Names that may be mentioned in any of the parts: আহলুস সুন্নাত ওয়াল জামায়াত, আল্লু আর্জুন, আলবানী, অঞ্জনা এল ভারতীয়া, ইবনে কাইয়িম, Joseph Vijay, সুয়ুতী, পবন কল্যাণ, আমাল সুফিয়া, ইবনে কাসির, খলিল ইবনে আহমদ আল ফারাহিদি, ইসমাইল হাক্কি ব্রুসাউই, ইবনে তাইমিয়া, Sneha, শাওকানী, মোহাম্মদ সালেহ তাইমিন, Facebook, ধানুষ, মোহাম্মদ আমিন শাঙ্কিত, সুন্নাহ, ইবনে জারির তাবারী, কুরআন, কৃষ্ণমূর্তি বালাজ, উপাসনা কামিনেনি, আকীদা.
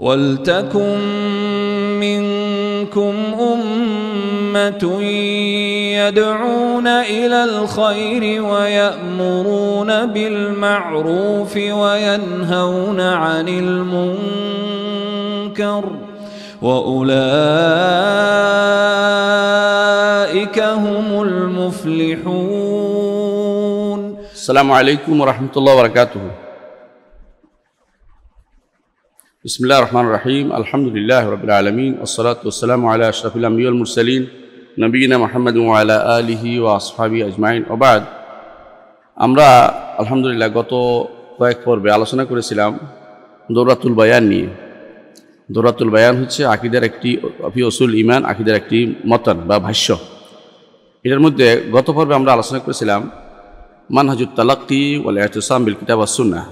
وَلْتَكُنْ مِنْكُمْ أُمَّةٌ يَدْعُونَ إِلَى الْخَيْرِ وَيَأْمُرُونَ بِالْمَعْرُوفِ وَيَنْهَوْنَ عَنِ الْمُنْكَرِ وَأُولَئِكَ هُمُ الْمُفْلِحُونَ السلام عليكم ورحمة الله وبركاته बिस्मिल्लाह रहमान रहीम अल्हम्दुलिल्लाह रब्बिल आलमीन वस्सलातु वस्सलामु अला अशरफिल अम्बिया वल मुरसलीन नबीना मुहम्मद व अला आलिहि व असहाबिहि अजमाइन व बाद आमरा अल्हम्दुलिल्लाह गत कयेक पर्वे आलोचना करेছিলাম दौरातुल बयान निये। दौरातुल बयान হচ্ছে আকীদার একটি ফি উসুল ঈমান আকীদার একটি মতন বা ভাষ্য। এর মধ্যে গত পর্বে আমরা আলোচনা করেছিলাম মানহাজুত তালাক্কি ওয়াল ইতিসাম বিল কিতাব ওয়াস সুন্নাহ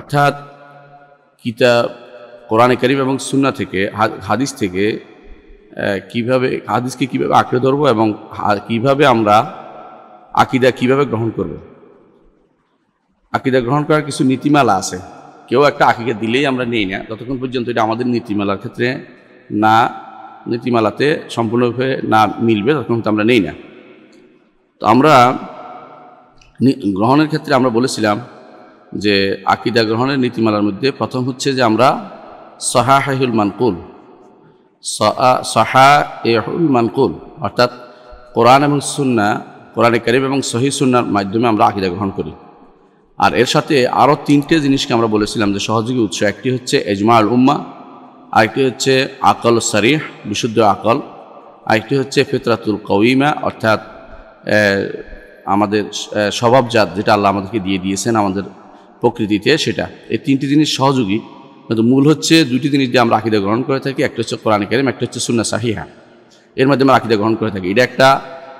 अर्थात কিতাব কোরআনে কারীম এবং সুন্নাহ থেকে হাদিস থেকে কিভাবে হাদিসকে কিভাবে আঁকড়ে ধরব এবং কিভাবে আমরা আকীদা কিভাবে গ্রহণ করব। আকীদা গ্রহণ করার কিছু নীতিমালা আছে। কেউ একটা আকীদা দিলেই আমরা নেই না ততক্ষণ পর্যন্ত এটা আমাদের নীতিমালার ক্ষেত্রে না নীতিমালাতে সম্পূর্ণরূপে না মিলবে ততক্ষণ তো আমরা নেই না। তো আমরা গ্রহণের ক্ষেত্রে আমরা বলেছিলাম যে আকীদা গ্রহণের নীতিমালার মধ্যে প্রথম হচ্ছে যে আমরা সাহাহুল মানকুল সাহাহুল মানকুল অর্থাৎ কোরআন এবং সুন্নাহ কোরআনে কারীম এবং সহিহ সুন্নাহর মাধ্যমে আমরা আকীদা গ্রহণ করি। আর এর সাথে আরও তিনটে জিনিসকে আমরা বলেছিলাম যে সহযোগী উৎস, একটি হচ্ছে ইজমাউল উম্মাহ, আরেকটি হচ্ছে আকল সারিহ বিশুদ্ধ আকল, আরেকটি হচ্ছে ফিতরাতুল কওয়িমা অর্থাৎ আমাদের স্বভাবজাত যেটা আল্লাহ আমাদেরকে দিয়ে দিয়েছেন আমাদের প্রকৃতিতে সেটা। এই তিনটি জিনিস সহযোগী, কিন্তু মূল হচ্ছে দুটি জিনিস দিয়ে আমরা আকীদা গ্রহণ করে থাকি, একটা হচ্ছে কোরআন কারীম, একটা হচ্ছে সুন্নাহ সাহিহা। এর মাধ্যমে আমরা আকীদা গ্রহণ করে থাকি। এটা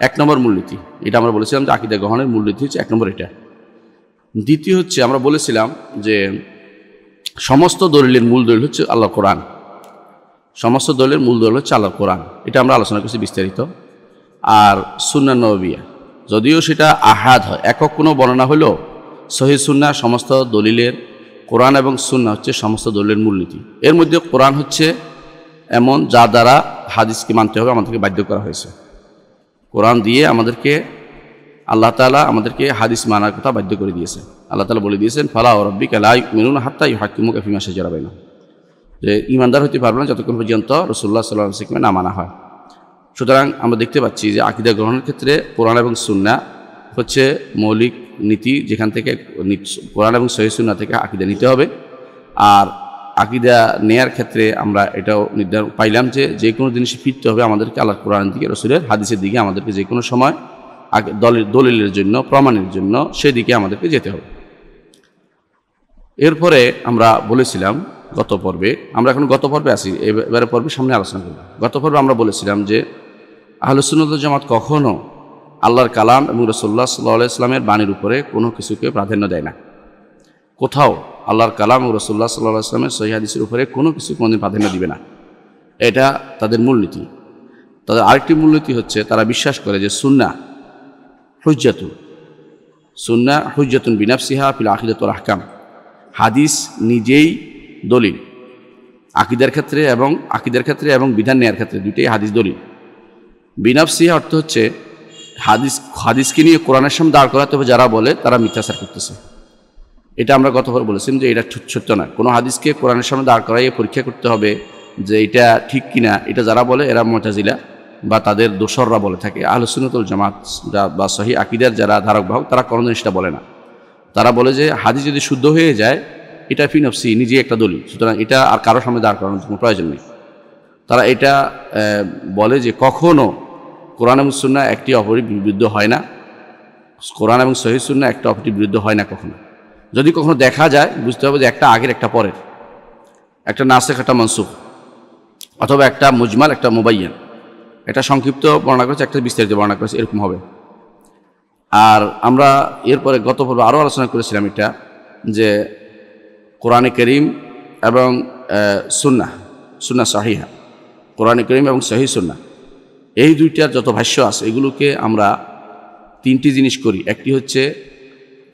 এক নম্বর মূলনীতি। এটা আমরা বলেছিলাম যে আকীদা গ্রহণের মূলনীতি হচ্ছে এক নম্বর এটা। দ্বিতীয় হচ্ছে আমরা বলেছিলাম যে সমস্ত দলিলের মূল দলিল হচ্ছে আল্লাহ কোরআন, সমস্ত দলিলের মূল দলিল হচ্ছে আল্লাহ কোরআন। এটা আমরা আলোচনা করছি বিস্তারিত। আর সুন্নাহ নববিয়া যদিও সেটা আহাদ হয়, একক কোনো বর্ণনা হলেও সহিহ সুন্নাহ সমস্ত দলিলের, কোরআন এবং সুন্নাহ হচ্ছে সমস্ত দলিলের মূলনীতি। এর মধ্যে কোরআন হচ্ছে এমন যা দ্বারা হাদিসকে মানতে হবে, আমাদেরকে বাধ্য করা হয়েছে। কোরআন দিয়ে আমাদেরকে আল্লাহ তাআলা আমাদেরকে হাদিস মানার কথা বাধ্য করে দিয়েছে। আল্লাহ তাআলা বলে দিয়েছেন ফালা রাব্বিকা লা ইউমিনুনা হাত্তা ইউহাক্কিমুকা ফিমা শাজারা বাইনাহুম, যে ঈমানদার হতে পারবে না যতক্ষণ পর্যন্ত রাসূলুল্লাহ সাল্লাল্লাহু আলাইহি ওয়াসাল্লামকে না মানা হয়। সুতরাং আমরা দেখতে পাচ্ছি যে আকীদা গ্রহণের ক্ষেত্রে কোরআন এবং সুন্নাহ হচ্ছে মৌলিক নীতি, যেখান থেকে কোরআন এবং সহিহ সুন্নাহ থেকে আকীদা নিতে হবে। আর আকীদা নেয়ার ক্ষেত্রে আমরা এটাও নির্ধারণ পাইলাম যে যে কোনো জিনিসে ফিরতে হবে আমাদেরকে আল্লাহ কোরআনের দিকে, রাসূলের হাদিসের দিকে। আমাদেরকে যে কোনো সময় দলিলের জন্য, প্রমাণের জন্য সেদিকে আমাদেরকে যেতে হবে। এরপরে আমরা বলেছিলাম গত পর্বে, আমরা এখন গত পর্বে আসি, এবারে পর্বে সামনে আলোচনা করব। গত পর্বে আমরা বলেছিলাম যে আহলুস সুন্নাত ওয়াল জামায়াত কখনো আল্লাহর কালাম এবং রাসূলুল্লাহ সাল্লাল্লাহু আলাইহি ওয়াসাল্লামের বাণীর উপরে কোনো কিছুকে প্রাধান্য দেয় না। কোথাও আল্লাহর কালাম এবং রাসূলুল্লাহ সাল্লাল্লাহু আলাইহি ওয়াসাল্লামের সহিহ হাদিসের উপরে কোনো কিছু কোনোদিন প্রাধান্য দিবে না। এটা তাদের মূলনীতি। তাদের আরেকটি মূলনীতি হচ্ছে তারা বিশ্বাস করে যে সুন্নাহ হুজ্জাতুন বিনাফসিহা ফিল আকীদাতি ওয়াল আহকাম, হাদিস নিজেই দলিল আকীদার ক্ষেত্রে এবং বিধান নেয়ার ক্ষেত্রে, দুইটাই হাদিস দলিল। বিনাফসিহা অর্থ হচ্ছে হাদিসকে নিয়ে কোরআনের সামনে দাঁড় করাতে হবে, যারা বলে তারা মিথ্যাচার করতেছে। এটা আমরা গতবার বলেছিলাম যে এটা সত্য না। কোনো হাদিসকে কোরআনের সামনে দাঁড় করাইয়ে পরীক্ষা করতে হবে যে এটা ঠিক কিনা, এটা যারা বলে এরা মুতাজিলা বা তাদের দোসররা বলে থাকে। আহলুস সুন্নাত ওয়াল জামায়াত বা সহিহ আকীদার যারা ধারক বাহক তারা কোনো জিনিসটা বলে না। তারা বলে যে হাদিস যদি শুদ্ধ হয়ে যায় এটা ফি নফসি নিজে একটা দলিল, সুতরাং এটা আর কারোর সামনে দাঁড় করানোর কোনো প্রয়োজন নেই। তারা এটা বলে যে কখনো কোরআন এবং সুন্নাহ একটি অপরের বিরুদ্ধ হয় না, কোরআন এবং সহিহ সুন্নাহ একটা অপরটি বিরুদ্ধ হয় না কখনো। যদি কখনো দেখা যায় বুঝতে হবে যে একটা আগের একটা পরের, একটা নাসিখ একটা মানসুখ, অথবা একটা মুজমাল একটা মুবায়্যান, একটা সংক্ষিপ্ত বর্ণনা করেছে একটা বিস্তারিত বর্ণনা করেছে, এরকম হবে। আর আমরা এরপরে গত পর্বে আরও আলোচনা করেছিলাম এটা যে কোরআনে কারীম এবং সুন্নাহ সাহিহা, কোরআনে কারীম এবং সহিহ সুন্নাহ এই দুইটার যত ভাষ্য আছে এগুলোকে আমরা তিনটি জিনিস করি। একটি হচ্ছে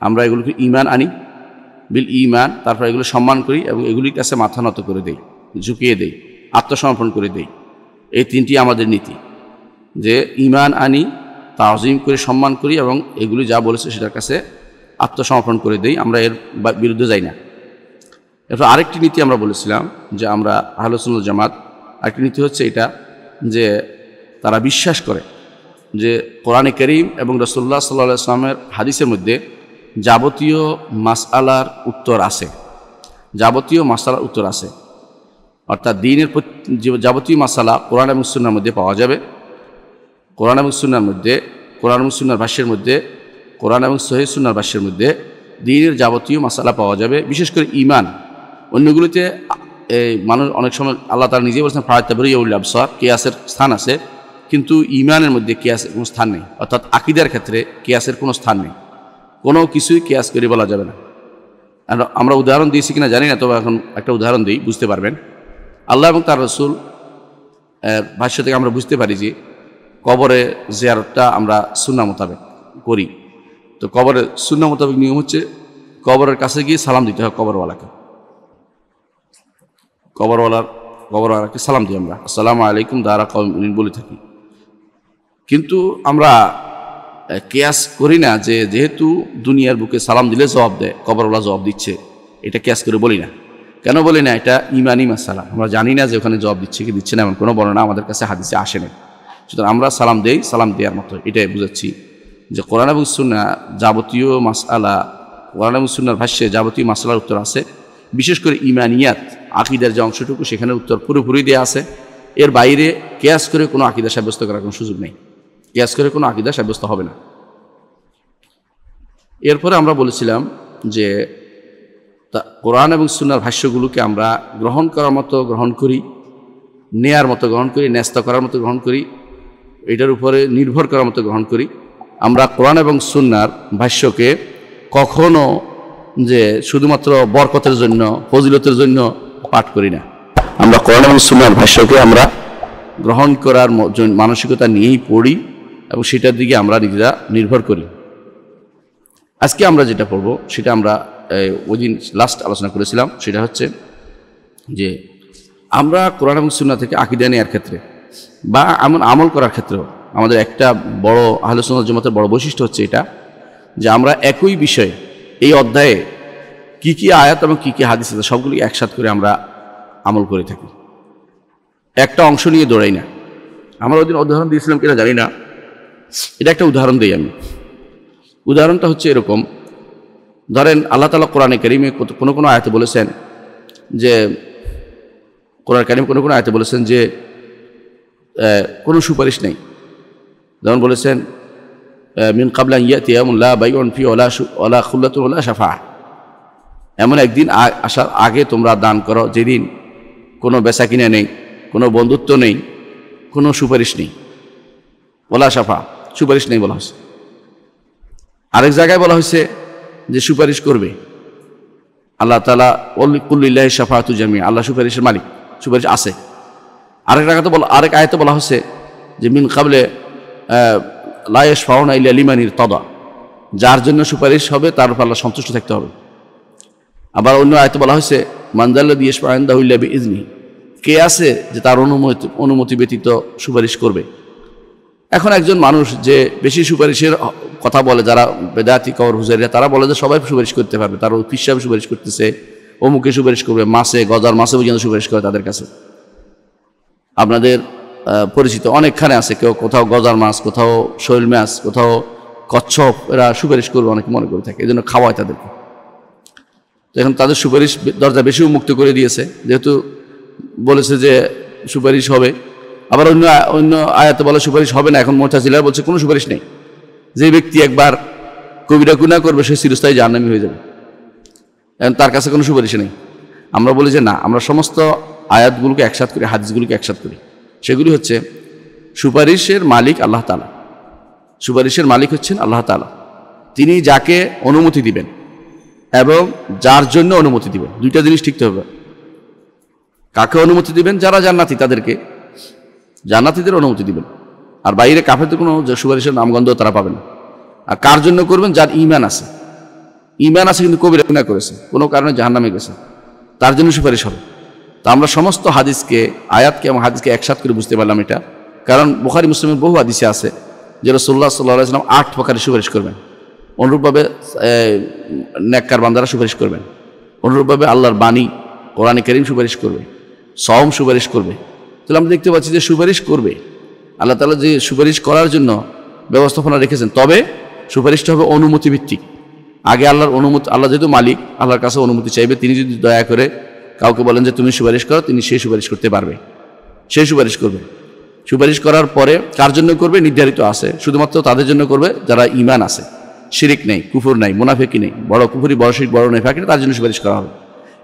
আমরা এগুলোকে ঈমান আনি, বিল ইমান, তারপর এগুলো সম্মান করি এবং এগুলির কাছে মাথা নত করে দেই, ঝুঁকিয়ে দেই, আত্মসমর্পণ করে দেই। এই তিনটি আমাদের নীতি, যে ইমান আনি, তাজিম করে সম্মান করি এবং এগুলি যা বলেছে সেটার কাছে আত্মসমর্পণ করে দেই, আমরা এর বিরুদ্ধে যাই না। এরপর আরেকটি নীতি আমরা বলেছিলাম যে আমরা আহলুস সুন্নাত ওয়াল জামায়াত, আরেকটি নীতি হচ্ছে এটা যে তারা বিশ্বাস করে যে কোরআনে কারীম এবং রাসূলুল্লাহ সাল্লাল্লাহু আলাইহি ওয়াসাল্লামের হাদিসের মধ্যে যাবতীয় মাসআলার উত্তর আছে, যাবতীয় মাসআলার উত্তর আছে, অর্থাৎ দ্বীনের যাবতীয় মাসআলা কোরআন এবং সুন্নাহর মধ্যে পাওয়া যাবে। কোরআন এবং সুন্নাহর মধ্যে, কোরআন এবং সুন্নাহর ভাষ্যের মধ্যে, কোরআন এবং সহিহ সুন্নাহর ভাষ্যের মধ্যে দ্বীনের যাবতীয় মাসআলা পাওয়া যাবে, বিশেষ করে ঈমান। অন্যগুলিতে এই মানুষ অনেক সময় আল্লাহ তাআলা নিজেই বলেছেন ফাতাবরিউল আবসার, কিয়াসের স্থান আছে, কিন্তু ইমানের মধ্যে কিয়াসের কোনো স্থান নেই, অর্থাৎ আকীদার ক্ষেত্রে কিয়াসের কোনো স্থান নেই, কোনো কিছুই কিয়াস করে বলা যাবে না। আর আমরা উদাহরণ দিয়েছি কিনা জানি না, তবে এখন একটা উদাহরণ দিই, বুঝতে পারবেন। আল্লাহ এবং তার রাসূল ভাষ্য থেকে আমরা বুঝতে পারি যে কবরে জিয়ারতটা আমরা সুন্নাহ মোতাবেক করি। তো কবরে সুন্নাহ মোতাবেক নিয়ম হচ্ছে কবরের কাছে গিয়ে সালাম দিতে হয়, কবরওয়ালাকে, কবরওয়ালাকে সালাম দিই আমরা, আসসালামু আলাইকুম দারা কওম বলে থাকি। কিন্তু আমরা কিয়াস করি না যে যেহেতু দুনিয়ার বুকে সালাম দিলে জবাব দেয়, কবরওয়ালা জবাব দিচ্ছে, এটা কিয়াস করে বলি না। কেন বলি না? এটা ইমানি মাসালা, আমরা জানি না যে ওখানে জবাব দিচ্ছে কি দিচ্ছে না, এমন কোনো বর্ণনা আমাদের কাছে হাদিসে আসে না। সুতরাং আমরা সালাম দেই সালাম দেওয়ার মতো। এটাই বুঝাচ্ছি যে কোরআন এবং সুন্নাহ যাবতীয় মাসআলা, কোরআন এবং সুন্নাহর ভাষ্যে যাবতীয় মাসআলার উত্তর আছে, বিশেষ করে ইমানিয়াত, আকীদার যে অংশটুকু সেখানে উত্তর পুরোপুরি দেওয়া আছে। এর বাইরে কিয়াস করে কোনো আকীদা সাব্যস্ত করার কোনো সুযোগ নেই, কিয়াস করে কোনো আকীদা সাব্যস্ত হবে না। এরপরে আমরা বলেছিলাম যে কোরআন এবং সুন্নাহর ভাষ্যগুলোকে আমরা গ্রহণ করার মতো গ্রহণ করি, নেয়ার মতো গ্রহণ করি, ন্যস্ত করার মতো গ্রহণ করি, এটার উপরে নির্ভর করার মতো গ্রহণ করি। আমরা কোরআন এবং সুন্নাহর ভাষ্যকে কখনো যে শুধুমাত্র বরকতের জন্য, ফজিলতের জন্য পাঠ করি না। আমরা কোরআন এবং সুন্নাহর ভাষ্যকে আমরা গ্রহণ করার মানসিকতা নিয়েই পড়ি এবং সেটার দিকে আমরা নিজেরা নির্ভর করি। আজকে আমরা যেটা পড়ব সেটা আমরা ওই দিন লাস্ট আলোচনা করেছিলাম, সেটা হচ্ছে যে আমরা কোরআন এবং সুন্নাহ থেকে আকীদা নেওয়ার ক্ষেত্রে বা আমল করার ক্ষেত্রেও আমাদের একটা বড় আহলুস সুন্নাত ওয়াল জামায়াতের বড় বৈশিষ্ট্য হচ্ছে এটা যে আমরা একই বিষয়ে এই অধ্যায়ে কী কী আয়াত এবং কী কী হাদিস আছে সবগুলি একসাথে করে আমরা আমল করে থাকি, একটা অংশ নিয়ে দৌড়াই না। আমরা ওই দিন উদাহরণ দিয়েছিলাম কিনা জানি না, এটা একটা উদাহরণ দিই আমি। উদাহরণটা হচ্ছে এরকম, ধরেন আল্লাহ তাআলা কোরআনে কারীমে কোনো কোনো আয়াতে বলেছেন যে কোরআন কারীমে কোনো কোনো আয়াতে বলেছেন যে কোনো সুপারিশ নেই। যেমন বলেছেন মিন ক্বাবলি আন ইয়াতিয়া ইয়ামুন লা বাইউন ফিহি ওয়ালা খুল্লাতুন ওয়ালা শাফাআ, এমন একদিন আসার আগে তোমরা দান করো যেদিন কোনো বেচা কিনা নেই, কোনো বন্ধুত্ব নেই, কোনো সুপারিশ নেই, ওলা শাফা, সুপারিশ নেই বলা হয়েছে। আরেক জায়গায় বলা হয়েছে যে সুপারিশ করবে আল্লাহ তাআলা, কুল্লিল্লাহি শাফাআতু জামিআ, আল্লাহ সুপারিশের মালিক, সুপারিশ আছে। আরেক জায়গাতে আরেক আয়াতে বলা হয়েছে যে মিন ক্বাবলি লা ইয়াশফাউনা ইল্লা লিমান ইরতাদা, যার জন্য সুপারিশ হবে তার উপর আল্লাহ সন্তুষ্ট থাকতে হবে। আবার অন্য আয়াতে বলা হয়েছে মান যাল্লাযী ইয়াশফাউ ইনদাহু ইল্লা বিইজনিহি, কে আছে যে তার অনুমতি ব্যতীত সুপারিশ করবে। এখন একজন মানুষ যে বেশি সুপারিশের কথা বলে, যারা বেদাতি কবর পূজারীরা তারা বলে যে সবাই সুপারিশ করতে পারবে, তারা পিশাব সুপারিশ করতেছে, অমুকে সুপারিশ করবে, মাসে গজার মাসে পর্যন্ত সুপারিশ করে তাদের কাছে। আপনাদের পরিচিত অনেকখানে আছে, কেউ কোথাও গজার মাছ, কোথাও শৈল মাছ, কোথাও কচ্ছপ, এরা সুপারিশ করবে অনেকে মনে করে থাকে, এই জন্য খাওয়ায় তাদেরকে। এখন তাদের সুপারিশ দরজা বেশি উন্মুক্ত করে দিয়েছে, যেহেতু বলেছে যে সুপারিশ হবে। আবার অন্য আয়াতে বলে সুপারিশ হবে না, এখন মুতাজিলা বলছে কোনো সুপারিশ নেই, যে ব্যক্তি একবার কবিরা গুনাহ করবে সে চিরস্থায়ী জাহান্নামী হয়ে যাবে, এখন তার কাছে কোনো সুপারিশ নেই। আমরা বলি যে না, আমরা সমস্ত আয়াতগুলোকে একসাথে করি, হাদিসগুলোকে একসাথে করি, সেগুলি হচ্ছে সুপারিশের মালিক আল্লাহ তাআলা, সুপারিশের মালিক হচ্ছেন আল্লাহ তাআলা, তিনি যাকে অনুমতি দিবেন এবং যার জন্য অনুমতি দিবেন, দুইটা জিনিস ঠিক হবে। কাকে অনুমতি দিবেন? যারা জান্নাতি, তাদেরকে, জান্নাতীদের অনুমতি দিবেন, আর বাইরে কাফেরদের কোনো সুপারিশের নামগন্ধ তারা পাবে না। আর কার জন্য করবেন? যার ঈমান আছে, ইমান আছে কিন্তু কবিরা গুনাহ করেছে, কোনো কারণে জাহান্নামে গেছে, তার জন্য সুপারিশ হবে। তো আমরা সমস্ত হাদিসকে, আয়াতকে এবং হাদিসকে একসাথ করে বুঝতে পারলাম এটা। কারণ বুখারী মুসলিমের বহু হাদিসে আছে যে রাসূলুল্লাহ সাল্লাল্লাহু আলাইহি ওয়াসাল্লাম ৮ প্রকারের সুপারিশ করবেন। অনুরূপভাবে নেককার বান্দারা সুপারিশ করবেন, অনুরূপভাবে আল্লাহর বাণী কোরআনে কারীম সুপারিশ করবে, সাওম সুপারিশ করবে। তাহলে আমরা দেখতে পাচ্ছি যে সুপারিশ করবে, আল্লাহ তাআলা যে সুপারিশ করার জন্য ব্যবস্থাপনা রেখেছেন, তবে সুপারিশটা হবে অনুমতিভিত্তিক। আগে আল্লাহর অনুমতি, আল্লাহ যেহেতু মালিক, আল্লাহর কাছে অনুমতি চাইবে। তিনি যদি দয়া করে কাউকে বলেন যে তুমি সুপারিশ করো, তিনি সেই সুপারিশ করতে পারবে, সেই সুপারিশ করবে। সুপারিশ করার পরে কার জন্য করবে নির্ধারিত আছে, শুধুমাত্র তাদের জন্য করবে যারা ইমান আছে, শিরিক নেই, কুফর নাই, মুনাফিকি নেই, বড় কুফুরি, বড় শিরিক, বড় নেফাকি, তার জন্য সুপারিশ করা হবে।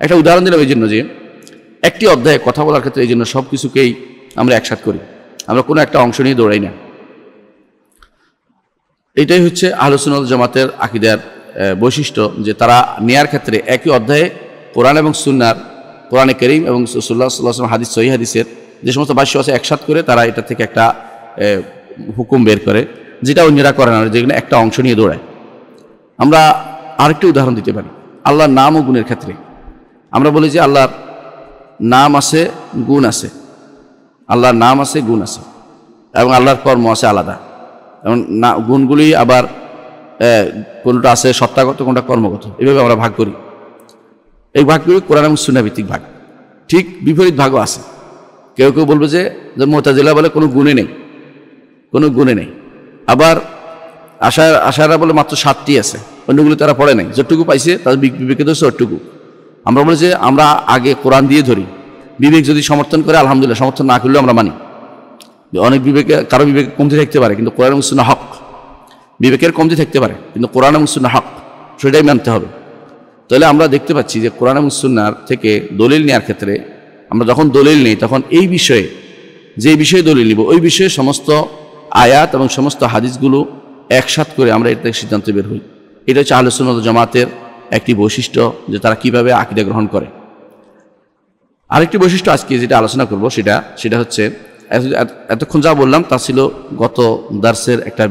একটা উদাহরণ দিলাম এই জন্য যে একটি অধ্যায়ে কথা বলার ক্ষেত্রে এই জন্য সব কিছুকেই আমরা একসাথ করি, আমরা কোনো একটা অংশ নিয়ে দৌড়াই না। এটাই হচ্ছে আহলুস সুন্নাত ওয়াল জামাতের আকীদার বৈশিষ্ট্য, যে তারা নেয়ার ক্ষেত্রে একই অধ্যায়ে কোরআন এবং সুন্নাহর, কোরআনে কারীম এবং রাসূলুল্লাহ সাল্লাল্লাহু আলাইহি ওয়াসাল্লাম হাদিস, সহিহ হাদিসের যে সমস্ত ভাষ্য আছে একসাথ করে তারা এটা থেকে একটা হুকুম বের করে, যেটা অন্যরা করে না, যেগুলো একটা অংশ নিয়ে দৌড়ায়। আমরা আরেকটি উদাহরণ দিতে পারি আল্লাহর নাম ও গুণের ক্ষেত্রে। আমরা বলি যে আল্লাহর নাম আছে, গুণ আছে, আল্লাহর নাম আছে, গুণ আছে, এবং আল্লাহর কর্ম আছে আলাদা। এবং না গুণগুলি আবার কোনটা আছে সত্তাগত, কোনটা কর্মগত, এভাবে আমরা ভাগ করি। এই ভাগগুলি কোরআন এবং সুন্নাহ ভিত্তিক ভাগ। ঠিক বিপরীত ভাগও আছে। কেউ কেউ বলবে যে মুতাজিলা বলে কোনো গুণে নেই, কোনো গুণে নেই। আবার আশারা বলে মাত্র 7টি আছে, অন্যগুলো তারা পড়ে নাই, যতটুকু পাইছে তাদের বিবেকে ধরছে অতটুকু। আমরা বলি যে আমরা আগে কোরআন দিয়ে ধরি, বিবেক যদি সমর্থন করে আলহামদুলিল্লাহ, সমর্থন না করলেও আমরা মানি। অনেক বিবেকে, কারো বিবেকে কমতি থাকতে পারে, কিন্তু কোরআন এবং সুন্নাহ হক। বিবেকের কমতি থাকতে পারে, কিন্তু কোরআন এবং সুন্নাহ হক, সেটাই মানতে হবে। তাহলে আমরা দেখতে পাচ্ছি যে কোরআন এবং সুন্নাহর থেকে দলিল নেওয়ার ক্ষেত্রে আমরা যখন দলিল নেই, তখন এই বিষয়ে, যে বিষয়ে দলিল নিব, ওই বিষয়ে সমস্ত আয়াত এবং সমস্ত হাদিসগুলো একসাথ করে আমরা এটা থেকে সিদ্ধান্তে বের হই। এটা হচ্ছে আহলুস সুন্নাত ওয়াল জামাতের একটি বৈশিষ্ট্য, যে তারা কীভাবে আকীদা গ্রহণ করে। আরেকটি বৈশিষ্ট্য আজকে যেটা আলোচনা করব সেটা হচ্ছে, এতক্ষণ যা বললাম তা ছিল গত দার্সের একটা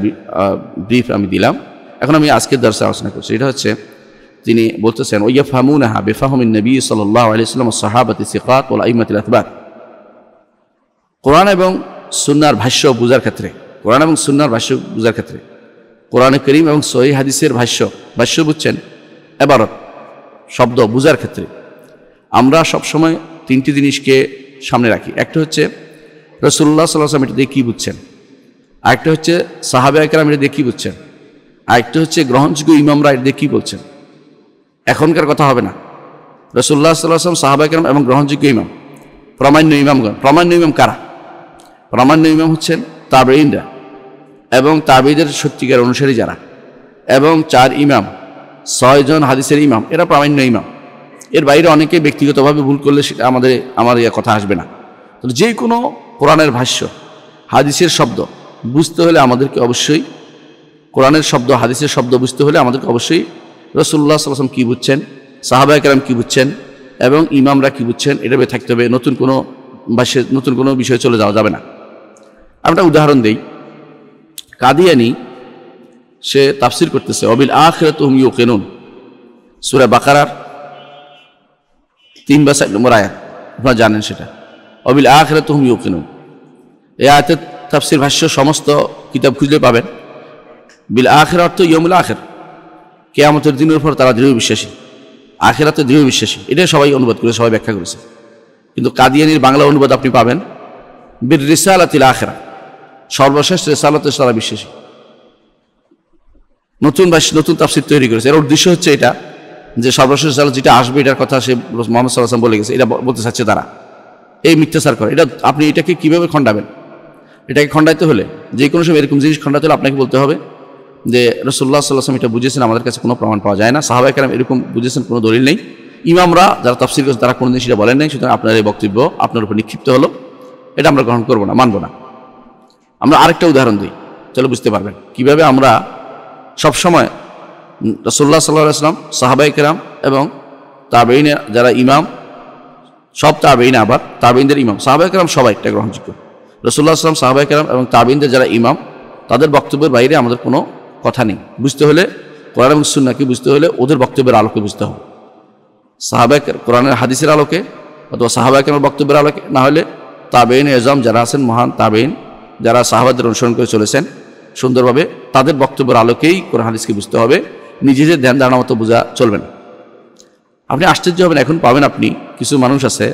ব্রিফ আমি দিলাম, এখন আমি আজকের দার্সে আলোচনা করছি। এটা হচ্ছে তিনি বলতেছেন ওয়াইফহামুনাহা বিফাহমিন নবী সাল্লাল্লাহু আলাইহি ওয়াসাল্লাম ওয়াস সাহাবাতি সিকাত ওয়াল আইমাতিল আতবাত। কোরআন এবং সুন্নাহর ভাষ্য বোঝার ক্ষেত্রে, কোরআন এবং সুন্নাহর ভাষ্য বোঝার ক্ষেত্রে কোরআন করিম এবং সহিহ হাদিসের ভাষ্য বুঝছেন, এবারত শব্দ বোঝার ক্ষেত্রে আমরা সবসময় 3টি জিনিসকে সামনে রাখি। একটা হচ্ছে রাসূলুল্লাহ সাল্লাল্লাহু আলাইহি ওয়াসাল্লাম এটা দিয়ে কী বুঝছেন, আরেকটা হচ্ছে সাহাবায়ে কেরাম এটা দিয়ে কী বুঝছেন, আরেকটা হচ্ছে গ্রহণযোগ্য ইমামরা এটা দিয়ে কী বলছেন। এখনকার কথা হবে না, রাসূলুল্লাহ সাল্লাল্লাহু আলাইহি ওয়াসাল্লাম, সাহাবায়ে কেরাম এবং গ্রহণযোগ্য ইমাম, প্রামাণ্য ইমামগণ। প্রামাণ্য ইমাম কারা? প্রামাণ্য ইমাম হচ্ছেন তাবেঈনরা এবং তাবেঈদের সত্যিকার অনুসারী যারা, এবং 4 ইমাম, 6 জন হাদিসের ইমাম, এরা প্রামাণ্য ইমাম। এর বাইরে অনেকে ব্যক্তিগতভাবে ভুল করলে সেটা আমার কথা আসবে না। তো যে কোনো কোরআনের ভাষ্য, হাদিসের শব্দ বুঝতে হলে আমাদেরকে অবশ্যই, কোরআনের শব্দ, হাদিসের শব্দ বুঝতে হলে আমাদেরকে অবশ্যই রাসূলুল্লাহ সাল্লাল্লাহু আলাইহি ওয়াসাল্লাম কী বুঝছেন, সাহাবায়ে কেরাম কী বুঝছেন এবং ইমামরা কী বুঝছেন, এটা বের থাকতে হবে। নতুন কোনো বিষয়ে চলে যাওয়া যাবে না। আমরা উদাহরণ দিই, কাদিয়ানি সে তাফসির করতেছে ওয়াবিল আখিরাতি হুম ইউকিনুন, সূরা বাকারার 3 বা 4 নম্বর আয়াত, আপনারা জানেন সেটা। ওয়াবিল আখিরাতি হুম ইউকিনুন, এই আয়াতের তাফসির ভাষ্য সমস্ত কিতাব খুঁজলে পাবেন। বিল আখিরা অর্থ ইয়াউমুল আখির, কিয়ামতের দিনের উপর তারা দৃঢ় বিশ্বাসী, আখিরাতে দৃঢ় বিশ্বাসী। এটা সবাই অনুবাদ করে, সবাই ব্যাখ্যা করেছে, কিন্তু কাদিয়ানির বাংলা অনুবাদ আপনি পাবেন বিল রিসালাতিল আখিরা, সর্বশেষ রিসালাতে তারা বিশ্বাসী। নতুন তাফসীর তৈরি করেছে। এর উদ্দেশ্য হচ্ছে এটা যে সর্বশেষ রিসালাত যেটা আসবে, এটার কথা সে মুহাম্মদ সাল্লাল্লাহু আলাইহি ওয়াসাল্লাম বলে গেছে, এটা বলতে চাচ্ছে তারা। এই মিথ্যাচার করে, এটা আপনি এটাকে কিভাবে খণ্ডাবেন? এটাকে খণ্ডাইতে হলে, যে কোনো সময় এরকম জিনিস খণ্ডাতে হলে আপনাকে বলতে হবে যে রাসূলুল্লাহ সাল্লাল্লাহু আলাইহি ওয়াসাল্লাম এটা বুঝেছেন, আমাদের কাছে কোনো প্রমাণ পাওয়া যায় না, সাহাবায়ে কেরাম এরকম বুঝেছেন, কোনো দলিল নেই, ইমামরা যারা তাফসীর করেছে তারা কোনো দিন সেটা বলেন নাই, সুতরাং আপনার এই বক্তব্য আপনার উপর নিক্ষিপ্ত হলো, এটা আমরা গ্রহণ করবো না, মানবো না। আমরা আরেকটা উদাহরণ দিই, চলো বুঝতে পারবেন কিভাবে আমরা সবসময় রাসূলুল্লাহ সাল্লাল্লাহু আলাইহি ওয়াসাল্লাম, সাহাবায়ে কেরাম এবং তাবেঈন যারা ইমাম, সব তাবেঈন, আবার তাবেঈনদের ইমাম, সাহাবায়ে কেরাম সবাই একটা গ্রহণযোগ্য। রাসূলুল্লাহ সাল্লাল্লাহু আলাইহি ওয়াসাল্লাম, সাহাবায়ে কেরাম এবং তাবেঈনদের যারা ইমাম, তাদের বক্তব্যের বাইরে আমাদের কোনো কথা নেই। বুঝতে হলে কোরআন সুন্নাহকে বুঝতে হলে ওদের বক্তব্যের আলোকে বুঝতে হবে, সাহাবাকের কোরআনের হাদিসের আলোকে অথবা সাহাবাকের বক্তব্যের আলোকে, না হলে তাবেইন এজম যারা আছেন মহান তাবেইন যারা সাহাবাদের অনুসরণ করে চলেছেন সুন্দরভাবে তাদের বক্তব্যের আলোকেই কোরআন হাদিসকে বুঝতে হবে, নিজেদের ধ্যান ধারণা মতো বোঝা চলবে না। আপনি আশ্চর্য হবেন, এখন পাবেন আপনি কিছু মানুষ আছে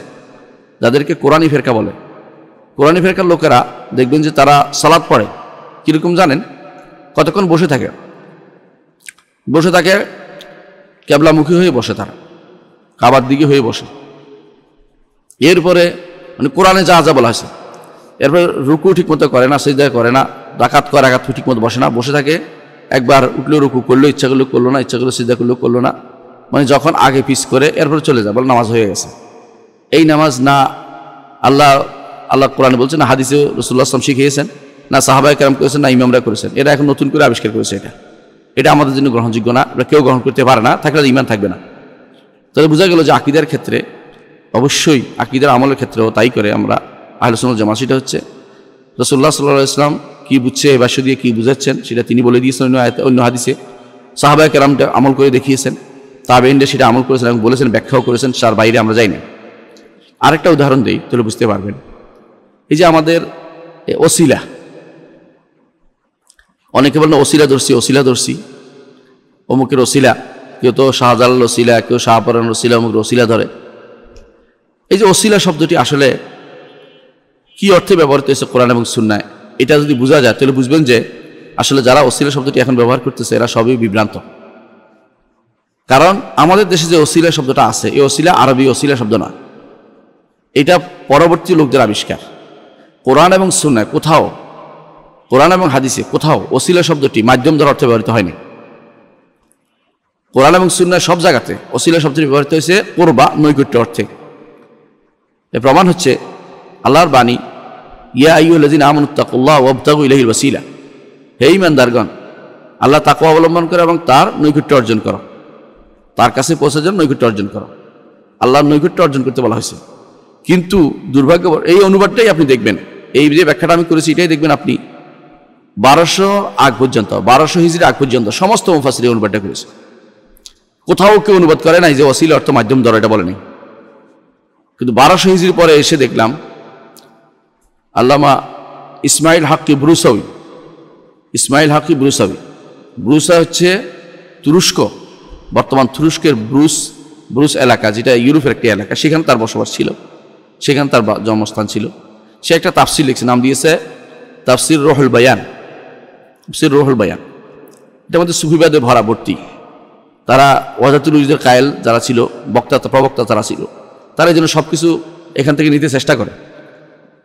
যাদেরকে কোরআনি ফেরকা বলে। কোরআনি ফেরকার লোকেরা দেখবেন যে তারা সালাত পড়ে কীরকম জানেন, কতক্ষণ বসে থাকে, কেবলামুখী হয়ে বসে, তারা কাবার দিকে হয়ে বসে, এরপরে মানে কোরআনে যা যা বলা হয়েছে, এরপরে রুকু ঠিকমতো করে না, সিজদা করে না, রাকাত করে রাকাত ঠিকমতো বসে না, বসে থাকে, একবার উঠলো রুকু করলো, ইচ্ছা করলো করলো না, ইচ্ছা করলো সিজদা করলো করলো না, মানে যখন আগে পিছ করে এরপরে চলে যায়, বলে নামাজ হয়ে গেছে। এই নামাজ না আল্লাহ কোরআনে বলছেন, না হাদিসে রাসূলুল্লাহ সাল্লাল্লাহু আলাইহি ওয়াসাল্লাম শিখিয়েছেন, না সাহাবায়ে কেরাম করেছেন, না ইমামরা করেছেন। এটা এখন নতুন করে আবিষ্কার করেছে, এটা আমাদের জন্য গ্রহণযোগ্য না, আমরা কেউ গ্রহণ করতে পারে না, থাকলে ইমান থাকবে না। তাহলে বোঝা গেল যে আকীদার ক্ষেত্রে অবশ্যই, আকীদার আমলের ক্ষেত্রেও তাই করে আমরা আহলে সুন্নাত ওয়াল জামায়াত। সেটা হচ্ছে রাসূলুল্লাহ সাল্লাল্লাহু আলাইহি ওয়াসাল্লাম কী বুঝছে, এই ভাষ্য দিয়ে কী বুঝাচ্ছেন সেটা তিনি বলে দিয়েছেন অন্য আয়াতে অন্য হাদিসে, সাহাবায়ে কেরামটা আমল করে দেখিয়েছেন, তাবেইনরা সেটা আমল করেছেন এবং বলেছেন, ব্যাখ্যাও করেছেন, তার বাইরে আমরা যাই না। আরেকটা উদাহরণ দিই তাহলে বুঝতে পারবেন, এই যে আমাদের ওসিলা, অনেকে বলেন ওসিলা ধরছি অমুকের ওসিলা, কেউ তো শাহজালাল ওসিলা, কেউ শাহপরান ওসিলা, অমুকের ওসিলা ধরে। এই যে ওসিলা শব্দটি আসলে কি অর্থে ব্যবহৃত হয়েছে কোরআন এবং সুন্নায়, এটা যদি বোঝা যায় তাহলে বুঝবেন যে আসলে যারা ওসিলা শব্দটি এখন ব্যবহার করতেছে এরা সবই বিভ্রান্ত। কারণ আমাদের দেশে যে ওসিলা শব্দটা আছে, এই ওসিলা আরবি ওসিলা শব্দ না, এটা পরবর্তী লোকদের আবিষ্কার। কোরআন এবং সুন্নায় কোথাও, কোরআন এবং হাদিসে কোথাও ওসিলা শব্দটি মাধ্যম দ্বারা অর্থে ব্যবহৃত হয়নি। কোরআন এবং সুন্নায় সব জায়গাতে ওসিলা শব্দটি ব্যবহৃত হয়েছে কোরবা, নৈকট্য অর্থে। এর প্রমাণ হচ্ছে আল্লাহর বাণী, ইয়া আইয়ুহাল্লাযীনা আমানুত্তাকুল্লাহ ওয়াবতাগু ইলাইহিল ওয়াসিলা, হে ইমানদারগণ আল্লাহ তাকওয়া অবলম্বন করো এবং তার নৈকট্য অর্জন করো, তার কাছে পৌঁছার জন্য নৈকট্য অর্জন করো। আল্লাহর নৈকট্য অর্জন করতে বলা হয়েছে, কিন্তু দুর্ভাগ্য এই অনুবাদটাই আপনি দেখবেন, এই যে ব্যাখ্যাটা আমি করেছি এটাই দেখবেন আপনি 1200 হিজরি আগ পর্যন্ত সমস্ত মুফাসসির অনুবাদটা করেছে, কোথাও কেউ অনুবাদ করে নাই যে ওসিলা অর্থ মাধ্যম দ্বারা, এটা বলেনি। কিন্তু 1200 হিজরির পরে এসে দেখলাম আল্লামা ইসমাইল হাক্কি ব্রুসাউই হচ্ছে তুরস্ক, বর্তমান তুরস্কের ব্রুস এলাকা, যেটা ইউরোপের একটি এলাকা, সেখানে তার বসবাস ছিল, সেখানে তার জন্মস্থান ছিল। সে একটা তাফসির লিখছে, নাম দিয়েছে তাফসির রুহুল বায়ান। এটা আমাদের সুফিবাদের ভরাবর্তী, তারা ওয়াজাতুল উজদের কায়েল যারা ছিল, বক্তা প্রবক্তা তারা ছিল, তারা এই জন্য সব কিছু এখান থেকে নিতে চেষ্টা করে।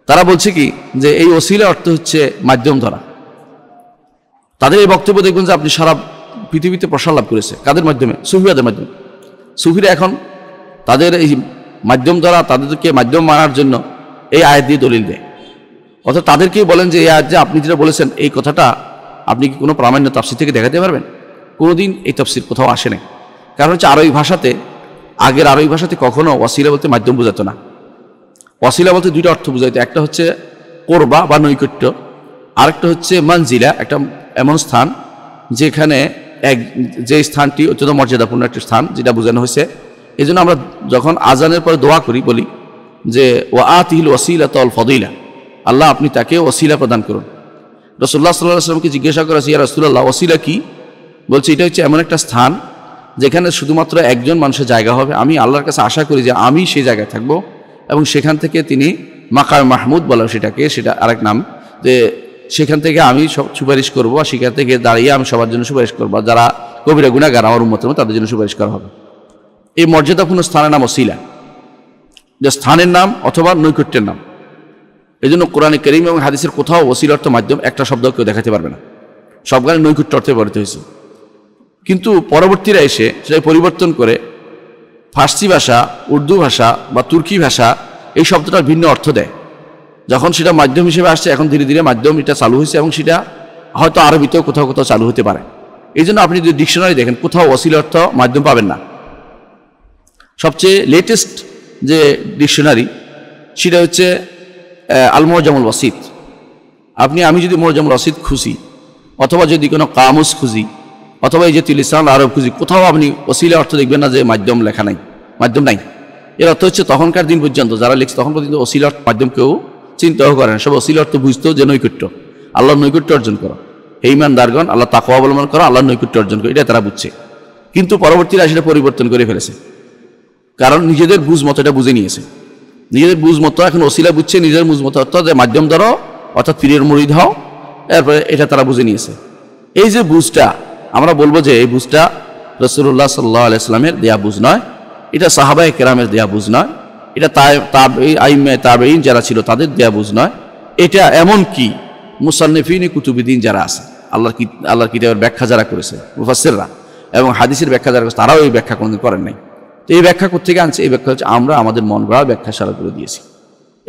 তারা বলছে কি যে এই ওসিলা অর্থ হচ্ছে মাধ্যম ধরা। তাদের এই বক্তব্য দেখবেন যে আপনি সারা পৃথিবীতে প্রসার লাভ করেছে, কাদের মাধ্যমে? সুফিবাদের মাধ্যমে। সুফিরা এখন তাদের এই মাধ্যম দ্বারা, তাদেরকে মাধ্যম মানার জন্য এই আয়াত দিয়ে দলিল দেয়, অর্থাৎ তাদেরকেই বলেন যে এই আয়াত যে আপনি যেটা বলেছেন এই কথাটা আপনি কি কোনো প্রামাণ্য তাফসির থেকে দেখাতে পারবেন? কোনোদিন এই তাফসির কোথাও আসে নাই। কারণ হচ্ছে আগের আরবি ভাষাতে কখনো ওয়াসিলা বলতে মাধ্যম বোঝাতো না। ওয়াসিলা বলতে দুইটা অর্থ বোঝাইতো, একটা হচ্ছে কোরবা বা নৈকট্য, আরেকটা হচ্ছে মানজিলা, একটা এমন স্থান যেখানে যে স্থানটি অত্যন্ত মর্যাদাপূর্ণ একটি স্থান, যেটা বোঝানো হয়েছে। এই জন্য আমরা যখন আজানের পরে দোয়া করি বলি যে ওয়া আতিহিল ওয়াসিলা তল ফদিলা, আল্লাহ আপনি তাকে ওয়াসিলা প্রদান করুন। রাসূলুল্লাহ সাল্লাল্লাহু আলাইহি ওয়াসাল্লামকে জিজ্ঞাসা করা হয়েছে, ইয়া রাসূলুল্লাহ ওয়াসিলা কি? বলছে এটা হচ্ছে এমন একটা স্থান যেখানে শুধুমাত্র একজন মানুষের জায়গা হবে, আমি আল্লাহর কাছে আশা করি যে আমি সেই জায়গায় থাকব, এবং সেখান থেকে তিনি মাকাম মাহমুদ বলা সেটাকে, সেটা আরেক নাম, যে সেখান থেকে আমি সব সুপারিশ করবো, আর সেখান থেকে দাঁড়িয়ে আমি সবার জন্য সুপারিশ করবো, যারা কবিরা গুনাহগার আমার উম্মতের মধ্যে তাদের জন্য সুপারিশ করা হবে। এই মর্যাদাপূর্ণ স্থানের নাম ওসিলা, যে স্থানের নাম অথবা নৈকট্যের নাম। এই জন্য কোরআনে কারীম এবং হাদিসের কোথাও ওসিলা অর্থ মাধ্যম একটা শব্দ কেউ দেখাতে পারবে না, সবখানে নৈকট্য অর্থে ব্যবহৃত হয়েছে। কিন্তু পরবর্তীরা এসে সেটাই পরিবর্তন করে ফার্সি ভাষা, উর্দু ভাষা বা তুর্কি ভাষা এই শব্দটার ভিন্ন অর্থ দেয়। যখন সেটা মাধ্যম হিসেবে আসছে, এখন ধীরে ধীরে মাধ্যম এটা চালু হয়েছে, এবং সেটা হয়তো আরবিতেও কোথাও কোথাও চালু হতে পারে। এই জন্য আপনি যদি ডিকশনারি দেখেন কোথাও ওসিলা অর্থ মাধ্যম পাবেন না। সবচেয়ে লেটেস্ট যে ডিকশনারি সেটা হচ্ছে আল মুজামুল ওয়াসিত। আপনি আমি যদি মুজামুল ওয়াসিত খুঁজি, অথবা যদি কোনো কামুস খুঁজি, अथवा यह लिसान आरब खुजी कोथाओ अपनी वसिला अर्थ देखें ना जो माध्यम लेखा नहीं माध्यम नहीं एर अर्थ हे तखनकार दिन पर्यन्त जरा लिखस तखन पर्यन्त वसिला माध्यम क्यों चिंताओ करे ना सब वसिला अर्थ बुझतो जो नैकट्य आल्लाह नैकट्य अर्जन करा हे ईमानदारगण आल्लाह ताकवा अवलम्बन करा आल्लाह नैकट्य अर्जन करा एटा तारा बुझे किन्तु परवर्तीते सेटा परिवर्तन करे फेलेछे कारण निजेदेर बुझ मतो एटा बुझे नियेछे निजेदेर बुझ मतो एखन वसिला बुझे निजेर बुझ मतो अर्थ जे माध्यम धरो अर्थात पीरेर मुरीद हओ एरपर एटा तारा बुझे नियेछे এই যে বুঝটা আমরা বলবো যে এই বুঝটা রাসূলুল্লাহ সাল্লাল্লাহু আলাইহি সাল্লামের দেয়া বুঝ নয় এটা সাহাবায়ে কেরামের দেয়া বুঝ নয় এটা তাবেঈ আইম্মা তাবেঈন যারা ছিল তাদের দেয়া বুঝ নয় এটা এমন কি মুসান্নিফিনে কুতুবুদ্দিন যারা আছে আল্লাহর কিতাবের ব্যাখ্যা যারা করেছে মুফাসসিররা এবং হাদিসের ব্যাখ্যা যারা করেছে তারাও এই ব্যাখ্যা কোনদিন করেন নাই তো এই ব্যাখ্যা কোথা থেকে আনছে এই ব্যাখ্যা হচ্ছে আমরা আমাদের মন গড়া ব্যাখ্যা সারা করে দিয়েছি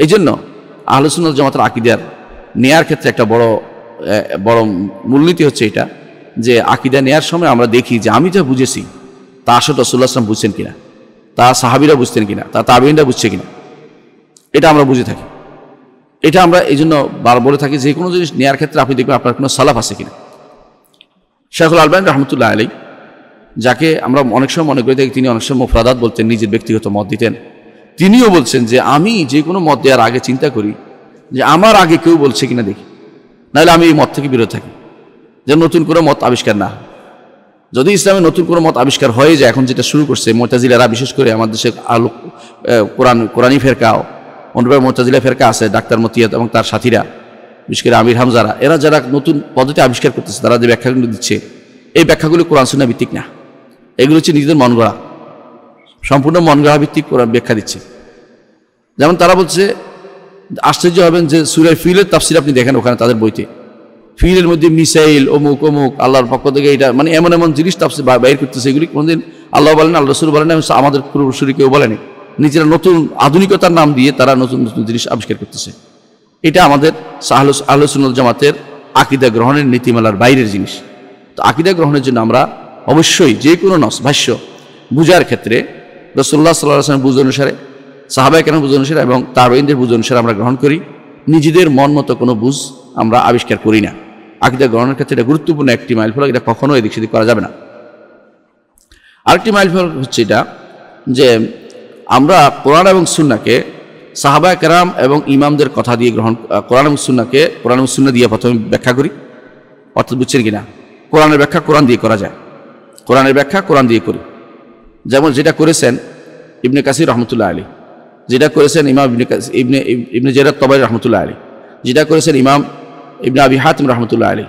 এইজন্য আহলে সুন্নাত জামাতের আকীদার নেয়ার ক্ষেত্রে একটা বড় বড় মূলনীতি হচ্ছে এটা যে আকীদা নেয়ার সময় আমরা দেখি যে আমি যা বুঝেছি তা আসলে রাসূলুল্লাহ সাল্লাল্লাহু আলাইহি ওয়াসাল্লাম বুঝছেন কিনা তা সাহাবীরা বুঝছেন কিনা তা তাবেঈনরা বুঝছে কিনা এটা আমরা বুঝে থাকি এটা আমরা এইজন্য বারবার বলে থাকি যে কোনো জিনিস নেয়ার ক্ষেত্রে আপনি দেখবেন আপনার কোনো সালাফ আছে কিনা শাইখুল আলবানী রাহমাতুল্লাহ আলাইহি যাকে আমরা অনেক সময় মনে করি থাকি তিনি অনেক সময় মুফরাদাত বলতেন নিজের ব্যক্তিগত মত দিতেন তিনিও বলছেন যে আমি যে কোনো মত দেওয়ার আগে চিন্তা করি যে আমার আগে কেউ বলছে কিনা দেখি নাহলে আমি এই মত থেকে বিরত থাকি যেন নতুন কোনো মত আবিষ্কার না যদি ইসলামে নতুন কোনো মত আবিষ্কার হয়ে যায় এখন যেটা শুরু করছে মুতাজিলারা বিশেষ করে আমাদের দেশে আলো কোরআনি ফেরকাও অন্যভাবে মুতাজিলা ফেরকা আছে ডাক্তার মতিয়াত এবং তার সাথীরা বিশেষ করে আমির হামজারা এরা যারা নতুন পদ্ধতি আবিষ্কার করতেছে তারা যে ব্যাখ্যাগুলো দিচ্ছে এই ব্যাখ্যাগুলো কোরআন সুন্নাহ ভিত্তিক না এগুলো হচ্ছে নিজেদের মন গড়া সম্পূর্ণ মন গড়া ভিত্তিক কোরআন ব্যাখ্যা দিচ্ছে যেমন তারা বলছে आश्चर्य हबें जो सूरा फिलेर तफसिर अपनी देखें ओखाने तादेर बोइते फिलेर मध्ये मिसाइल अमुक अमुक आल्लाहर पक्ष थेके एटा माने एमन एमन जिनिस तफसिर बाहिर करतेछे एगुली कोनदिन आल्लाह बोलेन आल्लाह रसूल बोलेन आमादेर पूर्वसूरी केउ बोलेनि निजेरा नतून आधुनिकतार नाम दिए तारा नतून नतून जिनिस आविष्कार करतेछे एटा आमादेर आहलुस सुन्नात जामातेर आकीदा ग्रहणेर नीतिमालार बाइरेर जिनिस तो आकीदा ग्रहणेर जोन्नो आमरा अवश्यई जे कोनो नस भाष्य बुझार क्षेत्रे रसूलुल्लाह साल्लाल्लाहु आलाइहि वासाल्लाम बुझ अनुसारे সাহাবায়ে কেরাম বুঝ অনুসারে এবং তাবেঈনদের বুঝ অনুসারে আমরা গ্রহণ করি নিজেদের মন মতো কোনো বুঝ আমরা আবিষ্কার করি না আকীদা গ্রহণের ক্ষেত্রে এটা গুরুত্বপূর্ণ একটি মাইলফলক এটা কখনো এদিক সেদিক করা যাবে না আরেকটি মাইলফলক হচ্ছে এটা যে আমরা কোরআন এবং সুন্নাহকে সাহাবায়ে কেরাম এবং ইমামদের কথা দিয়ে গ্রহণ কোরআন এবং সুন্নাহ দিয়ে প্রথমে ব্যাখ্যা করি অর্থাৎ বুঝছেন কিনা কোরআনের ব্যাখ্যা কোরআন দিয়ে করা যায় কোরআনের ব্যাখ্যা কোরআন দিয়ে করি যেমন যেটা করেছেন ইবনে কাসির রাহমাতুল্লাহ আলাইহি যেটা করেছেন ইমাম ইবনে জারাদ তাবারী রাহমাতুল্লাহ আলাইহি যেটা করেছেন ইমাম ইবনে আবি হাতিম রাহমাতুল্লাহ আলাইহি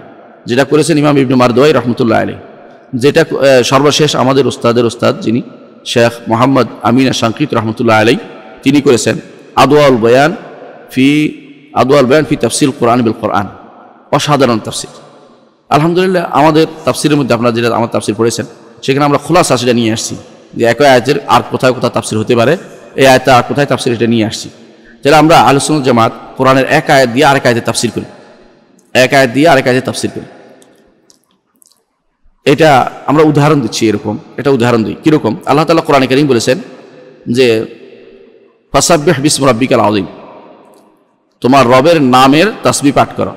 যেটা করেছেন ইমাম ইবনে মারদওয়াই রাহমাতুল্লাহ আলাইহি যেটা সর্বশেষ আমাদের উস্তাদ যিনি শেখ মোহাম্মদ আমিন শাঙ্কিত রাহমাতুল্লাহ আলাইহি তিনি করেছেন আদওয়াল বায়ান ফি তাফসির কোরআন বিল কোরআন অসাধারণ তাফসির আলহামদুলিল্লাহ আমাদের তাফসিরের মধ্যে আপনারা যেটা আমার তাফসির পড়েছেন সেখানে আমরা খোলাসা সেটা নিয়ে আসছি যে একই আয়াতের আর কোথায় কোথায় তাফসির হতে পারে এই আয়াতটা কোথায় তাফসির এটা নিয়ে আসছি তাহলে আমরা আহলে সুন্নাত জামাত কোরআনের এক আয়াত দিয়ে আরেক আয়াতে তাফসির করি এটা আমরা উদাহরণ দিচ্ছি এরকম এটা উদাহরণ দিই কীরকম আল্লাহ তাআলা কোরআনে কারীম বলেছেন যে ফাসাব্বিহ বিসমি রাব্বিকাল আযীম তোমার রবের নামের তাসবিহ পাঠ করো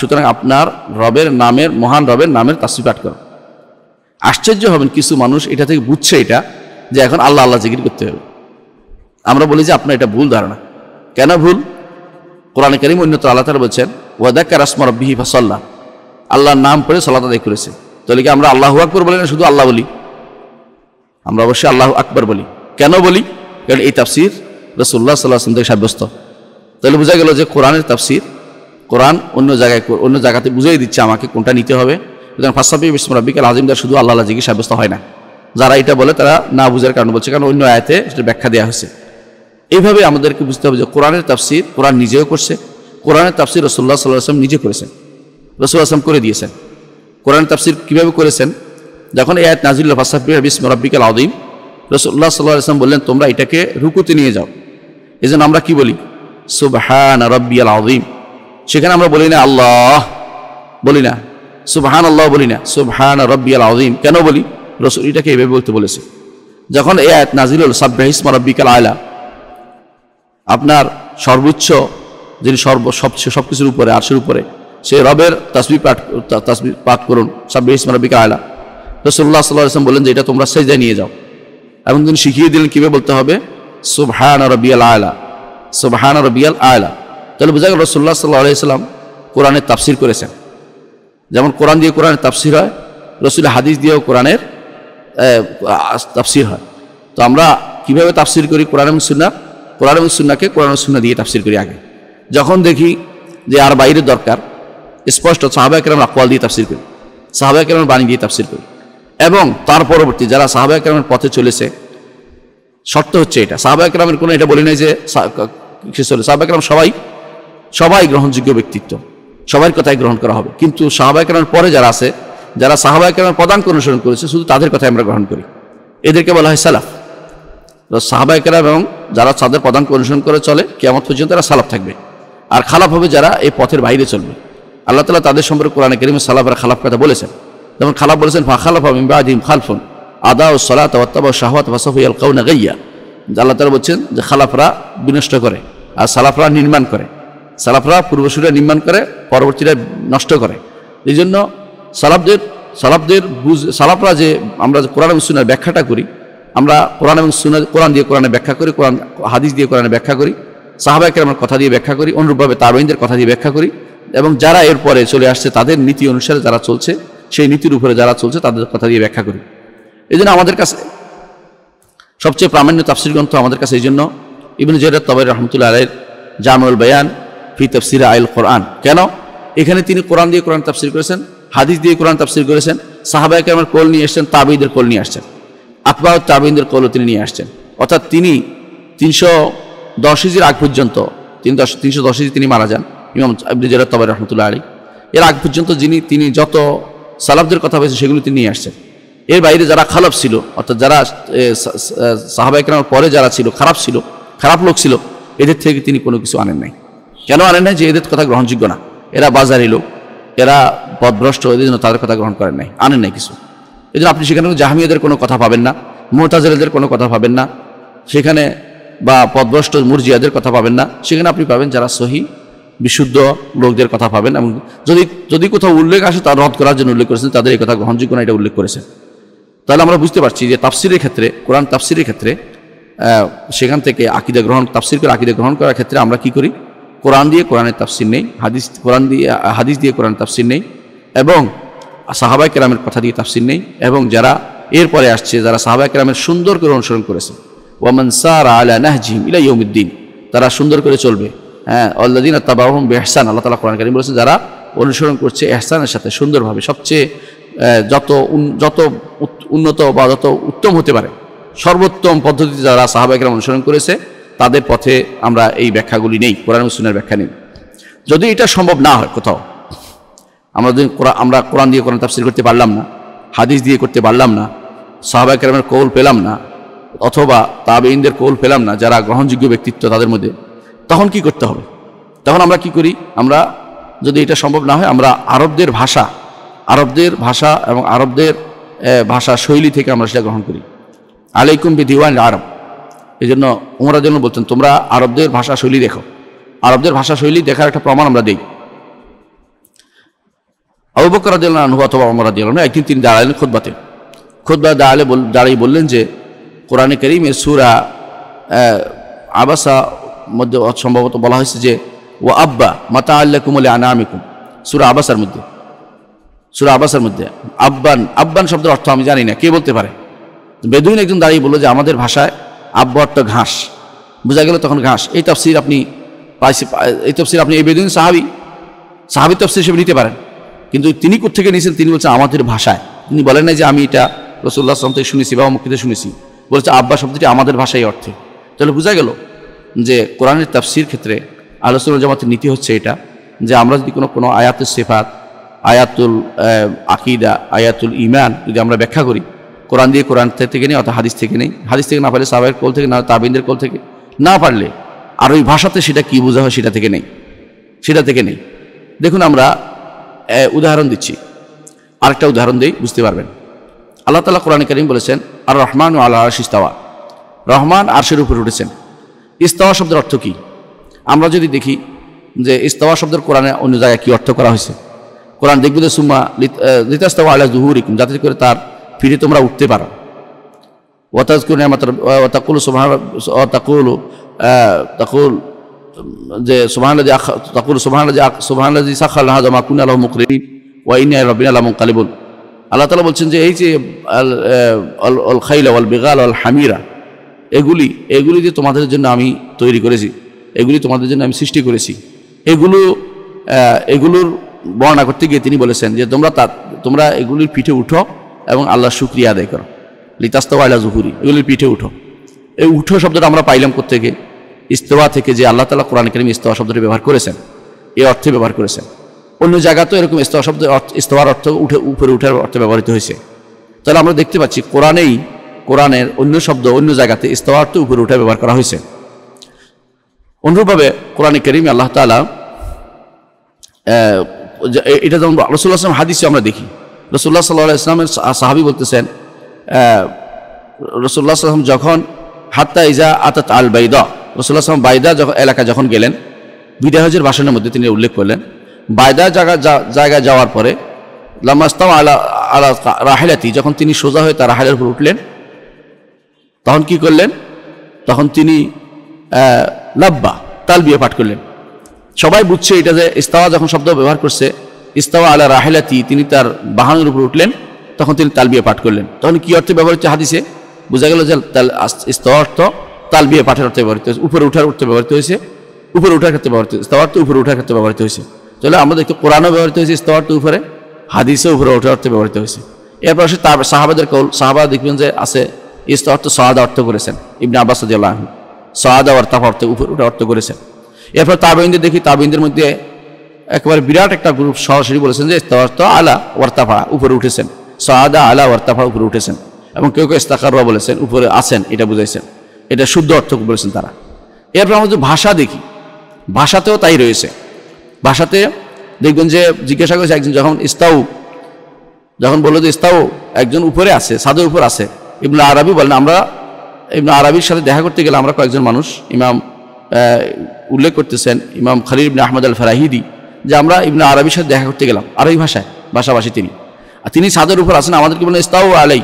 সুতরাং আপনার রবের নামের মহান রবের নামের তাসবিহ পাঠ করো আশ্চর্য হবেন কিছু মানুষ এটা থেকে বুঝছে এটা যে এখন আল্লাহ আল্লাহ জিকির করতে হবে আমরা বলি যে আপনার এটা ভুল ধারণা কেন ভুল কোরআন কারীম অন্যত্র আল্লাহ তাআলা বলেন ওয়া যাকারা ইসমা রাব্বিহি ফাসাল্লাহ আল্লাহর নাম পড়ে সালাত আদায় করেছে তাহলে কি আমরা আল্লাহু আকবার বলি না শুধু আল্লাহ বলি আমরা অবশ্যই আল্লাহু আকবার বলি কেন বলি কারণ এই তাফসীর রাসূলুল্লাহ সাল্লাল্লাহু আলাইহি ওয়াসাল্লাম থেকে সাব্যস্ত তাহলে বোঝা গেল যে কোরআনের তাফসীর কোরআন অন্য জায়গাতে বুঝিয়ে দিচ্ছে আমাকে কোনটা নিতে হবে সুতরাং ফাসাব্বিহ বিসমি রাব্বিকাল আযীম দ্বারা শুধু আল্লাহ আল্লাহ জিকির সাব্যস্ত হয় না যারা এটা বলে তারা না বুঝার কারণ বলছে কারণ অন্য আয়াতে সেটা ব্যাখ্যা দেওয়া হয়েছে এইভাবে আমাদেরকে বুঝতে হবে যে কোরআনের তাফসির কোরআন নিজেও করছে কোরআনের তাফসির রাসূলুল্লাহ সাল্লাল্লাহু আলাইহি ওয়াসাল্লাম নিজে করেছেন রাসূলুল্লাহ সাল্লাল্লাহু আলাইহি ওয়াসাল্লাম করে দিয়েছেন কোরআনের তাফসির কীভাবে করেছেন যখন এই আয়াত নাযিল হলো ফাসাব্বিহ বিসমি রাব্বিকাল আযীম রাসূলুল্লাহ সাল্লাল্লাহু আলাইহি ওয়াসাল্লাম বললেন তোমরা এটাকে রুকুতে নিয়ে যাও এজন্য আমরা কি বলি সুবহান রাব্বিয়াল আযীম সেখানে আমরা বলি না আল্লাহ বলি না সুবহানাল্লাহ বলি না সুবহান রাব্বিয়াল আযীম কেন বলি রসুল এটাকে এভাবে বলতে বলেছে যখন এই আয়াত নাযিল হলো সাব্বিহ ইসমা রাব্বিকাল আ'লা আপনার সর্বোচ্চ যিনি সবকিছুর উপরে আরশের উপরে से रबेर तस्बीह पाठ करुन सब्बिह इस्म रब्बिका आला। रसूलुल्लाह सल्लल्लाहु अलैहि वसल्लम बोलेन जे एटा तोमरा सेजदाय निये जाओ एबं तिनि शिखिये दिलेन किभाबे बोलते हबे सुबहान रब्बियाल आला, सुबहान रब्बियाल आला। ताहले बुझा गेल रसूलुल्लाह सल्लल्लाहु अलैहि वसल्लम कुरानेर ताफसिर करेছেন। जेमन कुरान दिये कुरानेर ताफसिर हय, रसूल हादिस दियेও कुरानेर ताफसिर हय। तो आमरा किभाबे ताफसिर करी कुरान एबं सुन्नाह, कुरान एबं सुन्नाहके कुरान ও সুন্নাহ দিয়ে তাফসির করি। আগে যখন দেখি যে আর বাইরে দরকার स्पष्ट সাহাবায়ে কেরাম আকওয়াল দিয়ে তাফসির করি, সাহাবায়ে কেরাম বাণী দিয়ে তাফসির করি এবং তার পরবর্তী যারা সাহাবায়ে কেরামের পথে চলেছে। শর্ত হচ্ছে এটা সাহাবায়ে কেরামের কোনো এটা বলি নাই যে সাহাবায়ে কেরাম সবাই গ্রহণযোগ্য ব্যক্তিত্ব, সবার কথাই গ্রহণ করা হবে, কিন্তু সাহাবায়ে কেরামের পরে যারা আছে, যারা সাহাবায়ে কেরামের পদাঙ্ক অনুসরণ করেছে শুধু তাদের কথাই আমরা গ্রহণ করি, এদেরকে বলা হয় সালাফ। সাহাবায়ে কেরাম এবং যারা তাদের পদাঙ্ক অনুসরণ করে চলে কিয়ামত পর্যন্ত তারা সালাফ থাকবে। আর খালাফ হবে যারা এই পথের বাইরে চলবে। আল্লাহ তাআলা তাদের সম্পর্কে কোরআনে কারীমে সালাফের খালাফ কথা বলেছেন। যেমন খালাফ বলেছেন ফা খালাফা মিন বাদিহিম খালফুন আদাউ সালাত ওয়া তাবাউ শাহওয়াত ওয়া সাফু ইয়ালকাউনা গাইয়া। আল্লাহ তাআলা বলেছেন যে খালাফরা বিনষ্ট করে আর সালাফরা নির্মাণ করে, সালাফরা পূর্বসূরীরা নির্মাণ করে পরবর্তীরা নষ্ট করে। এইজন্য সালাফদের সালাফরা যে আমরা কোরআন এবং সুন্নাহর ব্যাখ্যাটা করি, আমরা কোরআন এবং সুন্নাহ কোরআন দিয়ে কোরআনে ব্যাখ্যা করি, কোরআন হাদিস দিয়ে কোরআনে ব্যাখ্যা করি, সাহাবায়ে কেরামের কথা দিয়ে ব্যাখ্যা করি, অনুরূপভাবে তাবেঈনদের কথা দিয়ে ব্যাখ্যা করি এবং যারা এরপরে চলে আসছে তাদের নীতি অনুসারে যারা চলছে সেই নীতির উপরে যারা চলছে তাদের কথা দিয়ে ব্যাখ্যা করি। এই জন্য আমাদের কাছে সবচেয়ে প্রামাণ্য তাফসির গ্রন্থ আমাদের কাছে এই জন্য ইবনে জারির তাবারী রাহমাতুল্লাহ আলাইহির জামুল বায়ান ফি তাফসির আল কোরআন। কেন এখানে তিনি কোরআন দিয়ে কোরআন তাফসির করেছেন, হাদিস দিয়ে কোরআন তাফসির করেছেন, সাহাবায়ে কেরামের কল নিয়ে আসছেন, তাবেঈদের কল নিয়ে আসছেন, আতবা ও তাবেঈদের কলও তিনি নিয়ে আসছেন। অর্থাৎ তিনি 310 হিজরির আগ পর্যন্ত 310 হিজরিতে তিনি মারা যান ইমাম ইবনে জারির তাবারী রাহমাতুল্লাহ আলাইহি, এর আগ পর্যন্ত তিনি যত সালাফদের কথা বলেছেন সেগুলো তিনি নিয়ে আসছেন। এর বাইরে যারা খালাফ ছিল অর্থাৎ যারা সাহাবায়ে কেরামের পরে যারা ছিল খারাপ লোক ছিল, এদের থেকে তিনি কোনো কিছু আনেন নাই। কেন আনেন নাই? যে এদের কথা গ্রহণযোগ্য না, এরা বাজারি লোক, এরা পথভ্রষ্ট, এদের জন্য তাদের কথা গ্রহণ করেন নাই, আনেন নাই কিছু। এই জন্য আপনি সেখানে জাহমিয়াদের কোনো কথা পাবেন না, মুতাজিলাদের কোনো কথা পাবেন না সেখানে, বা পথভ্রষ্ট মুরজিয়াদের কথা পাবেন না সেখানে। আপনি পাবেন যারা সহি বিশুদ্ধ লোকদের কথা পাবেন এবং যদি কোথাও উল্লেখ আসে তা রদ করার জন্য উল্লেখ করেছেন, তাদের এই কথা গ্রহণযোগ্য না এটা উল্লেখ করেছেন। তাহলে আমরা বুঝতে পারছি যে তাফসিরের ক্ষেত্রে কোরআন তাফসিরের ক্ষেত্রে সেখান থেকে আকীদা গ্রহণ, তাফসির করে আকীদা গ্রহণ করার ক্ষেত্রে আমরা কি করি? কোরআন দিয়ে কোরআনের তাফসির নেই, হাদিস দিয়ে কোরআন তাফসির নেই এবং সাহাবায়ে কেরামের কথা দিয়ে তাফসির নেই এবং যারা এরপরে আসছে যারা সাহাবায়ে কেরামের সুন্দর করে অনুসরণ করেছে ওয়া মান সারা আলা নাহজিহিম ইলা ইয়াউমিদ্দিন, তারা সুন্দর করে চলবে। হ্যাঁ, আল্লাযীনা তাবাউহুম বিইহসান, আল্লাহ তাআলা কোরআন কারীমে বলেছেন যারা অনুসরণ করছে ইহসানের সাথে সুন্দরভাবে, সবচেয়ে যত উন্নত বা যত উত্তম হতে পারে সর্বোত্তম পদ্ধতিতে যারা সাহাবায়ে কেরাম অনুসরণ করেছে তাদের পথে আমরা এই ব্যাখ্যাগুলি নেই, কোরআন ও সুন্নাহর ব্যাখ্যা নেই। যদি এটা সম্ভব না হয় কোথাও, আমরা কোরআন দিয়ে কোরআন তাফসির করতে পারলাম না, হাদিস দিয়ে করতে পারলাম না, সাহাবায়ে কেরামের কৌল পেলাম না অথবা তাবেঈনদের কৌল পেলাম না যারা গ্রহণযোগ্য ব্যক্তিত্ব তাদের মধ্যে, তখন কি করতে হবে? তখন আমরা কি করি? আমরা যদি এটা সম্ভব না হয় আমরা আরবদের ভাষা এবং আরবদের ভাষা শৈলী থেকে আমরা সেটা গ্রহণ করি। আলাইকুম বি দিওয়ান আরব, এই জন্য ওমরা যেন বলতেন তোমরা আরবদের ভাষা শৈলী দেখো। আরবদের ভাষা শৈলী দেখার একটা প্রমাণ আমরা দিই। আবু বকর রাদিয়াল্লাহু আনহু অথবা ওমর রাদিয়াল্লাহু আনহু একদিন তিনি দাঁড়ালেন খুতবাতে, দাঁড়িয়ে বললেন যে কোরআনে কারীমের সূরা আবাসা মধ্যে সম্ভবত বলা হয়েছে যে ও আব্বা মাতা আল্লাহ কুমলে আনামিকুম, সূরা আবাসার মধ্যে আব্বান শব্দের অর্থ আমি জানি না, কে বলতে পারে? বেদুইন একজন দাঁড়িয়ে বললো যে আমাদের ভাষায় আব্বা অর্থ ঘাস, বোঝা গেল তখন ঘাস। এই তাফসির আপনি এই বেদুইন সাহাবী তাফসির হিসেবে নিতে পারেন, কিন্তু তিনি কোত্থেকে নিয়েছেন? তিনি বলছেন আমাদের ভাষায়, তিনি বলেন না যে আমি এটা রাসূলুল্লাহ সাল্লাল্লাহু আলাইহি ওয়াসাল্লাম থেকে শুনেছি বা মুক্তিতে শুনেছি, বলছে আব্বা শব্দটি আমাদের ভাষায় অর্থে। তাহলে বোঝা গেল যে কোরআনের তাফসির ক্ষেত্রে আহলুস সুন্নাত ওয়াল জামাতের নীতি হচ্ছে এটা যে আমরা যদি কোনো আয়াতুল সিফাত, আয়াতুল আকীদা, আয়াতুল ঈমান যদি আমরা ব্যাখ্যা করি কোরআন দিয়ে, কোরআন থেকে নেই অর্থাৎ হাদিস থেকে নেই, হাদিস থেকে না পারলে সাহাবায়ের কল থেকে, না তাবেঈনদের কল থেকে, না পারলে আর ওই ভাষাতে সেটা কী বোঝা হয় সেটা থেকে নেই। দেখুন আমরা উদাহরণ দিচ্ছি, আরেকটা উদাহরণ দিই বুঝতে পারবেন। আল্লাহ তাআলা কোরআনে কারীম বলেছেন আর রহমান ও আলা আরশি ইস্তাওয়া, রহমান আরশের উপরে উঠেছেন। ইস্তাওয়া শব্দের অর্থ কী? আমরা যদি দেখি যে ইস্তাওয়া শব্দের কোরআনে অন্য জায়গায় কী অর্থ করা হয়েছে। কোরআন দেখবে যে সুম্মা লিতাস্তাওয়া আলা যুহুরিকুম, যাতে করে তার ফিরে তোমরা উঠতে পারো। ওয়াতাযকুরু নিয়ামাতাল ওয়াতাকুলু সুবহানাল্লাহ ওয়াতাকুল যে সুবহানাল্লাহ তাকুলু সুবহানাল্লাহ সুবহানাল্লাযী সাখারা হাযা মা কুন্না লাহু মুকরিনিন ওয়া ইন্না ইলা রাব্বিনা লামুনকালিবুন। আল্লাহ তাআলা বলছেন যে এই যে আল খাইলা ওয়াল বিগাল ওয়াল হামিরা, এগুলি যে তোমাদের জন্য আমি তৈরি করেছি, এগুলি তোমাদের জন্য আমি সৃষ্টি করেছি। এগুলোর বর্ণনা করতে গিয়ে তিনি বলেছেন যে তোমরা এগুলির পিঠে উঠো এবং আল্লাহ শুকরিয়া আদায় করো। লিতাস্তাওয়া আলা যুহুরি, এগুলির পিঠে উঠো। এই উঠো শব্দটা আমরা পাইলাম কোত্থেকে? ইস্তেওয়া থেকে, যে আল্লাহ তাআলা কোরআন কারীমে ইস্তেওয়া শব্দটি ব্যবহার করেছেন, এই অর্থে ব্যবহার করেছেন। অন্য জায়গা তো এরকম ইস্তেওয়া শব্দ ইস্তেওয়ার অর্থ উঠে, উপরে উঠার অর্থে ব্যবহৃত হয়েছে। তাহলে আমরা দেখতে পাচ্ছি কোরআনের অন্য শব্দ অন্য জায়গাতে ইস্তেওয়া অর্থে উপরে উঠে ব্যবহার করা হয়েছে। অনুরূপভাবে কোরআনে কারীমে আল্লাহ তাআলা এটা যেমন রাসূলুল্লাহ সাল্লাল্লাহু আলাইহি ওয়াসাল্লাম হাদিসে আমরা দেখি, রাসূলুল্লাহ সাল্লাল্লাহু আলাইহি ওয়াসাল্লামের সাহাবী বলতেছেন, রাসূলুল্লাহ সাল্লাল্লাহু আলাইহি ওয়াসাল্লাম যখন হাত্তা ইজা আতাত আল বাইদা, রাসূলুল্লাহ সাল্লাল্লাহু আলাইহি ওয়াসাল্লাম বাইদা এলাকা যখন গেলেন, বিদায় হজের ভাষণের মধ্যে তিনি উল্লেখ করলেন, বাইদা জায়গা যাওয়ার পরে লামাস্তাওয়া আলা আলা রাহিলাতি, যখন তিনি সোজা হয়ে তার রাহিলার উপর উঠলেন, তখন কি করলেন? তখন তিনি লাব্বা তালবিয়া পাঠ করলেন। সবাই বুঝছে এটা যে ইস্তাওয়া যখন শব্দ ব্যবহার করছে, ইস্তাওয়া আলা রাহিলাতি, তিনি তার বাহনের উপর উঠলেন, তখন তিনি তালবিয়া পাঠ করলেন। তখন কি অর্থে ব্যবহৃত হাদিসে বোঝা গেল যে ইস্তাওয়া অর্থ তালবিয়া পাঠের অর্থে ব্যবহৃত হয়েছে, উপরে উঠার অর্থে ব্যবহৃত হয়েছে, উপরে উঠার ক্ষেত্রে ব্যবহৃত হয়েছে, ইস্তাওয়া অর্থ উপরে উঠার ক্ষেত্রে ব্যবহৃত হয়েছে। তাহলে আমরা দেখতে কোরআনও ব্যবহৃত হয়েছে ইস্তাওয়া অর্থ উপরে, হাদিসেও উপরে উঠার অর্থে ব্যবহৃত হয়েছে। এরপর আসে তার সাহাবাদের কল, সাহাবা দেখবেন যে আছে ইস্তাওয়া অর্থ সাহাদা অর্থ করেছেন, ইবনে আব্বাস রাদিয়াল্লাহু আনহু সাহাদা অর্থ অর্থে উপরে উঠার অর্থ করেছেন। এরপর তাবেঈনদের দেখি, তাবেঈনদের মধ্যে একবার বিরাট একটা গ্রুপ সরাসরি বলেছেন যে ইস্তাওয়া অর্থ আলা ওয়ারতাফা, উপরে উঠেছেন, সাহাদা আলা ওয়ারতাফা, উপরে উঠেছেন। এবং কেউ কেউ ইস্তাকাররা বলেছেন, উপরে আছেন, এটা বুঝাইছেন, এটা শুদ্ধ অর্থ বলেছেন তারা। এরপর আমরা যদি ভাষা দেখি, ভাষাতেও তাই রয়েছে। ভাষাতে দেখবেন যে জিজ্ঞাসা করেছে একজন, যখন বললো যে ইস্তাও, একজন উপরে আছে, ছাদের উপর আছে। ইবনে আরাবি বলেন, আমরা ইবনে আরাবির সাথে দেখা করতে গেলে আমরা কয়েকজন মানুষ, ইমাম উল্লেখ করতেছেন ইমাম খলিল ইবনে আহমদ আল ফারাহিদি, যে আমরা ইবনে আরাবির সাথে দেখা করতে গেলাম আরবি ভাষায়, ভাষাভাষী তিনি, আর তিনি ছাদের উপর আছেন। আমাদেরকে বলেন ইস্তাও আলাই,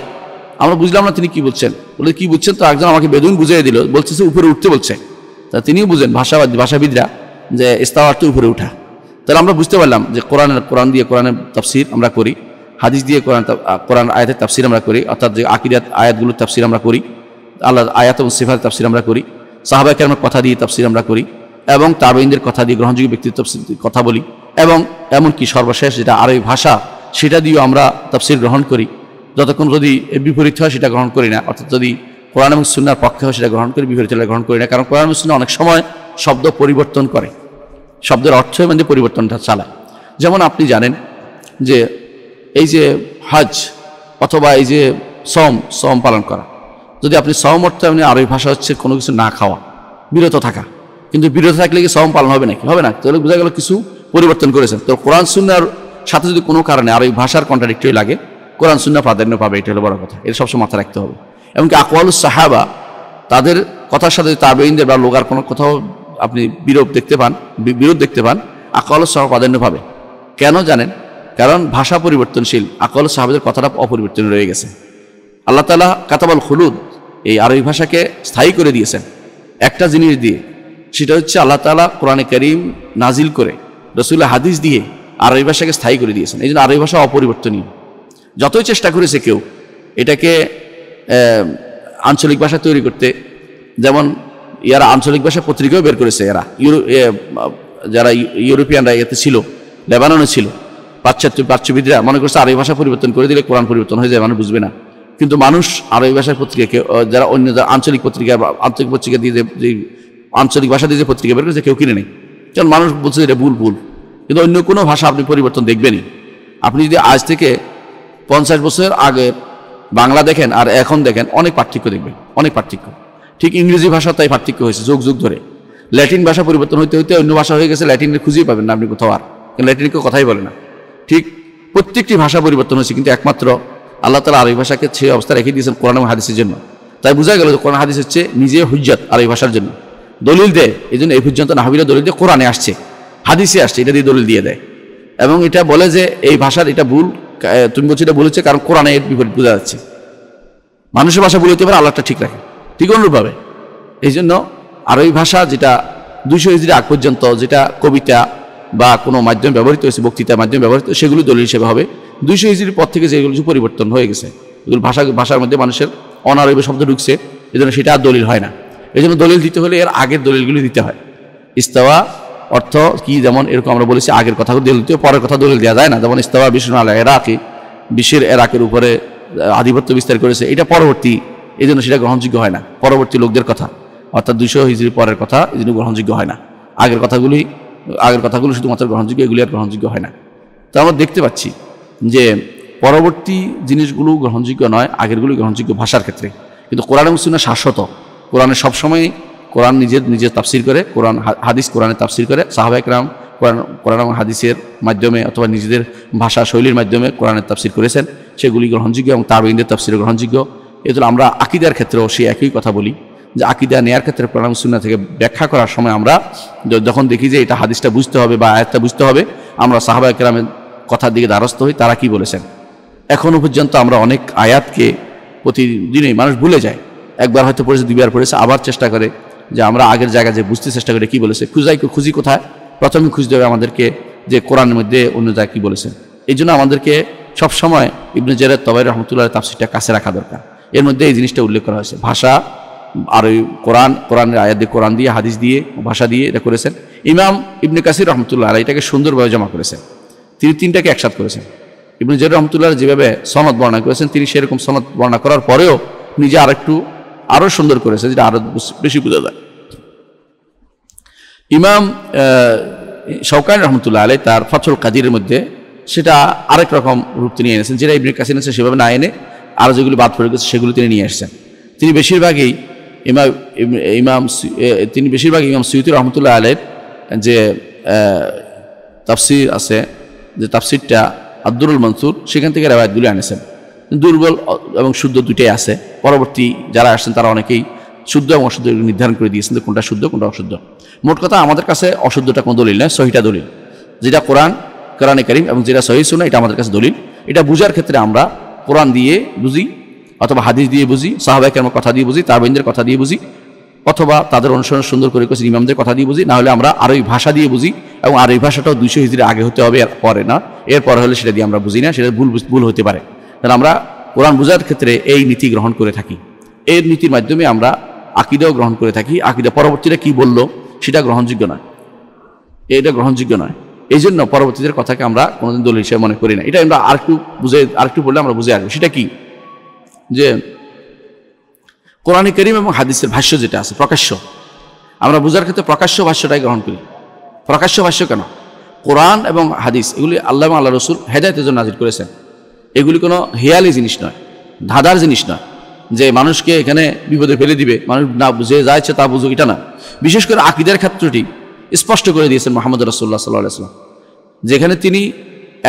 আমরা বুঝলাম না তিনি কি বলছেন। বলে কি বুঝছেন? তো একজন আমাকে বেদুইন বুঝিয়ে দিল, বলছে উপরে উঠতে বলছে। তা তিনিও বুঝেন, ভাষাবিদরা, যে ইস্তাওয়া অর্থ উপরে উঠা। তাহলে আমরা বুঝতে পারলাম যে কোরআন দিয়ে কোরআনের তাফসির আমরা করি, হাদিস দিয়ে কোরআন আয়াতের তাফসির আমরা করি, অর্থাৎ যে আকীদাত আয়াতগুলোর তাফসির আমরা করি, আল্লাহ আয়াত এবং সিফাতের তাফসির আমরা করি, সাহাবা কেরামের কথা দিয়ে তাফসির আমরা করি, এবং তাবেঈনদের কথা দিয়ে গ্রহণযোগ্য ব্যক্তির তাফসির কথা বলি, এবং এমনকি সর্বশেষ যেটা আরবি ভাষা, সেটা দিয়েও আমরা তাফসির গ্রহণ করি। যতক্ষণ যদি বিপরীত হয় সেটা গ্রহণ করি না, অর্থাৎ যদি কোরআন এবং সুন্নাহর পক্ষে হয় সেটা গ্রহণ করি, বিপরীত হলে গ্রহণ করি না। কারণ কোরআন এবং সুন্নাহ অনেক সময় শব্দ পরিবর্তন করে, শব্দের অর্থ মধ্যে পরিবর্তনটা চালায়। যেমন আপনি জানেন যে এই যে হজ অথবা এই যে সম পালন করা, যদি আপনি সম অর্থ আপনি আরবি ভাষা হচ্ছে কোনো কিছু না খাওয়া, বিরত থাকা, কিন্তু বিরত থাকলে কি সম পালন হবে নাকি? হবে না। তাহলে বোঝা গেল কিছু পরিবর্তন করেছেন। তো কোরআন সুন্নাহর সাথে যদি কোনো কারণে আরবি ভাষার কন্ট্রাডিক্টরি লাগে, কোরআন সুন্নাহ প্রাধান্য পাবে, এটা হলো বড় কথা, এটা সবসময় মাথায় রাখতে হবে। এমনকি আকওয়ালুস সাহাবা, তাদের কথার সাথে তাবেঈনদের বা লোগার কোনো কোথাও আপনি বিরোধ দেখতে পান, আকওয়ালুস সাহাবা প্রাধান্য পাবে। কেন জানেন? কারণ ভাষা পরিবর্তনশীল, আকওয়ালুস সাহাবাদের কথাটা অপরিবর্তনীয় রয়ে গেছে। আল্লাহ তাআলা কাতাবাল খুলুদ, এই আরবি ভাষাকে স্থায়ী করে দিয়েছেন একটা জিনিস দিয়ে, সেটা হচ্ছে আল্লাহ তাআলা কোরআনে কারীম নাজিল করে রাসূলের হাদিস দিয়ে আরবি ভাষাকে স্থায়ী করে দিয়েছেন। এই জন্য আরবি ভাষা অপরিবর্তনীয়। যতই চেষ্টা করেছে কেউ এটাকে আঞ্চলিক ভাষা তৈরি করতে, যেমন এরা আঞ্চলিক ভাষা পত্রিকাও বের করেছে, যারা ইউরোপিয়ানরা এতে ছিল, লেবাননে ছিল, প্রাচ্যবিদরা মনে করছে আরবি ভাষা পরিবর্তন করে দিলে কোরআন পরিবর্তন হয়ে যায়, মানুষ বুঝবে না। কিন্তু মানুষ আরবি ভাষার পত্রিকাকে, যারা অন্য আঞ্চলিক পত্রিকা দিয়ে যে আঞ্চলিক ভাষা দিয়ে যে পত্রিকা বের করেছে, কেউ কিনে নেই। কারণ মানুষ বলছে এটা ভুল। কিন্তু অন্য কোনো ভাষা আপনি পরিবর্তন দেখবেনই। আপনি যদি আজ থেকে 50 বছর আগে বাংলা দেখেন আর এখন দেখেন, অনেক পার্থক্য। ঠিক ইংরেজি ভাষা তাই পার্থক্য হয়েছে যুগ যুগ ধরে। ল্যাটিন ভাষা পরিবর্তন হইতে হইতে অন্য ভাষা হয়ে গেছে, ল্যাটিনের খুঁজেই পাবেন না আপনি কোথাও আর, ল্যাটিনকে কথাই বলে না। ঠিক প্রত্যেকটি ভাষা পরিবর্তন হয়েছে, কিন্তু একমাত্র আল্লাহ তাআলা আরবি ভাষাকে সেই অবস্থা রেখে দিয়েছেন কোরআন এবং হাদিসের জন্য। তাই বোঝা গেল যে কোরআন হাদিস হচ্ছে নিজে হুজ্জত আরবি ভাষার জন্য, দলিল দেয়। এই জন্য এই পর্যন্ত নাহাবিরা দলিল দিয়ে কোরআনে আসছে, হাদিসে আসছে এটা দিয়ে দলিল দিয়ে দেয় এবং এটা বলে যে এই ভাষার এটা ভুল, তুমি বলছো এটা ভুল হচ্ছে কারণ কোরআনে এর বিপরীত বোঝা যাচ্ছে। মানুষের ভাষা ভুল হতে পারে, আল্লাহটা ঠিক রাখে, ঠিক অনুরূপভাবে এই জন্য আরবি ভাষা যেটা ২০০ হিজরি আগ পর্যন্ত যেটা কবিতা বা কোনো মাধ্যমে ব্যবহৃত হয়েছে, বক্তৃতার মাধ্যমে ব্যবহৃত, সেগুলো দলিল হিসেবে হবে। ২০০ হিজরির পর থেকে যেগুলো পরিবর্তন হয়ে গেছে, এগুলো ভাষার মধ্যে মানুষের অনারবী শব্দ ঢুকছে, এই জন্য সেটা আর দলিল হয় না। এই জন্য দলিল দিতে হলে এর আগের দলিলগুলি দিতে হয়। ইস্তাওয়া অর্থ কি, যেমন এরকম আমরা বলেছি আগের কথা দলিল দিতে, পরের কথা দলিল দেওয়া যায় না। যেমন ইস্তাওয়া বিশ্বের আল এরাকি, বিশ্বের এরাকের উপরে আধিপত্য বিস্তার করেছে, এটা পরবর্তী, এই জন্য সেটা গ্রহণযোগ্য হয় না। পরবর্তী লোকদের কথা অর্থাৎ ২০০ হিজরি পরের কথা, এই জন্য গ্রহণযোগ্য হয় না। আগের কথাগুলি শুধুমাত্র গ্রহণযোগ্য, এগুলি আর গ্রহণযোগ্য হয় না। তো আমরা দেখতে পাচ্ছি যে পরবর্তী জিনিসগুলো গ্রহণযোগ্য নয়, আগেরগুলো গ্রহণযোগ্য ভাষার ক্ষেত্রে। কিন্তু কোরআন এবং সুন্নাহ শাশ্বত, কোরআনে সবসময় কোরআন নিজের তাফসির করে, কোরআন হাদিস কোরআনে তাফসির করে, সাহাবা একরাম কোরআন এবং হাদিসের মাধ্যমে অথবা নিজেদের ভাষা শৈলীর মাধ্যমে কোরআনের তাফসির করেছেন, সেগুলি গ্রহণযোগ্য এবং তাবেঈনদের তাফসির গ্রহণযোগ্য। এজন্য আমরা আকীদার ক্ষেত্রেও সেই একই কথা বলি যে আকীদা নেয়ার ক্ষেত্রে কোরআন সুন্নাহ থেকে ব্যাখ্যা করার সময় আমরা যখন দেখি যে এটা হাদিসটা বুঝতে হবে বা আয়াতটা বুঝতে হবে, আমরা সাহাবা একরামের কথার দিকে দ্বারস্থ হই, তারা কি বলেছেন। এখনও পর্যন্ত আমরা অনেক আয়াতকে প্রতিদিনই মানুষ ভুলে যায়, একবার হয়তো পড়েছে, দুইবার পড়েছে, আবার চেষ্টা করে যে আমরা আগের জায়গায় যে বুঝতে চেষ্টা করে কী বলেছে, খুঁজি কোথায়, প্রথমে খুঁজতে হবে আমাদেরকে যে কোরআনের মধ্যে অন্য জায়গায় কী বলেছেন। এই জন্য আমাদেরকে সবসময় ইবনে জারীর তাবারী রহমাতুল্লাহ তাফসিরটা কাছে রাখা দরকার। এর মধ্যে এই জিনিসটা উল্লেখ করা হয়েছে, ভাষা আর ওই কোরআনের আয়াত দিয়ে, কোরআন দিয়ে, হাদিস দিয়ে, ভাষা দিয়ে এটা করেছেন। ইমাম ইবনে কাসির রহমাতুল্লাহ আলাইহি এটাকে সুন্দরভাবে জমা করেছেন, তিনি তিনটাকে একসাথ করেছেন। ইবনে জারীর রহমাতুল্লাহ যেভাবে সনদ বর্ণনা করেছেন, তিনি সেরকম সনদ বর্ণনা করার পরেও নিজে আরো সুন্দর করেছে, যেটা আরো বেশি বোঝা যায়। ইমাম শাওকানী রহমাতুল্লাহ আলাইহি তার ফাতহুল কাদিরের মধ্যে সেটা আরেক রকম রূপ তিনি এনেছেন, যেটা ইবনে কাসির এনেছেন সেভাবে না এনে আরও যেগুলো বাদ পড়ে গেছে সেগুলো তিনি নিয়ে এসেছেন। তিনি বেশিরভাগই ইমাম সুয়ুতী রহমাতুল্লাহ আলাইহির যে তাফসির আছে, যে তাফসিরটা আব্দুল মনসুর, সেখান থেকে রেওয়ায়াতগুলো এনেছেন। দুর্বল এবং শুদ্ধ দুইটাই আছে, পরবর্তী যারা আসছেন তারা অনেকেই শুদ্ধ এবং অশুদ্ধ নির্ধারণ করে দিয়েছেন, কোনটা শুদ্ধ কোনটা অশুদ্ধ। মোট কথা আমাদের কাছে অশুদ্ধটা কোনো দলিল নয়, সহিটা দলিল, যেটা কোরআনে কারীম এবং যেটা সহিহ সুন্নাহ, এটা আমাদের কাছে দলিল। এটা বুঝার ক্ষেত্রে আমরা কোরআন দিয়ে বুঝি অথবা হাদিস দিয়ে বুঝি, সাহাবায়ে কেরামের কথা দিয়ে বুঝি, তাবেঈনদের কথা দিয়ে বুঝি, অথবা তাদের অনুসরণ সুন্দর করে করেছে ইমামদের কথা দিয়ে বুঝি, নাহলে আমরা আরবি ভাষা দিয়ে বুঝি। এবং আরবি ভাষাটাও ২০০ হিজরির আগে হতে হবে, আর পরে না, এরপরে হলে সেটা দিয়ে আমরা বুঝি না, সেটা ভুল হতে পারে। তাহলে আমরা কোরআন বোঝার ক্ষেত্রে এই নীতি গ্রহণ করে থাকি, এই নীতির মাধ্যমে আমরা আকীদাও গ্রহণ করে থাকি। আকীদা পরবর্তীরা কি বলল সেটা গ্রহণযোগ্য নয়, এটা গ্রহণযোগ্য নয়, এই জন্য পরবর্তীদের কথাকে আমরা কোনোদিন দলিল হিসেবে মনে করি না। এটা আমরা আরেকটু বললে আমরা বুঝে আসবো, সেটা কি যে কোরআনে কারীম এবং হাদিসের ভাষ্য যেটা আছে প্রকাশ্য, আমরা বোঝার ক্ষেত্রে প্রকাশ্য ভাষ্যটাই গ্রহণ করি। প্রকাশ্য ভাষ্য কেন? কোরআন এবং হাদিস এগুলি আল্লাহ এবং আল্লাহর রাসূল হেদায়েতের জন্য নাযিল করেছেন, এগুলি কোনো হেয়ালি জিনিস নয়, ধাঁধার জিনিস নয় যে মানুষকে এখানে বিপদে ফেলে দিবে, মানুষ না বুঝে যা ইচ্ছে তা বুঝুক, এটা না। বিশেষ করে আকীদার ক্ষেত্রটি স্পষ্ট করে দিয়েছেন মুহাম্মদ রাসূলুল্লাহ সাল্লাল্লাহু আলাইহি ওয়াসাল্লাম, যেখানে তিনি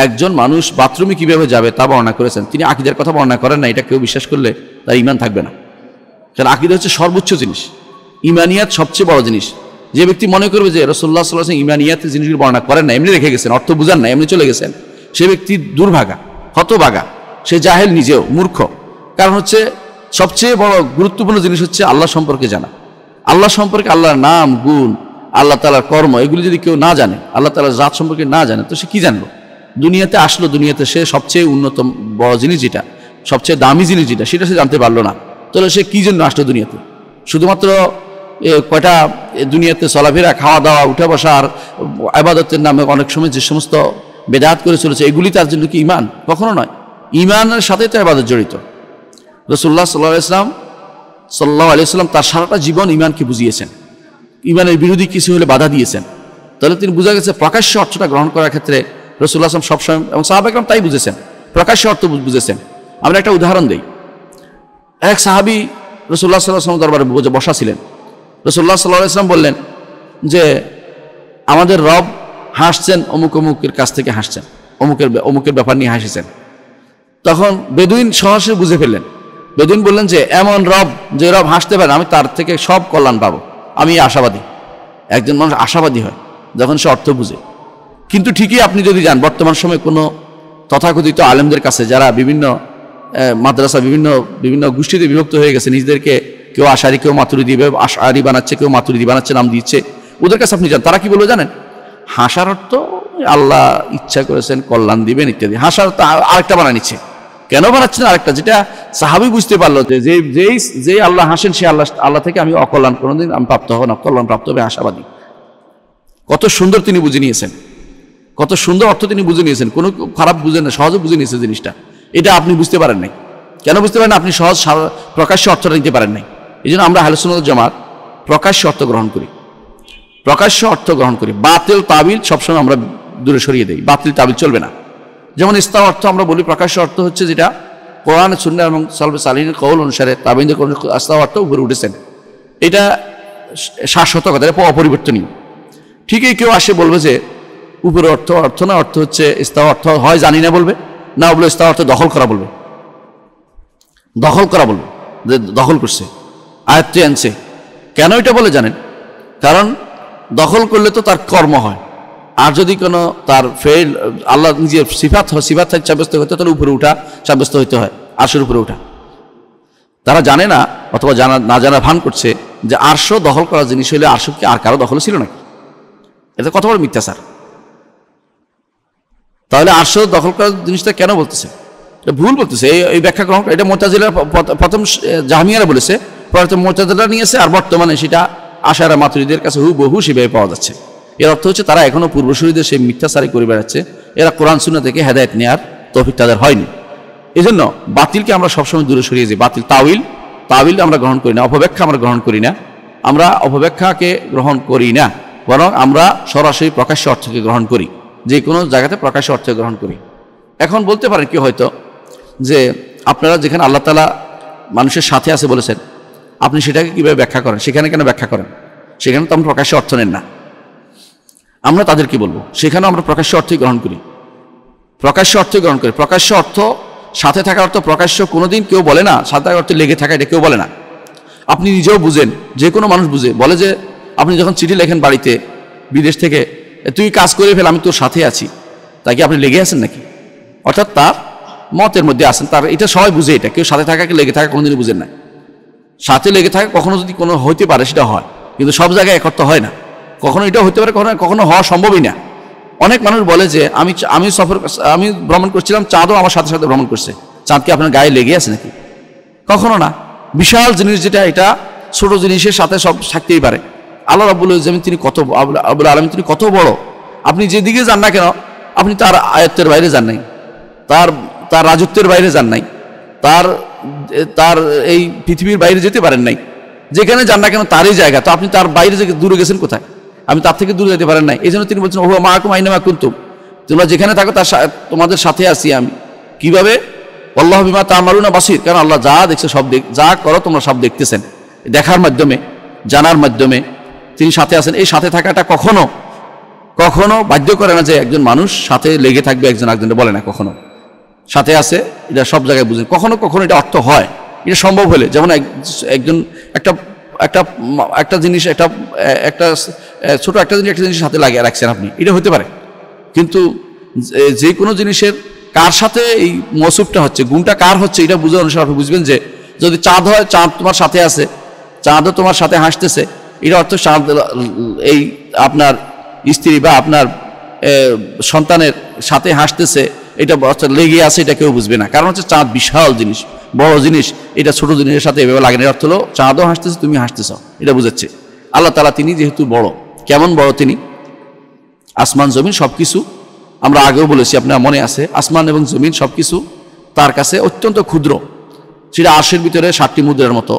একজন মানুষ বাথরুমে কীভাবে যাবে তা বর্ণনা করেছেন। তিনি আকীদার কথা বর্ণনা করেন না, এটা কেউ বিশ্বাস করলে তার ঈমান থাকবে না। কারণ আকীদা হচ্ছে সর্বোচ্চ জিনিস, ঈমানিয়াত সবচেয়ে বড় জিনিস। যে ব্যক্তি মনে করবে যে রাসূলুল্লাহ সাল্লাল্লাহু আলাইহি ওয়াসাল্লাম ঈমানিয়াতের জিনিসগুলো বর্ণনা করেন না, এমনি রেখে গেছেন, অর্থ বুঝান না, এমনি চলে গেছেন, সে ব্যক্তি দুর্ভাগা, হতবাগা, সে জাহেল, নিজেও মূর্খ। কারণ হচ্ছে সবচেয়ে বড় গুরুত্বপূর্ণ জিনিস হচ্ছে আল্লাহ সম্পর্কে জানা। আল্লাহ সম্পর্কে, আল্লাহর নাম, গুণ, আল্লাহ তাআলার কর্ম, এগুলি যদি কেউ না জানে, আল্লাহ তাআলার জাত সম্পর্কে না জানে, তো সে কী জানলো? দুনিয়াতে আসলো, দুনিয়াতে সে সবচেয়ে উন্নতম বড় জিনিস যেটা, সবচেয়ে দামি জিনিস যেটা, সেটা সে জানতে পারলো না, তাহলে সে কী জন্য আসলো দুনিয়াতে? শুধুমাত্র কয়টা দুনিয়াতে চলাফেরা, খাওয়া দাওয়া, উঠা বসা আর ইবাদতের নামে অনেক সময় যে সমস্ত বেদাত করে চলেছে, এগুলি তার জন্য কি ঈমান? কখনো নয়। ঈমানের সাথে তো ইবাদত জড়িত। রাসূলুল্লাহ সাল্লাল্লাহু আলাইহি ওয়াসাল্লাম তার সারাটা জীবন ঈমানকে বুঝিয়েছেন, ঈমানের বিরোধী কিছু হলে বাধা দিয়েছেন। তাহলে তিনি বোঝা গেছে প্রকাশ্য অর্থটা গ্রহণ করার ক্ষেত্রে রাসূলুল্লাহ সাল্লাল্লাহু আলাইহি ওয়াসাল্লাম সবসময় এবং সাহাবা একরাম তাই বুঝেছেন, প্রকাশ্য অর্থ বুঝেছেন। আমরা একটা উদাহরণ দিই, এক সাহাবী রাসূলুল্লাহ সাল্লাল্লাহু আলাইহি ওয়াসাল্লাম দরবারে বসা ছিলেন। রাসূলুল্লাহ সাল্লাল্লাহু আলাইহি ওয়াসাল্লাম বললেন যে আমাদের রব হাসছেন, অমুকের কাছ থেকে হাসছেন, অমুকের ব্যাপার নিয়ে হাসেছেন। তখন বেদুইন সহসে বুঝে ফেললেন। বেদুইন বললেন যে এমন রব, যে রব হাসতে পারে, আমি তার থেকে সব কল্যাণ পাবো, আমি আশাবাদী। একজন মানুষ আশাবাদী হয়, যখন সে অর্থ বুঝে। কিন্তু ঠিকই আপনি যদি যান বর্তমান সময়ে কোনো তথাকথিত আলেমদের কাছে, যারা বিভিন্ন মাদ্রাসা বিভিন্ন বিভিন্ন গোষ্ঠীতে বিভক্ত হয়ে গেছে, নিজেদেরকে কেউ আশারি কেউ মাতুরিদি আশারি বানাচ্ছে, কেউ মাতুরিদি বানাচ্ছে, নাম দিচ্ছে, ওদের কাছে আপনি যান, তারা কি বলবে জানেন? হাসার অর্থ আল্লাহ ইচ্ছা করেছেন কল্যাণ দিবেন ইত্যাদি। হাসার অর্থ আরেকটা বানায় নিচ্ছে। কেন বানাচ্ছেন আরেকটা? যেটা সাহাবী বুঝতে পারলো যে যে আল্লাহ হাসেন সে আল্লাহ থেকে আমি অকল্যাণ কোনোদিন আমি প্রাপ্ত হব না, কল্যাণ প্রাপ্ত হবে আশাবাদী। কত সুন্দর তিনি বুঝে নিয়েছেন, কত সুন্দর অর্থ তিনি বুঝে নিয়েছেন, কোনো খারাপ বুঝেন না, সহজে বুঝে নিয়েছেন জিনিসটা। এটা আপনি বুঝতে পারেন নাই। কেন বুঝতে পারেন? আপনি সহজ প্রকাশ্যে অর্থটা নিতে পারেন নাই। এই জন্য আমরা আহলুস সুন্নাত ওয়াল জামাত প্রকাশ্য অর্থ গ্রহণ করি, প্রকাশ্য অর্থ গ্রহণ করি। বাতিল তাবিল সবসময় আমরা দূরে সরিয়ে দিই, বাতিল তাবিল চলবে না। যেমন ইসলাম অর্থ আমরা বলি, প্রকাশ্য অর্থ হচ্ছে যেটা কোরআন সুন্নাহ এবং সালফে সালিহিনের কওল অনুসারে তাবিনদের ইসলাম অর্থ উপরে উঠেছেন, এটা শাশ্বত কথা, এটা অপরিবর্তনীয়। ঠিকই কেউ আসে বলবে যে উপরে অর্থ অর্থ না, অর্থ হচ্ছে ইসলাম, অর্থ হয় জানি না বলবে, না বলবে ইসলাম অর্থ দখল করা বলবে, দখল করা বলবে, যে দখল করছে আয়ত্তে আনছে। কেন এটা বলে জানেন? কারণ দখল করলে তো তার কর্ম হয়, আর যদি কোনো তার ফেল আল্লাহ নিজের সিফাত হয়, সিফাত থাকে সাব্যস্ত হইতে, তাহলে উপরে উঠা সাব্যস্ত হইতে হয়, আরশের উপরে উঠা। তারা জানে না অথবা জানা না জানা ভান করছে যে আরশ দখল করা জিনিস হইলে আরশ কি আর কারো দখল ছিল নাকি? এটা কত বড় মিথ্যাচার! তাহলে আরশ দখল করা জিনিসটা কেন বলতেছে? এটা ভুল বলতেছে। এই ব্যাখ্যা গ্রহণ এটা মুতাজিলা প্রথম জাহমিয়ারা বলেছে, পরে মুতাজিলা নিয়েছে, আর বর্তমানে সেটা আশারা মাতুরিদের কাছে হুবহু সেভাবে পাওয়া যাচ্ছে। এর অর্থ হচ্ছে তারা এখনো পূর্বসূরীদের সেই মিথ্যাচারই করে বেড়াচ্ছে। এরা কোরআন সুন্নাহ থেকে হেদায়েত নেওয়ার তৌফিক তাদের হয়নি। এই জন্য বাতিলকে আমরা সবসময় দূরে সরিয়ে যাই। বাতিল তাউইল আমরা গ্রহণ করি না, অপব্যাখ্যা আমরা গ্রহণ করি না, আমরা অপব্যাখ্যাকে গ্রহণ করি না, বরং আমরা সরাসরি প্রকাশ্য অর্থকে গ্রহণ করি, যে কোনো জায়গাতে প্রকাশ্য অর্থকে গ্রহণ করি। এখন বলতে পারেন কি হয়তো যে আপনারা যেখানে আল্লাহ তাআলা মানুষের সাথে আছে বলেছেন, আপনি সেটাকে কীভাবে ব্যাখ্যা করেন? সেখানে কেন ব্যাখ্যা করেন? সেখানে তো আমরা প্রকাশ্যে অর্থ নেন না। আমরা তাদেরকে বলবো সেখানে আমরা প্রকাশ্য অর্থই গ্রহণ করি, প্রকাশ্য অর্থই গ্রহণ করি। প্রকাশ্য অর্থ সাথে থাকার অর্থ প্রকাশ্য কোনোদিন কেউ বলে না, সাথে অর্থে লেগে থাকা এটা কেউ বলে না। আপনি নিজেও বুঝেন, যে কোনো মানুষ বুঝে। বলে যে আপনি যখন চিঠি লেখেন বাড়িতে বিদেশ থেকে, তুই কাজ করে ফেল আমি তোর সাথে আছি, তাই কি আপনি লেগে আছেন নাকি? অর্থাৎ তার মতের মধ্যে আছেন, তার এটা সবাই বুঝে। এটা কেউ সাথে থাকাকে লেগে থাকা কোনোদিনই বুঝেন না। সাথে লেগে থাকে কখনো যদি কোনো হইতে পারে সেটা হয়, কিন্তু সব জায়গায় একত্র হয় না, কখনো এটা হইতে পারে, কখনো কখনো হওয়া সম্ভবই না। অনেক মানুষ বলে যে আমি ভ্রমণ করছিলাম, চাঁদও আমার সাথে সাথে ভ্রমণ করছে, চাঁদকে আপনার গায়ে লেগে আছে নাকি? কখনো না। বিশাল জিনিস যেটা, এটা ছোট জিনিসের সাথে সব থাকতেই পারে। আল্লাহ রাব্বুল আলামিন তিনি কত বড়! আপনি যেদিকে যান না কেন, আপনি তার আয়ত্তের বাইরে যান নাই, তার রাজত্বের বাইরে যান নাই, তার এই পৃথিবীর বাইরে যেতে পারেন নাই। যেখানে যান না কেন তারই জায়গা, তো আপনি তার বাইরে দূরে গেছেন কোথায়? আমি তার থেকে দূরে যেতে পারেন নাই। এই জন্য তিনি বলছেন, ওহ মা কুম আইনামা কুনতুম, তোমরা যেখানে থাকো তার তোমাদের সাথে আছি আমি। কিভাবে? আল্লাহু বিমা তা'মালুনা বাসীর, কারণ আল্লাহ যা দেখছে সব, যা করো তোমরা সব দেখতেছেন। দেখার মাধ্যমে, জানার মাধ্যমে তিনি সাথে আছেন। এই সাথে থাকাটা কখনো কখনো বাধ্য করে না যে একজন মানুষ সাথে লেগে থাকবে, একজন আরেকজনকে বলে না কখনো সাথে আছে। এটা সব জায়গায় বুঝেন। কখনো কখনো এটা অর্থ হয়, এটা সম্ভব হলে। যেমন একজন একটা একটা একটা জিনিস একটা একটা ছোটো একটা জিনিস একটা জিনিসের সাথে লাগিয়ে রাখছেন আপনি, এটা হতে পারে। কিন্তু যে কোনো জিনিসের কার সাথে এই মৌসুফটা হচ্ছে, গুণটা কার হচ্ছে, এটা বুঝে অনুসারে আপনি বুঝবেন। যে যদি চাঁদ হয়, চাঁদ তোমার সাথে আছে, চাঁদও তোমার সাথে হাসতেছে, এটা অর্থ চাঁদ এই আপনার স্ত্রী বা আপনার সন্তানের সাথে হাসতেছে, এটা লেগে আছে, এটা কেউ বুঝবে না। কারণ হচ্ছে চাঁদ বিশাল জিনিস, বড় জিনিস, এটা ছোট জিনিসের সাথে এভাবে লাগে না। এর অর্থ হলো চাঁদও হাসতেছে, তুমি হাসতেছ, এটা বুঝাচ্ছে। আল্লাহ তাআলা তিনি যেহেতু বড়, কেমন বড় তিনি! আসমান জমিন সব কিছু, আমরা আগেও বলেছি, আপনার মনে আছে, আসমান এবং জমিন সব কিছু তার কাছে অত্যন্ত ক্ষুদ্র। সেটা আরশের ভিতরে 7টি মুদ্রার মতো,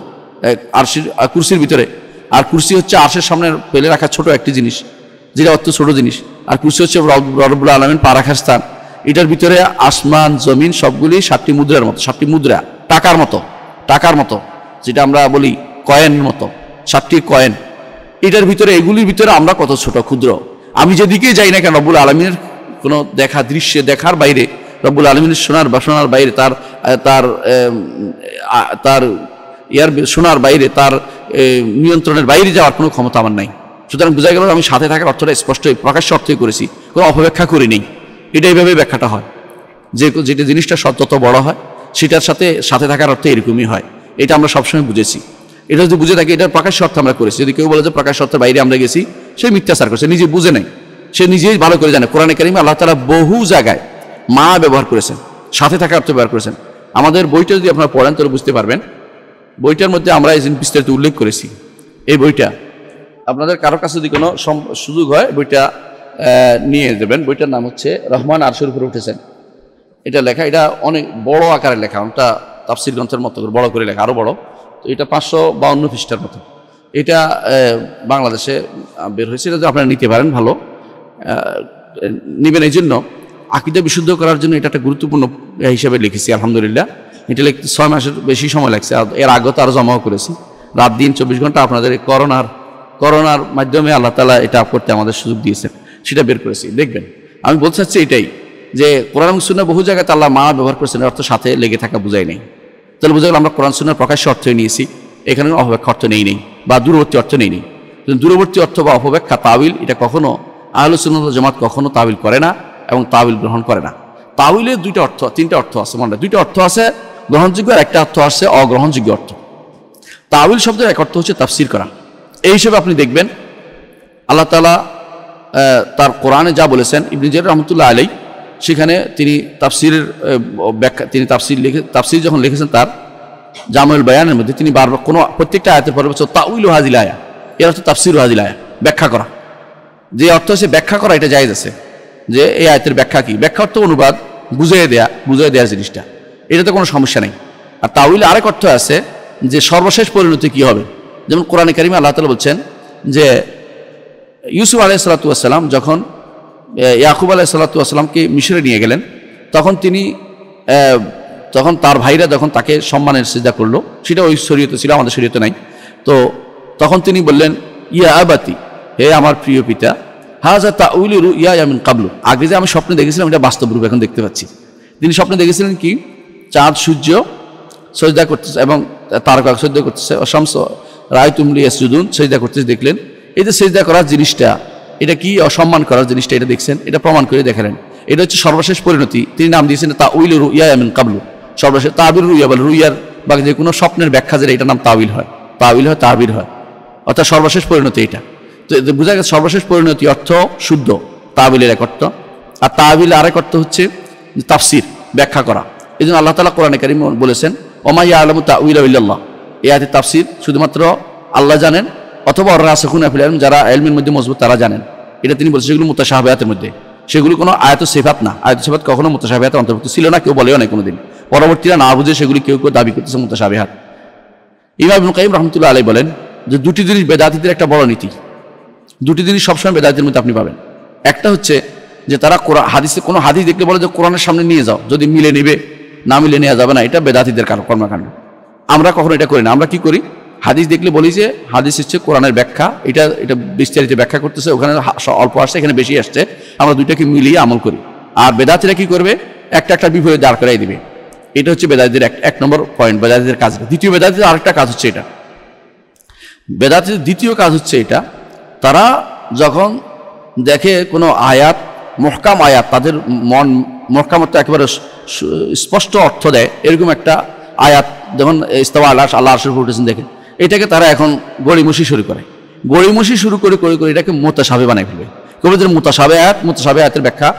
আরশের কুরসির ভিতরে। আর কুরসি হচ্ছে আরশের সামনে ফেলে রাখা ছোট একটি জিনিস, যেটা অত্যন্ত ছোট জিনিস। আর কুরসি হচ্ছে রব্বুল আলামিন পা রাখার স্থান। এটার ভিতরে আসমান জমিন সবগুলি 7টি মুদ্রার মতো, 7টি মুদ্রা টাকার মতো, যেটা আমরা বলি কয়েনের মতো, 7টি কয়েন। এটার ভিতরে, এগুলির ভিতরে আমরা কত ছোট, ক্ষুদ্র। আমি যেদিকে যাই না কেন, রব্বুল আলামিনের কোনো দেখা দৃশ্যে দেখার বাইরে, রব্বুল আলামিনের শোনার বাইরে, তার তার তার ইয়ার শোনার বাইরে, তার নিয়ন্ত্রণের বাইরে যাওয়ার কোনো ক্ষমতা আমার নাই। সুতরাং বোঝা গেল আমি সাথে থাকার অর্থটা স্পষ্ট প্রকাশ্য অর্থই করেছি, কোনো অপব্যাখ্যা করিনি। এটা এইভাবে ব্যাখ্যাটা হয় যে যেটা জিনিসটা সত্যত বড় হয় সেটার সাথে সাথে থাকার অর্থ এরকমই হয়। এটা আমরা সবসময় বুঝেছি। এটা যদি বুঝে থাকি এটার প্রকাশ্য অর্থ আমরা করেছি। যদি কেউ বলে যে প্রকাশ্য অর্থের বাইরে আমরা গেছি, সে মিথ্যাচার করছে, নিজে বুঝে নেই, সে নিজেই ভালো করে জানে। কোরআনে কারিমে আল্লাহ তাআলা বহু জায়গায় মা ব্যবহার করেছেন, সাথে থাকার অর্থ ব্যবহার করেছেন। আমাদের বইটা যদি আপনারা পড়েন তাহলে বুঝতে পারবেন। বইটার মধ্যে আমরা এই বিস্তারিত উল্লেখ করেছি। এই বইটা আপনাদের কারো কাছে যদি কোনো সুযোগ হয় বইটা নিয়ে দেবেন। বইটার নাম হচ্ছে রহমান আরশের উপরে উঠেছেন। এটা লেখা, এটা অনেক বড় আকারে লেখা, ওটা তাফসির গ্রন্থের মতো করে বড় করে লেখা, আরও বড়। তো এটা 552 পৃষ্ঠার মতো। এটা বাংলাদেশে বের হয়েছে, এটা আপনারা নিতে পারেন, ভালো নেবেন। এই জন্য আকীদা বিশুদ্ধ করার জন্য এটা একটা গুরুত্বপূর্ণ হিসাবে লিখেছি। আলহামদুলিল্লাহ এটা লিখতে 6 মাসের বেশি সময় লাগছে, আর এর আগে তো আরও জমাও করেছি। রাত দিন 24 ঘন্টা আপনাদের এই করোনার মাধ্যমে আল্লাহ তাআলা এটা করতে আমাদের সুযোগ দিয়েছেন, সেটা বের করেছি, দেখবেন। আমি বলতে চাচ্ছি এটাই যে কোরআন সুন্নাহ বহু জায়গায় আল্লাহ মা ব্যবহার করেছেন, অর্থ সাথে লেগে থাকা বোঝাই নেই। তাহলে বোঝা গেল আমরা কোরআন সুন্নাহর প্রকাশ্য অর্থই নিয়েছি, এখানে অপব্যাখ্যা অর্থ নেই বা দূরবর্তী অর্থ নেই। দূরবর্তী অর্থ বা অপব্যাখ্যা তাবিল এটা কখনো আহলুস সুন্নাত ওয়াল জামাত কখনো তাবিল করে না এবং তাবিল গ্রহণ করে না। তাবিলের তিনটা অর্থ আছে, মানে দুইটা অর্থ আছে গ্রহণযোগ্য আর একটা অর্থ আছে অগ্রহণযোগ্য অর্থ। তাবিল শব্দের এক অর্থ হচ্ছে তাফসির করা। এই হিসেবে আপনি দেখবেন আল্লাহ তাআলা তার কোরআনে যা বলেছেন, ইবনে জারীর রাহমাতুল্লাহ আলাইহি সেখানে তিনি তাফসিরের ব্যাখ্যা, তিনি তাফসির যখন লিখেছেন তার জামুল বায়ানের মধ্যে তিনি বারবার কোনো প্রত্যেকটা আয়াতের পরে বলছেন তাউইলু হাযিল আয়া, এর অর্থ তাফসিরু হাযিল আয়া, ব্যাখ্যা করা। যে অর্থ সে ব্যাখ্যা করা এটা জায়েজ আছে, যে এই আয়াতের ব্যাখ্যা কি, ব্যাখ্যা অর্থ অনুবাদ, বুঝিয়ে দেওয়ার জিনিসটা, এটাতে কোনো সমস্যা নেই। আর তাউইলে আরেক অর্থ আছে যে সর্বশেষ পরিণতি কি হবে। যেমন কোরআনে কারিমে আল্লাহ তাআলা বলছেন যে ইউসুফ আলাইহিস সালাম যখন ইয়াকুব আলাইহিস সালামকে মিশরে নিয়ে গেলেন, তখন তার ভাইরা যখন তাকে সম্মানের সিজদা করলো, সেটা ওই শরীয়তে ছিল, আমাদের শরীয়তে নাই। তো তখন তিনি বললেন ইয়া আবাতি, হে আমার প্রিয় পিতা, হাযা তাউইলু রুয়া ইয়ামিন কাবলু, আগে যে আমি স্বপ্নে দেখেছিলাম এটা বাস্তব রূপ এখন দেখতে পাচ্ছি। তিনি স্বপ্নে দেখেছিলেন কি, চাঁদ সূর্য সিজদা করতেছে এবং তারকা সিজদা করতেছে, শামস রায়তুমলি ইয়াসজুদুন সিজদা করতেছে দেখলেন। এই যে সিজদা করার জিনিসটা এটা কি, অসম্মান করার জিনিসটা এটা দেখছেন, এটা প্রমাণ করে দেখালেন। এটা হচ্ছে সর্বশেষ পরিণতি। তিনি নাম দিয়েছেন তাউইলু রুয়া ইয়ামিন কাবলু, সর্বশেষ তাবির রুয়া, বলে রুইয়ার বা যে কোনো স্বপ্নের ব্যাখ্যা, যেটা এটার নাম তাউইল হয় তাবির হয়, অর্থাৎ সর্বশেষ পরিণতি। এটা তো বোঝা গেছে সর্বশেষ পরিণতি অর্থ শুদ্ধ তাবিলের এক অর্থ। আর তাবিল আরেক অর্থ হচ্ছে তাফসির, ব্যাখ্যা করা। এই জন্য আল্লাহ তাআলা কোরআনে কারিমে বলেছেন ওমা ইয়ালামু তাউইলা ইল্লাল্লাহ, এই আয়াতের তাফসির শুধুমাত্র আল্লাহ জানেন, অথবা রাসিখুনা ফিল ইলম, যারা ইলমের মধ্যে মজবুত তারা জানেন। এটা তিনি বলছেন সেগুলো মুতাশাবিহাতের মধ্যে, সেগুলো কোনো আয়াত সিফাত না, আয়াত সিফাত কখনো মুতাশাবিহাতের অন্তর্ভুক্ত ছিল না, কেউ বলেও নাই কোনোদিন। পরবর্তীরা না বুঝে সেগুলি কেউ দাবি করতেছে মুতাশাবিহাত। ইমাম ইবনে কাইয়িম রাহমাতুল্লাহ আলাইহি বলেন যে দুটি জিনিস বেদাতীদের একটা বড় নীতি, দুটি জিনিস সবসময় বেদাতীদের মধ্যে আপনি পাবেন। একটা হচ্ছে যে তারা হাদিসে কোনো হাদিস দেখলে বলে যে কোরআনের সামনে নিয়ে যাও, যদি মিলে নেবে, না মিলে নেওয়া যাবে না, এটা বেদাতীদের কর্মকাণ্ড। আমরা কখনো এটা করি না। আমরা কি করি, হাদিস দেখলে বলি যে হাদিস হচ্ছে কোরআনের ব্যাখ্যা, এটা বিস্তারিত ব্যাখ্যা করতেছে, ওখানে অল্প আসছে এখানে বেশি আসছে, আমরা দুইটাকে মিলিয়ে আমল করি। আর বেদাতীরা কি করবে, একটা বিপরীত দাঁড় করাই দিবে। এটা হচ্ছে বেদাতীদের এক নম্বর পয়েন্ট, বেদাতীদের কাজ। দ্বিতীয় বেদাতীদের আরেকটা কাজ হচ্ছে এটা, বেদাতীদের দ্বিতীয় কাজ হচ্ছে এটা, তারা যখন দেখে কোনো আয়াত মহকাম আয়াত, তাদের মন মহকাম অর্থ একেবারে স্পষ্ট অর্থ দেয়, এরকম একটা আয়াত যখন ইস্তাওয়া আলা আরশির উপর উঠেছেন দেখেন, এটাকে তারা এখন গড়িমসি শুরু করে, গড়িমসি শুরু করে এটাকে মুতাশাবে বানায় ফেলবে। কবিদের মুতাশাবে আয়াতের ব্যাখ্যা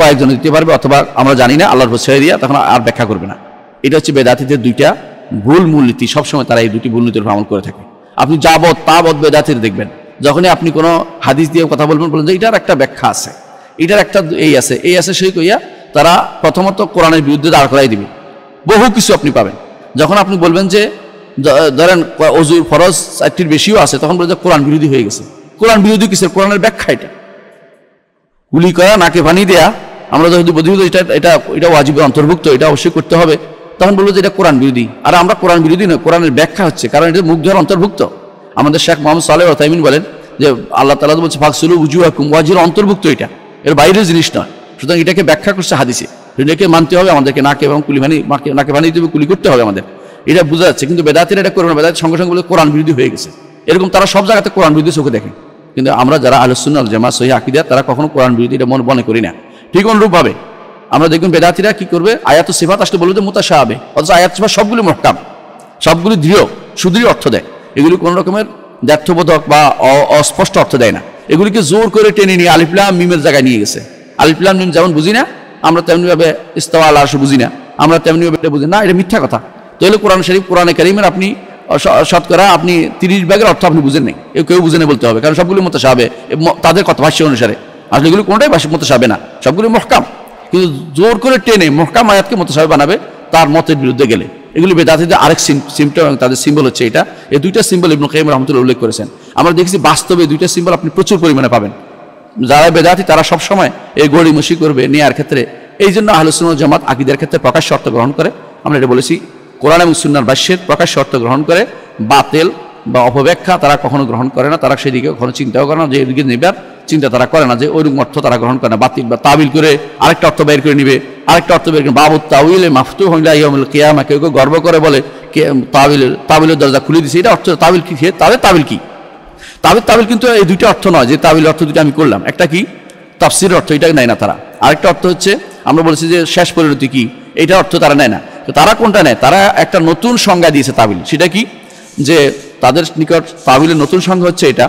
কয়েকজনে দিতে পারবে, অথবা আমরা জানি না আল্লাহর উপর ছেড়ে দিয়ে তখন আর ব্যাখ্যা করবে না। এটা হচ্ছে বেদাতীদের দুইটা ভুল মূলনীতি, সবসময় তারা এই দুটি ভুল নীতির উপর আমল করে থাকে। আপনি যাবৎ তাবৎ বেদাতীর দেখবেন, যখনই আপনি কোনো হাদিস দিয়ে কথা বলবেন, বলেন যে এটার একটা ব্যাখ্যা আছে, এটার একটা এই আছে সেই কইয়া তারা প্রথমত কোরআনের বিরুদ্ধে দাঁড় করাই দিবে। বহু কিছু আপনি পাবেন, যখন আপনি বলবেন যে ধরেন অজুর ফরজ 4টির বেশিও আছে, তখন বলে যে কোরআন বিরোধী হয়ে গেছে। কোরআন বিরোধী কিসের, কোরআনের ব্যাখ্যা। এটা গুলি করা, নাকে পানি দেয়া, আমরা যদি বলি এটা এটা এটা ওয়াজিবের অন্তর্ভুক্ত, এটা অবশ্যই করতে হবে, তখন বলবো যে এটা কোরআন বিরোধী। আর আমরা কোরআন বিরোধী নয়, কোরআনের ব্যাখ্যা হচ্ছে, কারণ এটা মুখ ধরার অন্তর্ভুক্ত। আমাদের শেখ মোহাম্মদ সালেহ তাইমিন বলেন যে আল্লাহ তাআলা বলছে ফাকসুলু উজুহাকুম, ওয়াজির অন্তর্ভুক্ত, এটা এর বাইরের জিনিস নয়। সুতরাং এটাকে ব্যাখ্যা করছে হাদিসে, এটাকে মানতে হবে আমাদেরকে, নাকে এবং কুলি ভানি, নাকে ভানি দিতে হবে, কুলি করতে হবে আমাদের, এটা বোঝা যাচ্ছে। কিন্তু বেদাতীরা এটা করে না, বেদাতীর সঙ্গে সঙ্গে বলে কোরআন বিরোধী হয়ে গেছে। এরকম তারা সব জায়গাতে কোরআন বিরোধী চোখে দেখে, কিন্তু আমরা যারা আহলুস সুন্নাত ওয়াল জামায়াত সহিহ আকীদা তারা কখনো কোরআন বিরোধী এটা মনে করি না। ঠিক অনুরূপভাবে আমরা দেখুন বেদাতীরা কি করবে, আয়াতুস সিফাত আসলে বলবে যে মুতাশাবিহ, অথচ আয়াত সিফাত সবগুলি মুহকাম, সবগুলি দৃঢ় সুদৃঢ় অর্থ দেয়, এগুলি কোনো রকমের দ্ব্যর্থবোধক বা অস্পষ্ট অর্থ দেয় না, এগুলিকে জোর করে টেনে নিয়ে আলিফ লাম মিমের জায়গায় নিয়ে গেছে। আলিফ লাম মিম যেমন বুঝি না আমরা তেমনিভাবে ইস্তাওয়া আল আরশ বুঝি না, আমরা তেমনিভাবে এটা বুঝি না, এটা মিথ্যা কথা। তাহলে কোরআন শরীফ কোরআনে কারিমের আপনি শতকরা আপনি 30 ভাগের অর্থ আপনি বুঝেন নাই, কেউ বুঝে না বলতে হবে, কারণ সবগুলি মুতাশাবিহ তাদের কথা ভাষ্য অনুসারে। আসলে এগুলি কোনোটাই ভাষ্য মুতাশাবিহ না, সবগুলি মুহকাম, কিন্তু জোর করে টেনে মুহকাম আয়াতকে মুতাশাবিহ বানাবে তার মতের বিরুদ্ধে গেলে। এগুলি বেদাতীদের আরেক সিম্পটম এবং তাদের সিম্বল হচ্ছে এটা। এই দুইটা সিম্বল ইবনে কাইয়িম রাহমাতুল্লাহ উল্লেখ করেছেন। আমরা দেখেছি বাস্তবে দুইটা সিম্বল আপনি প্রচুর পরিমাণে পাবেন। যারা বেদাতী তারা সবসময় এই গড়িমসি করবে নেয়ার ক্ষেত্রে, এই জন্য আহলুস সুন্নাত ওয়াল জামায়াত আকীদার ক্ষেত্রে প্রকাশ্য অর্থ গ্রহণ করে। আমরা এটা বলেছি, কোরআন এবং সুন্নাহর ভাষ্যের প্রকাশ্য অর্থ গ্রহণ করে, বাতিল বা অপব্যাখ্যা তারা কখনো গ্রহণ করে না, তারা সেদিকে কখনো চিন্তাও করে না, যে এদিকে নেবার চিন্তা তারা করে না, যে ওইরকম অর্থ তারা গ্রহণ করে না। বাতিল বা তাবিল করে আরেকটা অর্থ বের করে নিবে, আরেকটা অর্থ বের করে বাবুত তাউইলে মাফতুহ ইলা ইয়াউমিল কিয়ামা, কেউ কেউ গর্ব করে বলে তাবিলের দরজা খুলে দিয়েছে, এটা অর্থ তাবিল কি, তাদের তাবিল কি? তাবিল কিন্তু এই দুইটা অর্থ নয় যে তাবিল অর্থ দুইটা আমি করলাম, একটা কি তাফসিরের অর্থ, এটা নেয় না তারা। আরেকটা অর্থ হচ্ছে আমরা বলেছি যে শেষ পরিণতি কি, এটা অর্থ তারা নেয় না। তো তারা কোনটা নেয়? তারা একটা নতুন সংজ্ঞা দিয়েছে তাবিল, সেটা কি, যে তাদের নিকট তাবিলের নতুন সংজ্ঞা হচ্ছে এটা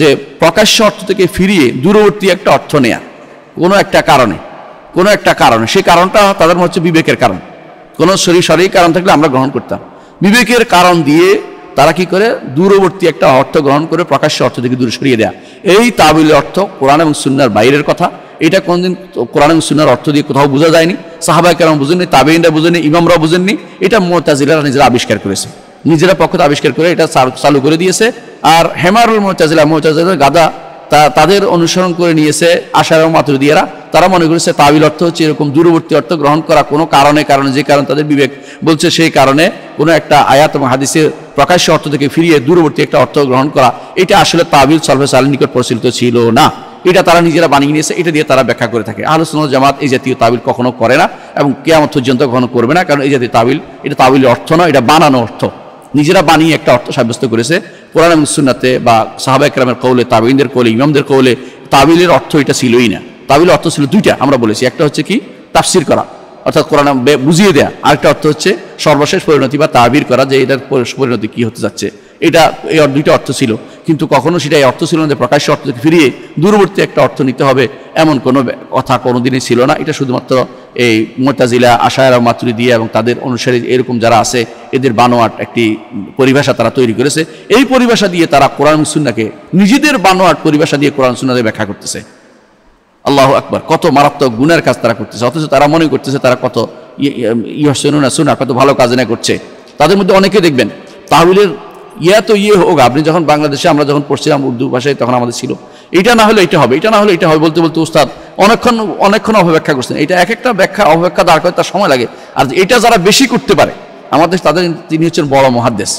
যে প্রকাশ্য অর্থ থেকে ফিরিয়ে দূরবর্তী একটা অর্থ নেয়া কোনো একটা কারণে। সেই কারণটা তাদের মধ্যে বিবেকের কারণ, কোনো সরি কারণ থাকলে আমরা গ্রহণ করতাম, বিবেকের কারণ দিয়ে তারা কি করে দূরবর্তী একটা অর্থ গ্রহণ করে প্রকাশ্য অর্থ থেকে দূরে সরিয়ে দেয়া। এই তাবিলের অর্থ কোরআন এবং সুন্নাহর বাইরের কথা, এটা কোনদিন কোরআন এবং সুন্নাহর অর্থ দিয়ে কোথাও বোঝা যায়নি, সাহাবায়ে কেরাম বুঝেননি, তাবেঈনরা বুঝেননি, ইমামরা বুঝেননি, এটা মুতাজিলারা নিজেরা আবিষ্কার করেছে, নিজেরা পক্ষ আবিষ্কার করে এটা চালু করে দিয়েছে। আর হেমারুল মুতাজিলা গাদা তাদের অনুসরণ করে নিয়েছে আশারা মাতুরিদিয়ারা, তারা মনে করেছে তাবিল অর্থ হচ্ছে এরকম দূরবর্তী অর্থ গ্রহণ করা কোনো কারণে, যে কারণ তাদের বিবেক বলছে সেই কারণে কোনো একটা আয়াত এবং হাদিসের প্রকাশ্য অর্থ থেকে ফিরিয়ে দূরবর্তী একটা অর্থ গ্রহণ করা। এটা আসলে তাবিল সালফে সালেহদের নিকট প্রচলিত ছিল না, এটা তারা নিজেরা বানিয়ে নিয়েছে, এটা দিয়ে তারা ব্যাখ্যা করে থাকে। আহলুস সুন্নাত ওয়াল জামায়াত এই জাতীয় তাবিল কখনো করে না এবং কিয়ামত পর্যন্ত কখনো করবে না, কারণ এই জাতীয় তাবিল এটা তাবিলের অর্থ নয়, এটা বানানো অর্থ, নিজেরা বানিয়ে একটা অর্থ সাব্যস্ত করেছে। কোরআন এবং সুন্নাতে বা সাহাবায়ে কেরামের কওলে, তাবেঈনদের কওলে, ইমামদের কওলে তাবিলের অর্থ এটা ছিলই না। তাবিলের অর্থ ছিল দুইটা আমরা বলেছি, একটা হচ্ছে কি তাফসির করা অর্থাৎ কোরআন বুঝিয়ে দেয়া, আরেকটা অর্থ হচ্ছে সর্বশেষ পরিণতি বা তাবির করা, যে এটার পরিণতি কী হতে যাচ্ছে, এটা এই দুইটা অর্থ ছিল। কিন্তু কখনো সেটা এই অর্থ ছিল না যে প্রকাশ্য অর্থ ফিরিয়ে দূরবর্তী একটা অর্থ নিতে হবে, এমন কোনো কথা কোনোদিনই ছিল না। এটা শুধুমাত্র এই মুতাজিলা, আশায়রা, মাতুরিদিয়া এবং তাদের অনুসারী এরকম যারা আছে এদের বানোয়াট একটি পরিভাষা তারা তৈরি করেছে। এই পরিভাষা দিয়ে তারা কোরআন সুন্নাহকে নিজেদের বানোয়াট পরিভাষা দিয়ে কোরআন সুন্নাহকে ব্যাখ্যা করতেছে। আল্লাহু আকবার, কত মারাত্মক গুণের কাজ তারা করতেছে, অথচ তারা মনে করতেছে তারা কত ইহসেনুনা সুন্নাহ, কত ভালো কাজ না করছে। তাদের মধ্যে অনেকে দেখবেন তাহবিলের ইয়া তো ইয়ে হোক, আপনি যখন বাংলাদেশে আমরা যখন পড়ছিলাম উর্দু ভাষায় তখন আমাদের ছিল এটা না হলে এটা হবে, এটা না হলে এটা হবে বলতে বলতে উস্তাদ অনেকক্ষণ অপব্যাখ্যা করছেন। এটা এক একটা ব্যাখ্যা অপব্যাখ্যা দাঁড় করে তার সময় লাগে। আর এটা যারা বেশি করতে পারে আমাদের তাদের, তিনি হচ্ছেন বড় মুহাদ্দিস,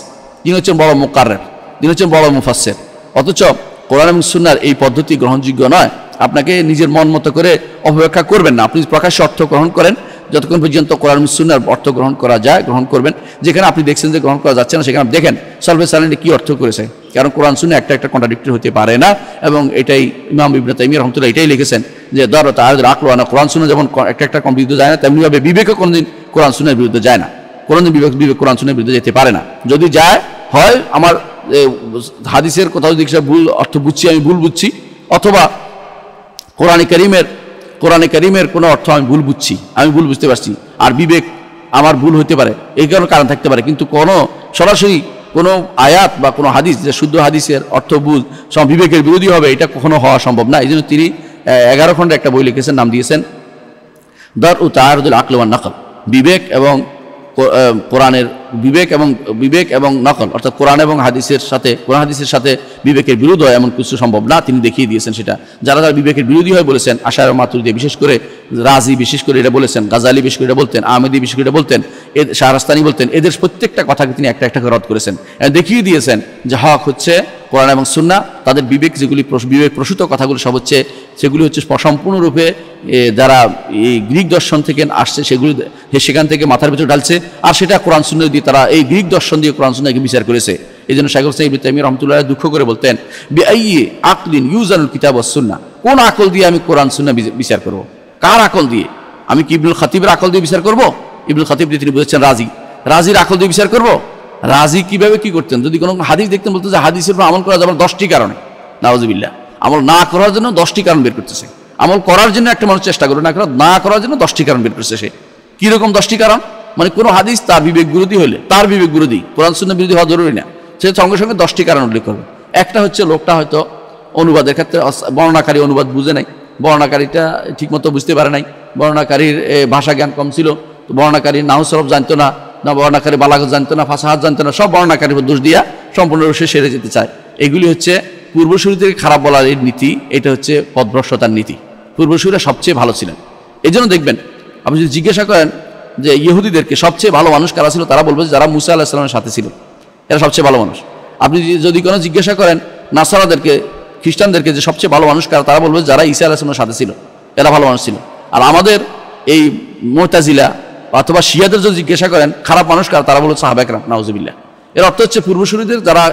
তিনি হচ্ছেন বড় মুকাররির, তিনি হচ্ছেন বড় মুফাসসির, অথচ কোরআন এবং সুন্নাহর এই পদ্ধতি গ্রহণযোগ্য নয়। আপনাকে নিজের মন মতো করে অপব্যাখ্যা করবেন না, আপনি প্রকাশ্য অর্থ গ্রহণ করেন যতক্ষণ পর্যন্ত কোরআন সুন্নাহর অর্থ গ্রহণ করা যায় গ্রহণ করবেন। যেখানে আপনি দেখছেন যে গ্রহণ করা যাচ্ছে না সেখানে দেখেন সালফে সালেহরা কী অর্থ করেছে, কারণ কোরআন সুন্নাহ একটা কন্ট্রাডিক্টরি হতে পারে না। এবং এটাই ইমাম ইবনে তাইমিয়া রাহমাতুল্লাহ এটাই লিখেছেন যে দরত আরদ আকল আনা, কোরআন সুন্নাহ যেমন একটা বিরুদ্ধে যায় না, তেমনিভাবে বিবেকও কোনোদিন কোরআন সুন্নাহর বিরুদ্ধে যায় না, কোনোদিন বিবেক কোরআন সুন্নাহর বিরুদ্ধে যেতে পারে না। যদি যায় হয় আমার হাদিসের কোথাও যদি ভুল অর্থ বুঝছি, আমি ভুল বুঝছি, অথবা কোরআনে কারিমের কোনো অর্থ আমি ভুল বুঝতে পারছি, আর বিবেক আমার ভুল হতে পারে, এই কারণ থাকতে পারে। কিন্তু কোনো সরাসরি কোনো আয়াত বা কোনো হাদিস যে শুদ্ধ হাদিসের অর্থ ভুল বিবেকের বিরোধী হবে, এটা কখনো হওয়া সম্ভব না। এই জন্য তিনি 11 খণ্ডে একটা বই লিখেছেন, নাম দিয়েছেন দর ও তারদুল আকল ওয়ান নকল, বিবেক এবং কোরআনের বিবেক এবং নকল, অর্থাৎ কোরআন হাদিসের সাথে বিবেকের বিরোধ হয় এমন কিছু সম্ভব না, তিনি দেখিয়ে দিয়েছেন সেটা। যারা বিবেকের বিরোধী হয় বলেছেন, আশায়রা মাতুরিদিয়া বিশেষ করে, রাজি বিশেষ করে এটা বলেছেন, গাজালি বিশেষ করে এটা বলতেন, আহমেদি বিশেষ করে এটা বলতেন, শাহরাস্তানি বলতেন, এদের প্রত্যেকটা কথাকে তিনি একটা একটা রদ করেছেন, দেখিয়ে দিয়েছেন যে হক হচ্ছে কোরআন এবং সুন্নাহ। তাদের বিবেক প্রসূত কথাগুলো সব হচ্ছে, সেগুলি হচ্ছে সম্পূর্ণরূপে যারা এই গ্রিক দর্শন থেকে আসছে সেগুলি সেখান থেকে মাথার ভেতর ঢালছে, আর সেটা কোরআন সুন্নাহ দিয়ে तारा ए ग्रीक दर्शन दिए कुरान सुन्नाहके विचार करेछे। एइजন্য শাইখুল ইসলাম ইবনে তাইমিয়া রাহমাতুল্লাহ আলাইহি দুঃখ করে বলতেন বিআইয়ি আকলিন ইউজানুল কিতাব ওয়াস সুন্নাহ, কোন আকল দিয়ে আমি কোরআন সুন্নাহ বিচার করব? কার আকল দিয়ে? আমি কি ইবনুল খতিবের আকল দিয়ে বিচার করব? ইবনুল খতিব তিনি বলেছেন রাজি, রাজির আকল দিয়ে বিচার করব। রাজি কিভাবে কি করতেন? যদি কোনো হাদিস দেখতেন বলতো যে হাদিসের উপর আমল করা যাবে 10টি কারণে, নাউজুবিল্লাহ। আমল না করার জন্য 10টি কারণ বের করতেছে, আমল করার জন্য একটা মানুষ চেষ্টা করে না করার জন্য 10টি কারণ বের করতেছে। সে কিরকম 10টি কারণ? মানে কোনো হাদিস তার বিবেক বিরোধী হলে, তার বিবেক বিরোধী কোরআন সুন্নাহ বিরোধী হওয়া জরুরি না, সে সঙ্গে সঙ্গে 10টি কারণ উল্লেখ করবে। একটা হচ্ছে লোকটা হয়তো অনুবাদের ক্ষেত্রে বর্ণনাকারী অনুবাদ বুঝে নাই, বর্ণাকারীটা ঠিকমতো বুঝতে পারে নাই, বর্ণাকারীর ভাষা জ্ঞান কম ছিল, তো বর্ণাকারী নাহু সরফ জানতো না, না বর্ণাকারী বালাগত জানতো না, ফাসাহাত জানতো না, সব বর্ণাকারীর দোষ দিয়া সম্পূর্ণরূপে সে সেরে যেতে চায়। এগুলি হচ্ছে পূর্বসূরিদের খারাপ বলার নীতি, এটা হচ্ছে পথভ্রষ্টতার নীতি। পূর্বসূরিরা সবচেয়ে ভালো ছিলেন, এই জন্য দেখবেন আপনি যদি জিজ্ঞাসা করেন যে ইহুদিদেরকে সবচেয়ে ভালো মানুষ কারা ছিল, তারা বলবে যারা মুসা আলাইহিস সালামের সাথে ছিল এরা সবচেয়ে ভালো মানুষ। আপনি যদি কোনো জিজ্ঞাসা করেন নাসারাদেরকে, খ্রিস্টানদেরকে যে সবচেয়ে ভালো মানুষ কারা, তারা বলবে যারা ঈসা আলাইহিস সালামের সাথে ছিল এরা ভালো মানুষ ছিল। আর আমাদের এই মুতাজিলা অথবা শিয়াদের যদি জিজ্ঞাসা করেন খারাপ মানুষ কারা, তারা বলবে সাহাবা একরাম, নাউজুবিল্লাহ। এর অর্থ হচ্ছে পূর্বসূরিদের যারা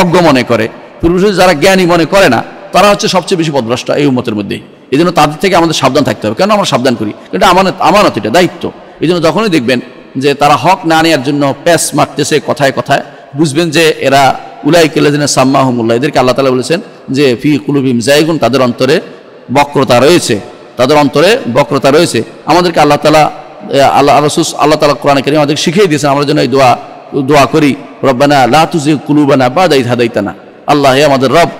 অজ্ঞ মনে করে, পূর্বসূরি যারা জ্ঞানী মনে করে না, তারা হচ্ছে সবচেয়ে বেশি পথভ্রষ্ট এই উম্মতের মধ্যেই। এই জন্য তাদের থেকে আমাদের সাবধান থাকতে হবে। কেন আমরা সাবধান করি? এটা আমানত, এটা দায়িত্ব। এই জন্য যখনই দেখবেন যে তারা হক না নেওয়ার জন্য প্যাস মারতেছে কথায় কথায়, বুঝবেন যে এরা উলাই কেলেদিনা সাম্মাহুমুল্লাহ, এদেরকে আল্লাহ তাআলা বলেছেন যে ফি কুলুবিহিম যায়গুন, তাদের অন্তরে বক্রতা রয়েছে, তাদের অন্তরে বক্রতা রয়েছে। আমাদেরকে আল্লাহ তাআলা কোরআনে কারীমে আমাদেরকে শিখিয়ে দিয়েছেন, আমরা যেন এই দোয়া করি রব্বানা লা তুযিগ কুলুবানা বা'দা ইয হাদাইতানা, আল্লাহ হে আমাদের রব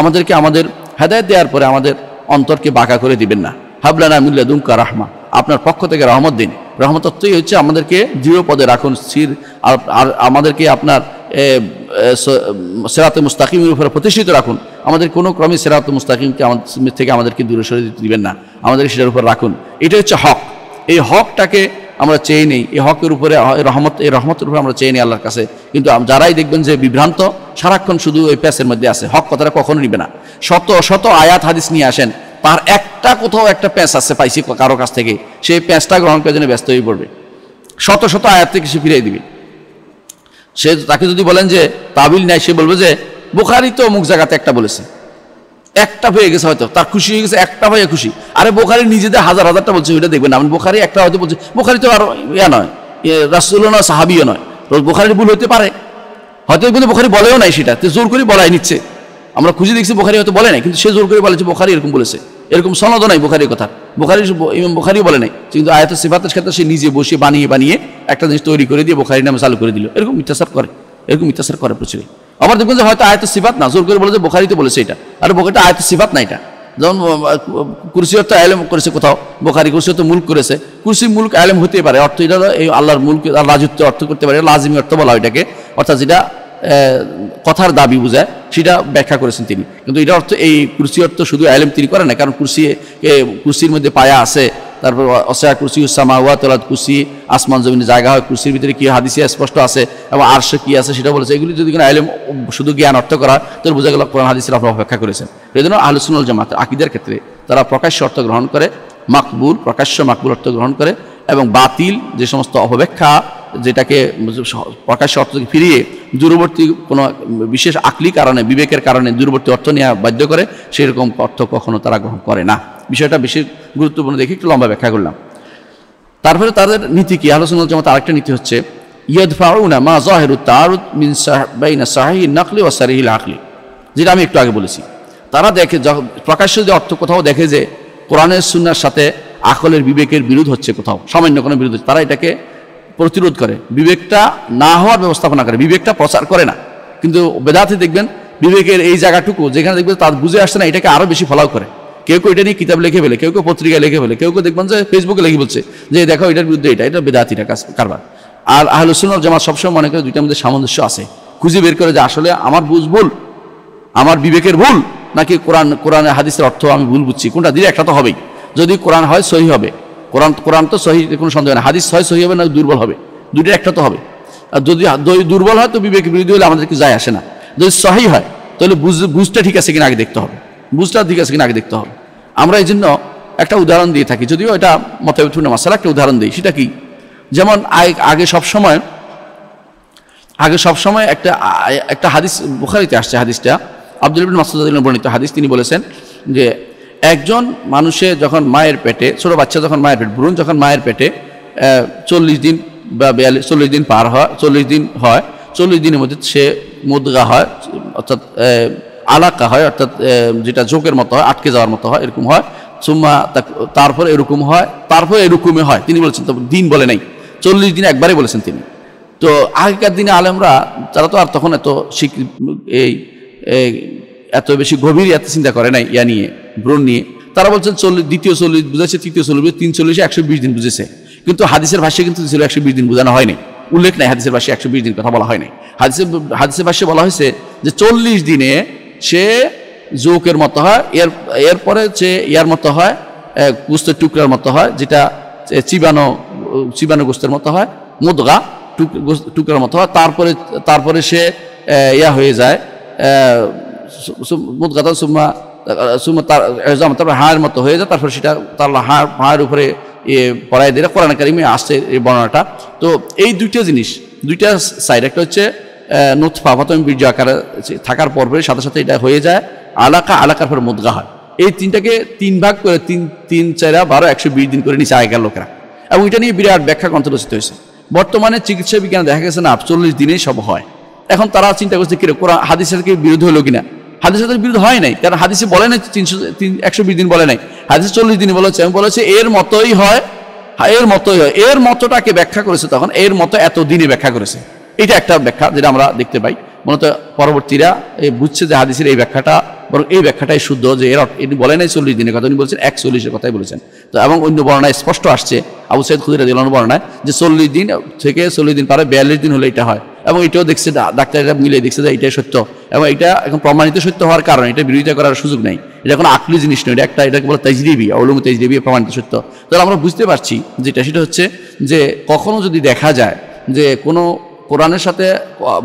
আমাদেরকে আমাদের হেদায়েত দেওয়ার পরে আমাদের অন্তরকে বাঁকা করে দিবেন না, হাবলানা মিন লাদুনকা রাহমা, আপনার পক্ষ থেকে রহমত দিন। রহমতত্বই হচ্ছে আমাদেরকে দৃঢ় পদে রাখুন, স্থির, আর আমাদেরকে আপনার সিরাতে মুস্তাকিমের উপরে প্রতিষ্ঠিত রাখুন, আমাদের কোনো ক্রমে সিরাতে মুস্তাকিমকে আমাদের থেকে আমাদেরকে দূরে সরে দিতে দিবেন না, আমাদেরকে সেটার উপর রাখুন। এটা হচ্ছে হক। এই হকটাকে আমরা চেয়ে নেই, এই হকের উপরে রহমত, এই রহমতের উপরে আমরা চেয়ে নেই আল্লাহর কাছে। কিন্তু যারাই দেখবেন যে বিভ্রান্ত, সারাক্ষণ শুধু ওই প্যাসের মধ্যে আছে, হক কথাটা কখনো নিবে না। শত শত আয়াত হাদিস নিয়ে আসেন, তার একটা কোথাও একটা প্যাঁচ আসছে পাইছি কারো কাছ থেকে, সেই প্যাঁচটা গ্রহণ করার জন্য ব্যস্ত হয়ে পড়বে, শত শত আয়াত থেকে সে ফিরিয়ে দিবে। সে তাকে যদি বলেন যে তাবিল নাই, সে বলবে যে বুখারী তো অমুক জায়গাতে একটা বলেছে, একটা হয়ে গেছে, হয়তো তার খুশি হয়ে গেছে, একটা হয়ে খুশি। আরে বুখারী নিজেদের হাজার হাজারটা বলছে, ওইটা দেখবেন না, আমি বুখারী একটা হয়তো বলছে, বুখারী তো আর ইয়া নয়, রাসূলও নয়, সাহাবিও নয়, বুখারীর ভুল হতে পারে, হয়তো কিন্তু বুখারী বলেও নাই, সেটা তো জোর করে বলাই নিচ্ছে। আমরা খুঁজে দেখছি বুখারী হয়তো বলে নাই, কিন্তু সে জোর করে বলে যে বুখারী এরকম বলেছে, এরকম সনদও নাই বুখারীর কথা, ইমাম বুখারীও বলে নাই, কিন্তু আয়াতুস সিফাতের ক্ষেত্রে সে নিজে বসে বানিয়ে বানিয়ে একটা জিনিস তৈরি করে দিয়ে বুখারীর নামে চালু করে দিল। এরকম ইত্যাচার করে প্রচুর। আবার দেখুন যে হয়তো আয়াতুস সিফাত না, জোর করে বলে যে বুখারী তো বলেছে এটা, আর বুখারীটা আয়াতুস সিফাত না। এটা যেমন কুরসিয়ত তো আলেম করেছে, কোথাও বুখারী কুরসিয়ত মুলক করেছে, কুরসি মুলক আলেম হতে পারে, অর্থ এটা এই আল্লাহর মুলক আর রাজত্ব অর্থ করতে পারে, লাজিমি অর্থ বলা এটাকে, অর্থাৎ যেটা কথার দাবি বোঝায় সেটা ব্যাখ্যা করেছেন তিনি। কিন্তু এটা অর্থ এই কুরসি অর্থ শুধু আলেম তিনি করেন না, কারণ কুরসির মধ্যে পায়া আছে, তারপর অসায়া কুরসি সামাওয়াত ওয়াল আরদ, কুরসি আসমান জমিনে জায়গা হয়, কুরসির ভিতরে কি হাদিসে স্পষ্ট আছে এবং আরশে কি আছে সেটা বলেছে। এগুলি যদি কোনো আলেম শুধু জ্ঞান অর্থ করা, তাহলে বোঝা গেল কোরআন হাদিসের আপনার ব্যাখ্যা করেছেন। এই জন্য আহলুস সুন্নাত ওয়াল জামায়াত আকীদার ক্ষেত্রে তারা প্রকাশ্য অর্থ গ্রহণ করে, মাকবুল প্রকাশ্য মাকবুল অর্থ গ্রহণ করে, এবং বাতিল যে সমস্ত অপব্যাখ্যা যেটাকে প্রকাশ্য অর্থ ফিরিয়ে দূরবর্তী কোনো বিশেষ আকলি কারণে, বিবেকের কারণে দূরবর্তী অর্থ নেওয়া বাধ্য করে, সেরকম অর্থ কখনো তারা গ্রহণ করে না। বিষয়টা বেশি গুরুত্বপূর্ণ দেখে একটু লম্বা ব্যাখ্যা করলাম। তারপরে তাদের নীতি কি? আহলুস সুন্নাত ওয়াল জামায়াত আরেকটা নীতি হচ্ছে ইয়াদফাউনা মা যাহিরুত তাআরুদ মিন বাইনা সাহিহিন নাকলি ওয়া সারিহিল আকলি, যেটা আমি একটু আগে বলেছি। তারা দেখে প্রকাশ্য যে অর্থ কোথাও দেখে যে কোরআনের সুন্নাহর সাথে আকলের বিবেকের বিরোধ হচ্ছে, কোথাও সামান্য কোনো বিরোধ হচ্ছে, তারা এটাকে প্রতিরোধ করে, বিবেকটা না হওয়ার ব্যবস্থাপনা করে, বিবেকটা প্রচার করে না। কিন্তু বেদাতে দেখবেন বিবেকের এই জায়গাটুকু যেখানে দেখবেন তার বুঝে আসছে না, এটাকে আরও বেশি ফলাও করে। কেউ কেউ এটা নিয়ে কিতাব লিখে ফেলে, কেউ কেউ পত্রিকা লিখে ফেলে, কেউ কেউ দেখবেন যে ফেসবুকে লিখে বলছে যে দেখো এটার বিরুদ্ধে, এটা বেদাতিটা কারবার। আর আহলুস সুন্নাত ওয়াল জামাত সবসময় মনে করে দুইটার মধ্যে সামঞ্জস্য আছে, খুঁজে বের করে যে আসলে আমার বুঝ ভুল, আমার বিবেকের ভুল, নাকি কোরআন হাদিসের অর্থ আমি ভুল বুঝছি, কোনটা দিলে একটা তো হবেই। যদি কোরআন হয় সহি হবে, কোরআন তো সহি কোনো সন্দেহ না, হাদিস হয় সহি হবে না দুর্বল হবে, দুইটার একটা তো হবে। আর যদি দুর্বল হয় তো বিবেক বিরোধী হলে আমাদেরকে যায় আসে না, যদি সহি হয় তাহলে বুঝটা ঠিক আছে কিনা আগে দেখতে হবে, বুঝটা ঠিক আছে কিনা আগে দেখতে হবে। আমরা এই জন্য একটা উদাহরণ দিয়ে থাকি, যদিও এটা মতভেদপূর্ণ মাসালা, একটা উদাহরণ দিই। সেটা কি? যেমন আগে সবসময় आगे सब समय एक हादिस बुखारीते आसছে हादिसটা আব্দুল ইবনে মাসউদ রাদিয়াল্লাহু বর্ণিত हादिस তিনি বলেছেন যে একজন মানুষে যখন মায়ের পেটে ছোট বাচ্চা যখন মায়ের পেটে ভ্রূণ যখন মায়ের পেটে 40 দিন বা 40 দিন পার হয় 40 দিন হয় 40 দিনের মধ্যে সে মুদগা হয় অর্থাৎ আলাকা হয় অর্থাৎ যেটা ঝোঁকের মতো হয় আটকে যাওয়ার মতো হয় এরকম হয় সুম্মা তারপর এরকম হয় তারপর এরকমই হয় তিনি বলেছেন তবে দিন বলে নাই 40 দিন একবারই বলেছেন তিনি तो आगेकार दिन आलेमरा तारा तो तखन एत एत बेशी गभीर एत चिंता करे नाई या निये भ्रूण निये तारा बोलछेन 40 द्वितीय 40 बुझाइछे तृतीय 40 43 120 दिन बुझेছে কিন্তু হাদিসের ভাষ্যে কিন্তু 120 दिन বোঝানো হয় নাই উল্লেখ নাই হাদিসের ভাষ্যে 120 दिन কথা বলা হয় নাই হাদিসের ভাষ্যে বলা হয়েছে যে 40 দিনে সে জোকের মত হয় এর পরে সে ইয়ার মত হয় গোস্তের টুকরার মত হয় যেটা চিবানো চিবানো গোস্তের মত হয় মুদগা टुकड़ा मत तारपरे से या हो जाए मुदगाता सुम्मा सुम्मा एजा मतलब हार मत हो जाए तरह से हार हार उपरे पढ़ाई दिए कुरान करीमे आसছে बर्णनाटा तो ये दुइटा जिनिस दुइटा साइड एक हे नुतफा प्रथम बीर्य आकारे थाकार पर साथे साथे एटा हो जाए आलाका आलाकार पर मुदगा है ये तीनटा के तीन भाग करे तीन तीन चारा 12 120 दिन करे नीचे आएगा लोकरा और ये नहीं बिराट व्याख्या ग्रंथरचित হয়েছে बर्तमान चिकित्सा विज्ञान देखा गया 48 दिन सब है एन ता चिंता कर हादिस बिरुद्ध हलो क्या हादिस बिरुद्ध है ना कारण हादिसे बोले ना 320 दिन बोले ना हादिस 40 दिन एर मत ही है एर मत ही एर मतटा के व्याख्या कर तक एर मत एत दिन व्याख्या कर व्याख्या जो देखते पाई मूलत परवर्तीरा बुझे जो हादिसर ये व्याख्या बर ये व्याख्याटाई शुद्ध जो एर बोले ना 40 दिन कथा उन्नी 41 कथाई तो अन्य बर्णा स्पष्ट आसছে আবু সাঈদ খুদরি রাদিয়াল্লাহু আনহু বর্ণনা যে 40 दिन থেকে 40 दिन পরে 42 दिन হলে এটা হয় এবং এটাও দেখছে ডাক্তাররা মিলে দেখছে যে এটাই সত্য এবং এটা এখন প্রমাণিত সত্য হওয়ার কারণে এটা বিরোধিতা করার সুযোগ নাই এটা কোনো আকলি জিনিস নয় এটা একটা এটাকে বলে তাজরিবি উলুম তাজরিবি প্রমাণিত সত্য তাহলে আমরা বুঝতে পারছি যেটা সেটা হচ্ছে যে কখনো যদি দেখা যায় যে কোনো কোরআনের সাথে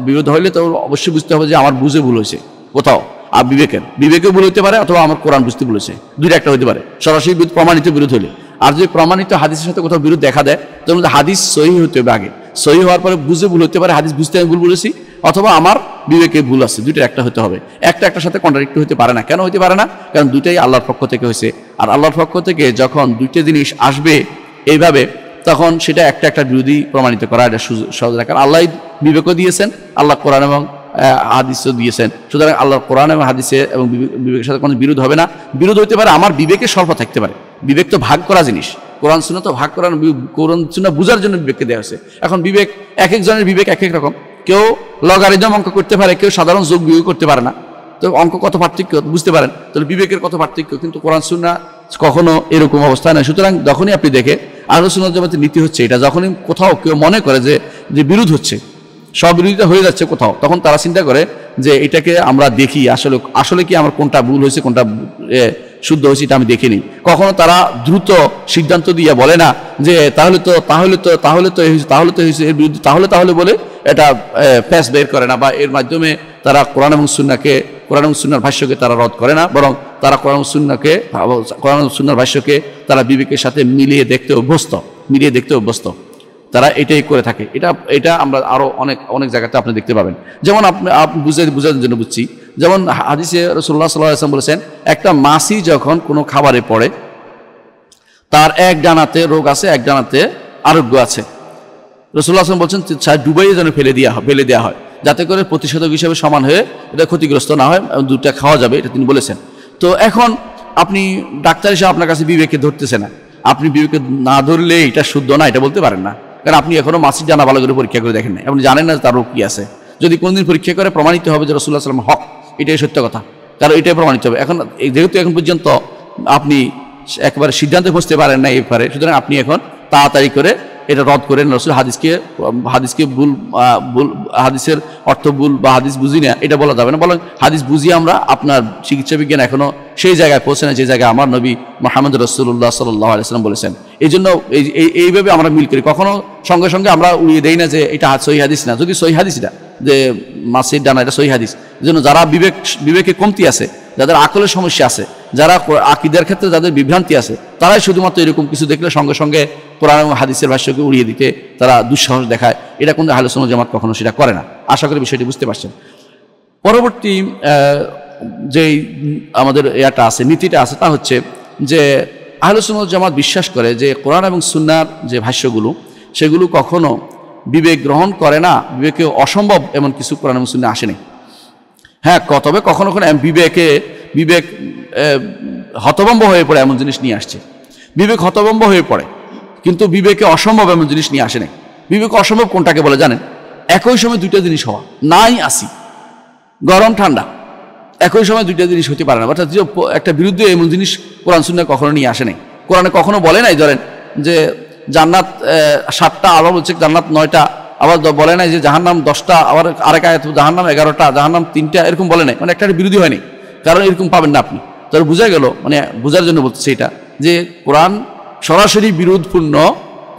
বিরোধ হইলে তো অবশ্যই বুঝতে হবে যে আমার বুঝে ভুল হয়েছে কোথাও আর বিবেকের বিবেকে ভুল হতে পারে অথবা আমার কোরআন বুঝতে ভুল হয়েছে দুইটা একটা হতে পারে সরাসরি প্রমাণিত বিরোধ হইলে और जो प्रमाणित हादिस क्या विरोध देखा दे तो हादिस सही होते आगे सही हार पर बुझे भूल होते हादिस बुझते भूल बोले अथवा विवेके भूल आसे दुइटा एक होते एक साथ कन्ट्राडिक्ट होते ना क्यों होते ना कारण दुइटाई आल्लाहर पक्ष से और आल्लाहर पक्ष के जख दुइटा जिनिस आसबे एइभाबे तखन सेटा एक एक बिरोधी प्रमाणित करा सहज कारण आल्लाह विवेक दिए आल्लाह कुरान एवं हादिसও দিয়েছেন সুতরাং আল্লাহর কোরআন এবং হাদিসে এবং বিবেকের সাথে কোনো বিরোধ হবে না বিরোধ হতে পারে আমার বিবেকে স্বল্প থাকতে পারে বিবেক তো ভাগ করা জিনিস কোরআন সুন্নাহ তো ভাগ করা কোরআন সুন্নাহ বুঝার জন্য বিবেককে দেয়া হয়েছে এখন বিবেক এক এক জনের বিবেক এক এক রকম কেউ লগারিদম অঙ্ক করতে পারে কেউ সাধারণ যোগ বিয়োগ করতে পারে না তো অঙ্ক কত পার্থক্য বুঝতে পারেন তাহলে বিবেকের কত পার্থক্য কিন্তু কোরআন সুন্নাহ কখনো এরকম অবস্থা না সুতরাং যখনই আপনি দেখে আহলুস সুন্নাহ ওয়াল জামায়াতের নীতি হচ্ছে এটা যখনই কোথাও কেউ মনে করে যে বিরোধ হচ্ছে सब बिरोधिता हो जाए कोथाओ तखन तारा चिंता करे जे एटाके आमरा देखी आसले आसले कि आमार कोनटा भूल होइछे कोनटा शुद्ध होइछे एटा आमि देखिनि कखनो तारा द्रुत सिद्धांत दिया बोले ना जे ताहले तो ताहले तो ताहले तो ताहले तो एर बिरुद्धे ताहले ताहले बोले एटा पेश बेर करे ना बा एर माध्यमे तारा कुरान एबं सुन्नाहके कुरान एबं सुन्नाहर भाष्यके तारा रद करे ना बरं तारा कुरान एबं सुन्नाहर भाष्यके तारा बिबेकेर साथे मिलिये देखते अभ्यस्त তারা এটাই করে থাকে এটা এটা আমরা আরো অনেক অনেক জায়গাতে আপনি দেখতে পাবেন যেমন আপনি বুঝানোর জন্য বুঝছি যেমন হাদিসে রাসূলুল্লাহ সাল্লাল্লাহু আলাইহি ওয়াসাল্লাম বলেছেন একটা মাছি যখন কোনো খাবারে পড়ে তার এক ডানাতে রোগ আছে এক ডানাতে আরোগ্য আছে রাসূলুল্লাহ সাল্লাল্লাহু আলাইহি ওয়াসাল্লাম বলেছেন ডুবাইয়ে যেন ফেলে দেয়া হয় যাতে করে প্রতিষেধক হিসেবে সমান হয়ে এটা ক্ষতিগ্রস্ত না হয় দুটো খাওয়া যাবে এটা তিনি বলেছেন তো এখন আপনি ডাক্তার হিসেবে আপনার কাছে বিবেকে ধরতেছে না আপনি বিবেকে না ধরলে এটা শুদ্ধ না এটা বলতে পারেন না कारण अपनी एखो मासिर डाना भालो करे परीक्षा करे देखें ना अपनी जानें ना तार रोग कि आछे यदि कोनोदिन परीक्षा करे प्रमाणित होबे जे रासूलुल्लाह साल्लाल्लाहु आलाइहि वासाल्लाम हक एटाई सत्य कथा कारण एटाई प्रमाणित होबे एखन जेहेतु एखन पर्यन्त आपनि एकबारे सिद्धान्ते बुझते पारेन ना एबारे सुतरां आपनि एखन ताड़ाताड़ी करे एटा रद करेन रासूल हादिसके भूल हादिसेर अर्थ भूल बा हादिस बुझि ना एटा बोला जाबे ना बोलें हादिस बुझिए आमरा आपनार चिकित्सा विज्ञान एखोनो सेई जायगाय पौंछे ना जे जायगाय आमार नबी मुहम्मद रासूलुल्लाह साल्लाल्लाहु आलाइहि वासाल्लाम बोलेछेन एइजন্য এইভাবে আমরা মিল করি কখনো সঙ্গে সঙ্গে আমরা উড়িয়ে দেই না যে এটা সহিহ হাদিস না যদি সহিহ হাদিস না যে মাসির ডানা এটা সহিহ হাদিস এজন্য যারা বিবেকে কমতি আছে যাদের আকলের সমস্যা আছে যারা আকীদার ক্ষেত্রে যাদের বিভ্রান্তি আছে তারাই শুধুমাত্র এরকম কিছু দেখলে সঙ্গে সঙ্গে কোরআন ও হাদিসের ভাষ্যকে উড়িয়ে দিতে তারা দুঃসাহস দেখায় এটা কোন আহলে সুন্নাহ জামাত কখনো সেটা করে না আশা করি বিষয়টি বুঝতে পারছেন। পরবর্তী যেই আমাদের এটা আছে নীতিটা আছে তা হচ্ছে যে আহলুস সুন্নাত ওয়াল জামায়াত বিশ্বাস করে যে কোরআন এবং সুন্নার যে ভাষ্যগুলো সেগুলো কখনো বিবেক গ্রহণ করে না, বিবেকে অসম্ভব এমন কিছু কোরআন এবং সুন্নাহ আসেনি। হ্যাঁ, তবে কখনো কখনো বিবেক হতভম্ব হয়ে পড়ে এমন জিনিস নিয়ে আসছে, বিবেক হতভম্ব হয়ে পড়ে, কিন্তু বিবেকে অসম্ভব এমন জিনিস নিয়ে আসে নাই। বিবেকে অসম্ভব কোনটাকে বলে জানেন? একই সময় দুইটা জিনিস হওয়া, নাই আসি গরম ঠান্ডা একই সময় দুইটা জিনিস হতে পারে না। অর্থাৎ একটা বিরুদ্ধে এমন জিনিস কোরআন সুন্নাহ কখনো নিয়ে আসে নাই। কোরআনে কখনো বলে নাই ধরেন যে জান্নাত 7টা, আবার বলছে জান্নাত 9টা, আবার বলে নাই যে জাহান্নাম 10টা, আবার আরেক আয়াত জাহান্নাম 11টা, জাহান্নাম 3টা, এরকম বলে নাই। মানে একটা বিরোধী হয়নি, কারণ এরকম পাবেন না আপনি। তার বোঝা গেল, মানে বোঝার জন্য বলতেছে এটা যে কোরআন সরাসরি বিরোধপূর্ণ,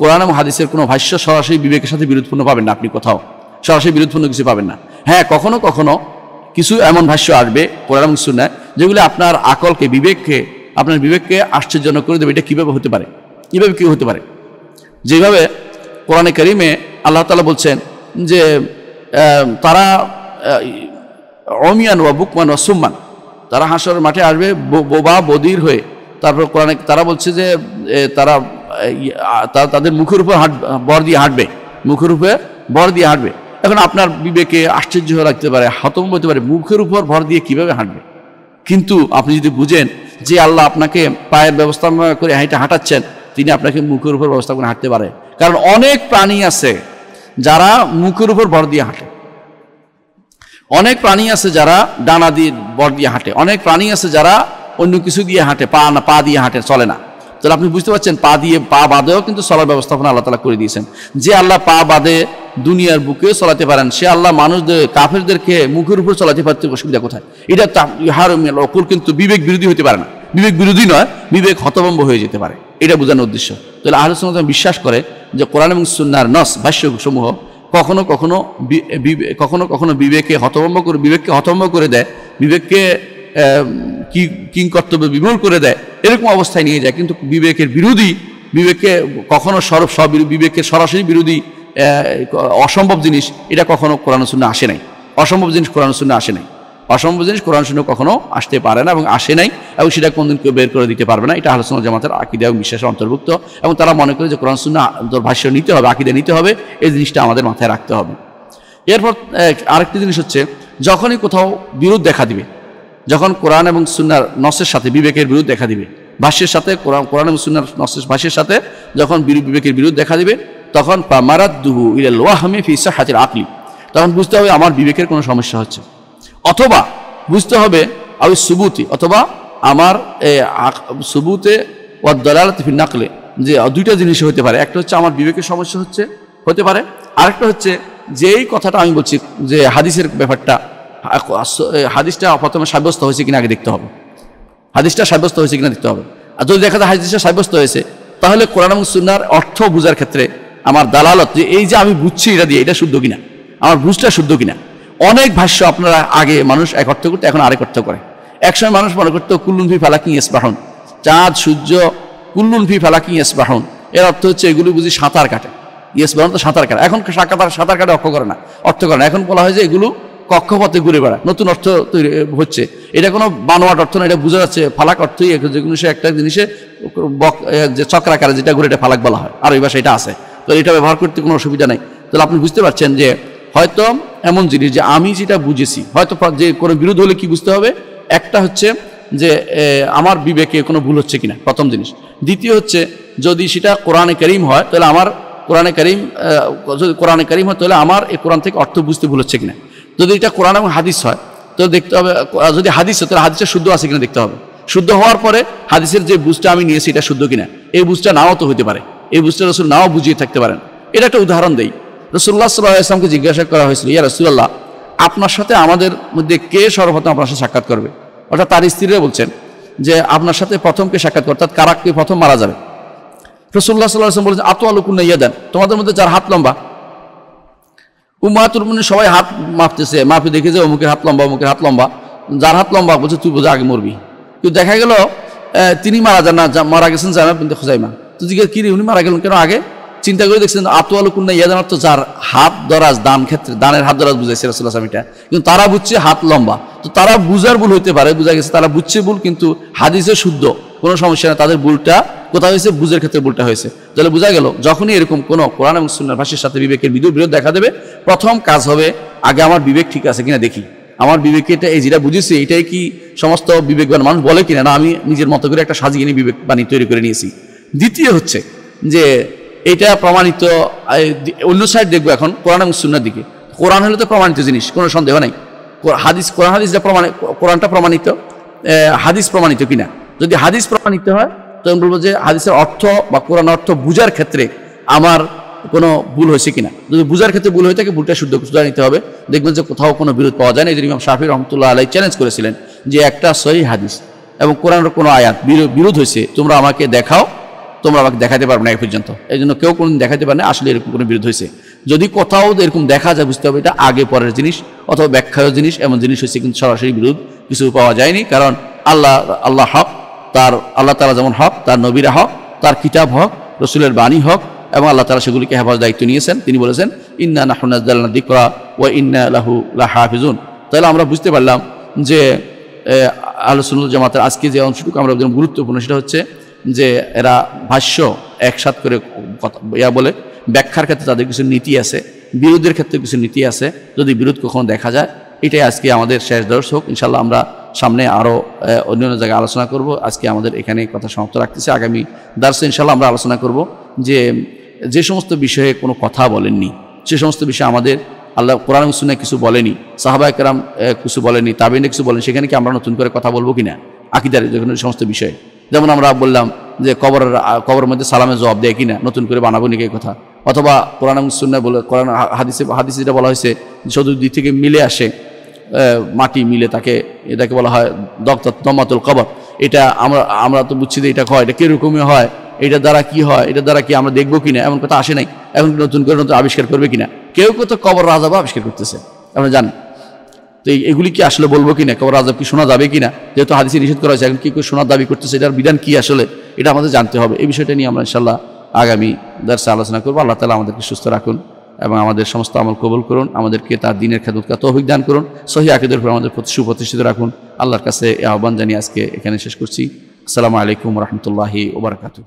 কোরআন এবং হাদিসের কোনো ভাষ্য সরাসরি বিবেকের সাথে বিরোধপূর্ণ পাবেন না আপনি, কোথাও সরাসরি বিরোধপূর্ণ কিছু পাবেন না। হ্যাঁ, কখনো কখনো কিছু এমন ভাষ্য আসবে কোরআন এবং সুন্নাহ যেগুলো আপনার আকলকে, আপনার বিবেককে আশ্চর্যজন্য করে দেবে। এটা কীভাবে হতে পারে, কীভাবে কী হতে পারে? যেভাবে কোরআনে কারিমে আল্লাহ তাআলা বলছেন যে তারা অমিয়ান ওয়া বুকমান ওয়া সুম্মান, তারা হাসরের মাঠে আসবে বোবা বধির হয়ে। তারপর কোরআনে তারা বলছে যে তারা তাদের মুখের উপর ভর দিয়ে হাঁটবে। এখন আপনার বিবেকে আশ্চর্য লাগতে পারে, হতভম্ব হতে পারে, মুখের উপর ভর দিয়ে কিভাবে হাঁটবে। কিন্তু আপনি যদি বুঝেন যে আল্লাহ আপনাকে পায়ের ব্যবস্থা করে হাঁটা হাঁটাচ্ছেন, তিনি আপনাকে মুখের উপর ব্যবস্থা করে হাঁটতে পারে। কারণ অনেক প্রাণী আছে যারা মুখের উপর ভর দিয়ে হাঁটে, অনেক প্রাণী আছে যারা ডানা দিয়ে ভর দিয়ে হাঁটে, অনেক প্রাণী আছে যারা অন্য কিছু দিয়ে হাঁটে, পা দিয়ে হাঁটে, চলে না। তাহলে আপনি বুঝতে পারছেন পা বাঁধেও কিন্তু চলার ব্যবস্থাপনা আল্লাহ তাআলা করে দিয়েছেন। যে আল্লাহ পা বাঁধে দুনিয়ার বুকেও চলাতে পারেন, সে আল্লাহ মানুষদের, কাফেরদেরকে মুখের উপর চলাতে পারতে অসুবিধা কোথায়? এটা তাহারুমিয়াল অকুল, কিন্তু বিবেক বিরোধী হতে পারে না, বিবেক বিরোধী নয়, বিবেক হতভম্ব হয়ে যেতে পারে, এটা বোঝানোর উদ্দেশ্য। তাহলে আহলুস সুন্নাহ বিশ্বাস করে যে কোরআন এবং সুন্নাহর নস ভাষ্যসমূহ কখনো কখনো বিবেকে হতভম্ব করে, বিবেককে হতভম্ব করে দেয়, বিবেককে কিং কর্তব্য বিমূল করে দেয়, এরকম অবস্থায় নিয়ে যায়। কিন্তু বিবেকের বিরোধী, বিবেককে কখনো বিবেকের সরাসরি বিরোধী অসম্ভব জিনিস এটা কখনো কোরআন সুন্নাহ আসে নাই, অসম্ভব জিনিস কোরআন সুন্নাহ কখনো আসতে পারে না এবং আসে নাই, এবং সেটা কোনদিন কেউ বের করে দিতে পারবে না। এটা আহলুস সুন্নাহ ওয়াল জামায়াতের আকীদা এবং বিশ্বাসের অন্তর্ভুক্ত, এবং তারা মনে করে যে কোরআন সুন্নাহ ভাষ্য নিতে হবে, আকীদা নিতে হবে, এই জিনিসটা আমাদের মাথায় রাখতে হবে। এরপর আরেকটি জিনিস হচ্ছে, যখনই কোথাও বিরোধ দেখা দিবে, যখন কোরআন এবং সুন্নাহর নসের সাথে বিবেকের বিরোধ দেখা দিবে, ভাষ্যের সাথে কোরআন এবং সুন্নাহর নসের ভাষ্যের সাথে যখন বিবেকের বিরোধ দেখা দিবে, তখন মারাদুহু ইলাল ওয়াহমি ফি সিহ্হাতিল আকলি, তখন বুঝতে হবে আমার বিবেকের কোনো সমস্যা হচ্ছে, অথবা বুঝতে হবে আও সুবুতি, অথবা আমার সুবুতে ওয়া দালালাতি ফি নাকলে, যে দুইটা জিনিস হতে পারে। একটা হচ্ছে আমার বিবেকের সমস্যা হতে পারে, আরেকটা হচ্ছে যেই কথাটা আমি বলছি যে হাদিসের ব্যাপারটা, হাদিসটা প্রথমে সাব্যস্ত হয়েছে কিনা আগে দেখতে হবে, আর যদি দেখা যায় হাদিসটা সাব্যস্ত হয়েছে, তাহলে কোরআন এবং সুন্নাহর অর্থ বোঝার ক্ষেত্রে আমার দালালত, যে এই যে আমি বুঝছি এটা দিয়ে, এটা শুদ্ধ কিনা, আমার বুঝটা শুদ্ধ কিনা। অনেক ভাষ্য আপনারা আগে মানুষ এক অর্থ করতে, এখন আরেক অর্থ করে। একসময় মানুষ মনে করতো কুল্লুন ফি ফালাকিন ইয়াসবাহুন, চাঁদ সূর্য কুল্লুন ফি ফালাকিন ইয়াসবাহুন, এর অর্থ হচ্ছে এগুলো বুঝি সাঁতার কাটে, ইয়াসবাহুন তো সাঁতার কাটে। এখন সাঁতার কাটে অর্থ করে না, এখন বলা হয় যে এগুলো কক্ষপথে ঘুরে বেড়ায়, নতুন অর্থ তৈরি হচ্ছে। এটা কোনো বানোয়াট অর্থ না, এটা বোঝা যাচ্ছে ফালাক অর্থই, যে কোনো সে একটা জিনিসে যে চক্রাকারে যেটা ঘুরে, এটা ফালাক বলা হয়, আর ওই ভাষা এটা আছে, তো এটা ব্যবহার করতে কোনো অসুবিধা নাই। তাহলে আপনি বুঝতে পারছেন যে হয়তো এমন জিনিস যে আমি যেটা বুঝেছি, হয়তো যে কোনো বিরোধ হলে কি বুঝতে হবে, একটা হচ্ছে যে আমার বিবেকে কোনো ভুল হচ্ছে কিনা, প্রথম জিনিস। দ্বিতীয় হচ্ছে যদি সেটা কোরআনে কারিম হয়, তাহলে আমার তাহলে আমার এই কোরআন থেকে অর্থ বুঝতে ভুল হচ্ছে কিনা। যদি এটা কোরআন এবং হাদিস হয়, তো দেখতে হবে, যদি হাদিস হয় তাহলে হাদিসটা শুদ্ধ আছে কিনা দেখতে হবে, শুদ্ধ হওয়ার পরে হাদিসের যে বুঝটা আমি নিয়েছি এটা শুদ্ধ কিনা। এই বুঝটা নাও তো হতে পারে, এই বুঝটা রাসূল নাও বুঝিয়ে থাকতে পারেন। এটা একটা উদাহরণ দেই। রাসূলুল্লাহ সাল্লাল্লাহু আলাইহি ওয়াসাল্লামকে জিজ্ঞাসা করা হয়েছিল, ইয়া রাসূলুল্লাহ, আপনার সাথে আমাদের মধ্যে কে সর্বপ্রথম আপনার সাথে সাক্ষাৎ করবে? অর্থাৎ তার স্ত্রীরা বলছেন যে আপনার সাথে প্রথম কে সাক্ষাৎ করবে, অর্থাৎ কারা কে প্রথম মারা যাবে। রাসূলুল্লাহ সাল্লাল্লাহু আলাইহি ওয়াসাল্লাম বলেছেন, আতওয়ালুকুন্না ইয়াদান, তোমাদের মধ্যে যার হাত লম্বা। উম্মাহাতুল মুমিনিন সবাই হাত মাপতেছে, মাপে দেখে যে অমুকের হাত লম্বা, যার হাত লম্বা বলছে তুই বোঝা আগে মরবি। কিন্তু দেখা গেল তিনি মারা যান না, মারা গেছেন জায়নাব বিনতে খুজাইমা। তো জিজ্ঞেস, কি রে উনি মারা গেলেন কেন আগে? চিন্তা করে দেখছেন আতওয়ালুকুন্না ইয়াদান অর্থ যার হাত দরাজ দান ক্ষেত্রে দানের হাত দরাজ বুঝাইছে রাসূলুল্লাহ সাল্লাল্লাহু আলাইহি ওয়াসাল্লাম। কিন্তু তারা বুঝছে হাত লম্বা, তো তারা বুঝার ভুল হতে পারে, বুঝা গেছে তারা বুঝছে ভুল, কিন্তু হাদিসে শুদ্ধ, কোনো সমস্যা না। তাদের ভুলটা কোথায় হয়েছে? বুঝের ক্ষেত্রে ভুলটা হয়েছে। তাহলে বোঝা গেল যখনই এরকম কোনো কোরআন এবং সুন্নাহর ভাষ্যের সাথে বিবেকের বিরোধ দেখা দেবে, প্রথম কাজ হবে আগে আমার বিবেক ঠিক আছে কিনা দেখি, আমার বিবেকে এটা এই যেটা বুঝেছি এটাই কি সমস্ত বিবেকবান মানুষ বলে কিনা, না আমি নিজের মতো করে একটা সাজিয়ে নিয়ে বিবেক বাণী তৈরি করে নিয়েছি। দ্বিতীয় হচ্ছে যে এটা প্রমাণিত, অন্য সাইড দেখবো এখন কোরআন এবং সুন্নাহর দিকে। কোরআন হলে তো প্রমাণিত জিনিস, কোনো সন্দেহ নাই। হাদিস, কোরআন হাদিস যা প্রমাণ, কোরআনটা প্রমাণিত, হাদিস প্রমাণিত কিনা। যদি হাদিস প্রমাণিত হয় তখন বলবো যে হাদিসের অর্থ বা কোরআন অর্থ বুঝার ক্ষেত্রে আমার কোনো ভুল হয়েছে কিনা। যদি বুঝার ক্ষেত্রে ভুল হয়ে থাকে ভুলটা শুদ্ধ সুযোগ নিতে হবে। দেখবেন যে কোথাও কোনো বিরোধ পাওয়া যায় না। এই জন্য ইমাম শাফিঈ রহমতুল্লাহ আলাইহি চ্যালেঞ্জ করেছিলেন যে একটা সহিহ হাদিস এবং কোরআনের কোনো আয়াত বিরোধ হয়েছে, তোমরা আমাকে দেখাও, তোমরা আমাকে দেখাতে পারবে না এই পর্যন্ত। এই জন্য কেউ কোনোদিন দেখাতে পারে না আসলে এরকম কোনো বিরোধ হয়েছে। যদি কোথাও এরকম দেখা যায় বুঝতে হবে এটা আগে পরের জিনিস অথবা ব্যাখ্যার জিনিস, এমন জিনিস হয়েছে, কিন্তু সরাসরি বিরোধ কিছু পাওয়া যায়নি। কারণ আল্লাহ হক, তার আল্লাহ তাআলা যেমন হক, তার নবীরা হক, তার কিতাব হক, রসুলের বাণী হক, এবং আল্লাহ তাআলা সেগুলিকে হেফাজতের দায়িত্ব নিয়েছেন। তিনি বলেছেন ইন্না নাহনু নাযালনা যিকরা ওয়া ইন্না লাহু লাহাফিজুন। তাহলে আমরা বুঝতে পারলাম যে আহলুস সুন্নাত ওয়াল জামায়াতের আজকে যে অংশটুকু আমরা গুরুত্বপূর্ণ সেটা হচ্ছে যে এরা ভাষ্য একসাথ করে কথা ইয়া বলে, ব্যাখ্যার ক্ষেত্রে তাদের কিছু নীতি আছে, বিরোধের ক্ষেত্রে কিছু নীতি আছে, যদি বিরোধ কখনো দেখা যায়। এটাই আজকে আমাদের শেষ দর্শ হোক ইনশাআল্লাহ। আমরা সামনে আরও অন্য অন্য জায়গায় আলোচনা করব। আজকে আমাদের এখানে কথা সমাপ্ত রাখতেছি। আগামী দার্সে ইনশাআল্লাহ আমরা আলোচনা করব যে যে সমস্ত বিষয়ে কোনো কথা বলেননি, সে সমস্ত বিষয়ে আমাদের আল্লাহ কোরআন এবং সুন্নাহ কিছু বলেনি, সাহাবা একরাম কিছু বলেনি, তাবেঈন কিছু বলেনি, সেখানে কি আমরা নতুন করে কথা বলবো কিনা আকীদার যেকোনো সমস্ত বিষয়ে। যেমন আমরা বললাম যে কবরের মধ্যে সালামের জবাব দেয় কিনা, নতুন করে বানাবো নাকি এই কথা, অথবা কোরআন এবং সুন্নাহ বলে কোরআন হাদিসে যেটা বলা হয়েছে চতুর্দিক থেকে মিলে আসে মাটি মিলে, তাকে এটাকে বলা হয় দমাতুল কবর। এটা আমরা তো বুঝছি যে এটা হয়, এটা কীরকমই হয়, এটা দ্বারা কি হয়, এটা দ্বারা কি আমরা দেখবো কিনা, এমন কথা আসে নাই। এখন নতুন করে নতুন আবিষ্কার করবে কিনা, কেউ কেউ তো কবর আযাব আবিষ্কার করতেছে, আপনারা জানেন। তো এগুলি কি আসলে বলবো কিনা, কবর আযাব কি শোনা যাবে কিনা, যেহেতু হাদিসে নিষেধ করা হয়েছে, এখন কি কেউ শোনার দাবি করতেছে, এটার বিধান কি আসলে, এটা আমাদের জানতে হবে। এই বিষয়টা নিয়ে আমরা ইনশাআল্লাহ আগামী দার্সে আলোচনা করবো। আল্লাহ তাআলা আমাদেরকে সুস্থ রাখুন এবং আমাদের সমস্ত আমল কবুল করুন, আমাদেরকে তার দিনের খেদমত তৌফিক দান করুন, সহিহ আকীদার উপর আমাদের সুপ্রতিষ্ঠিত রাখুন। আল্লাহর কাছে আহ্বান জানিয়ে আজকে এখানে শেষ করছি। আসসালামু আলাইকুম ওয়া রাহমাতুল্লাহি ওয়া বারাকাতুহু।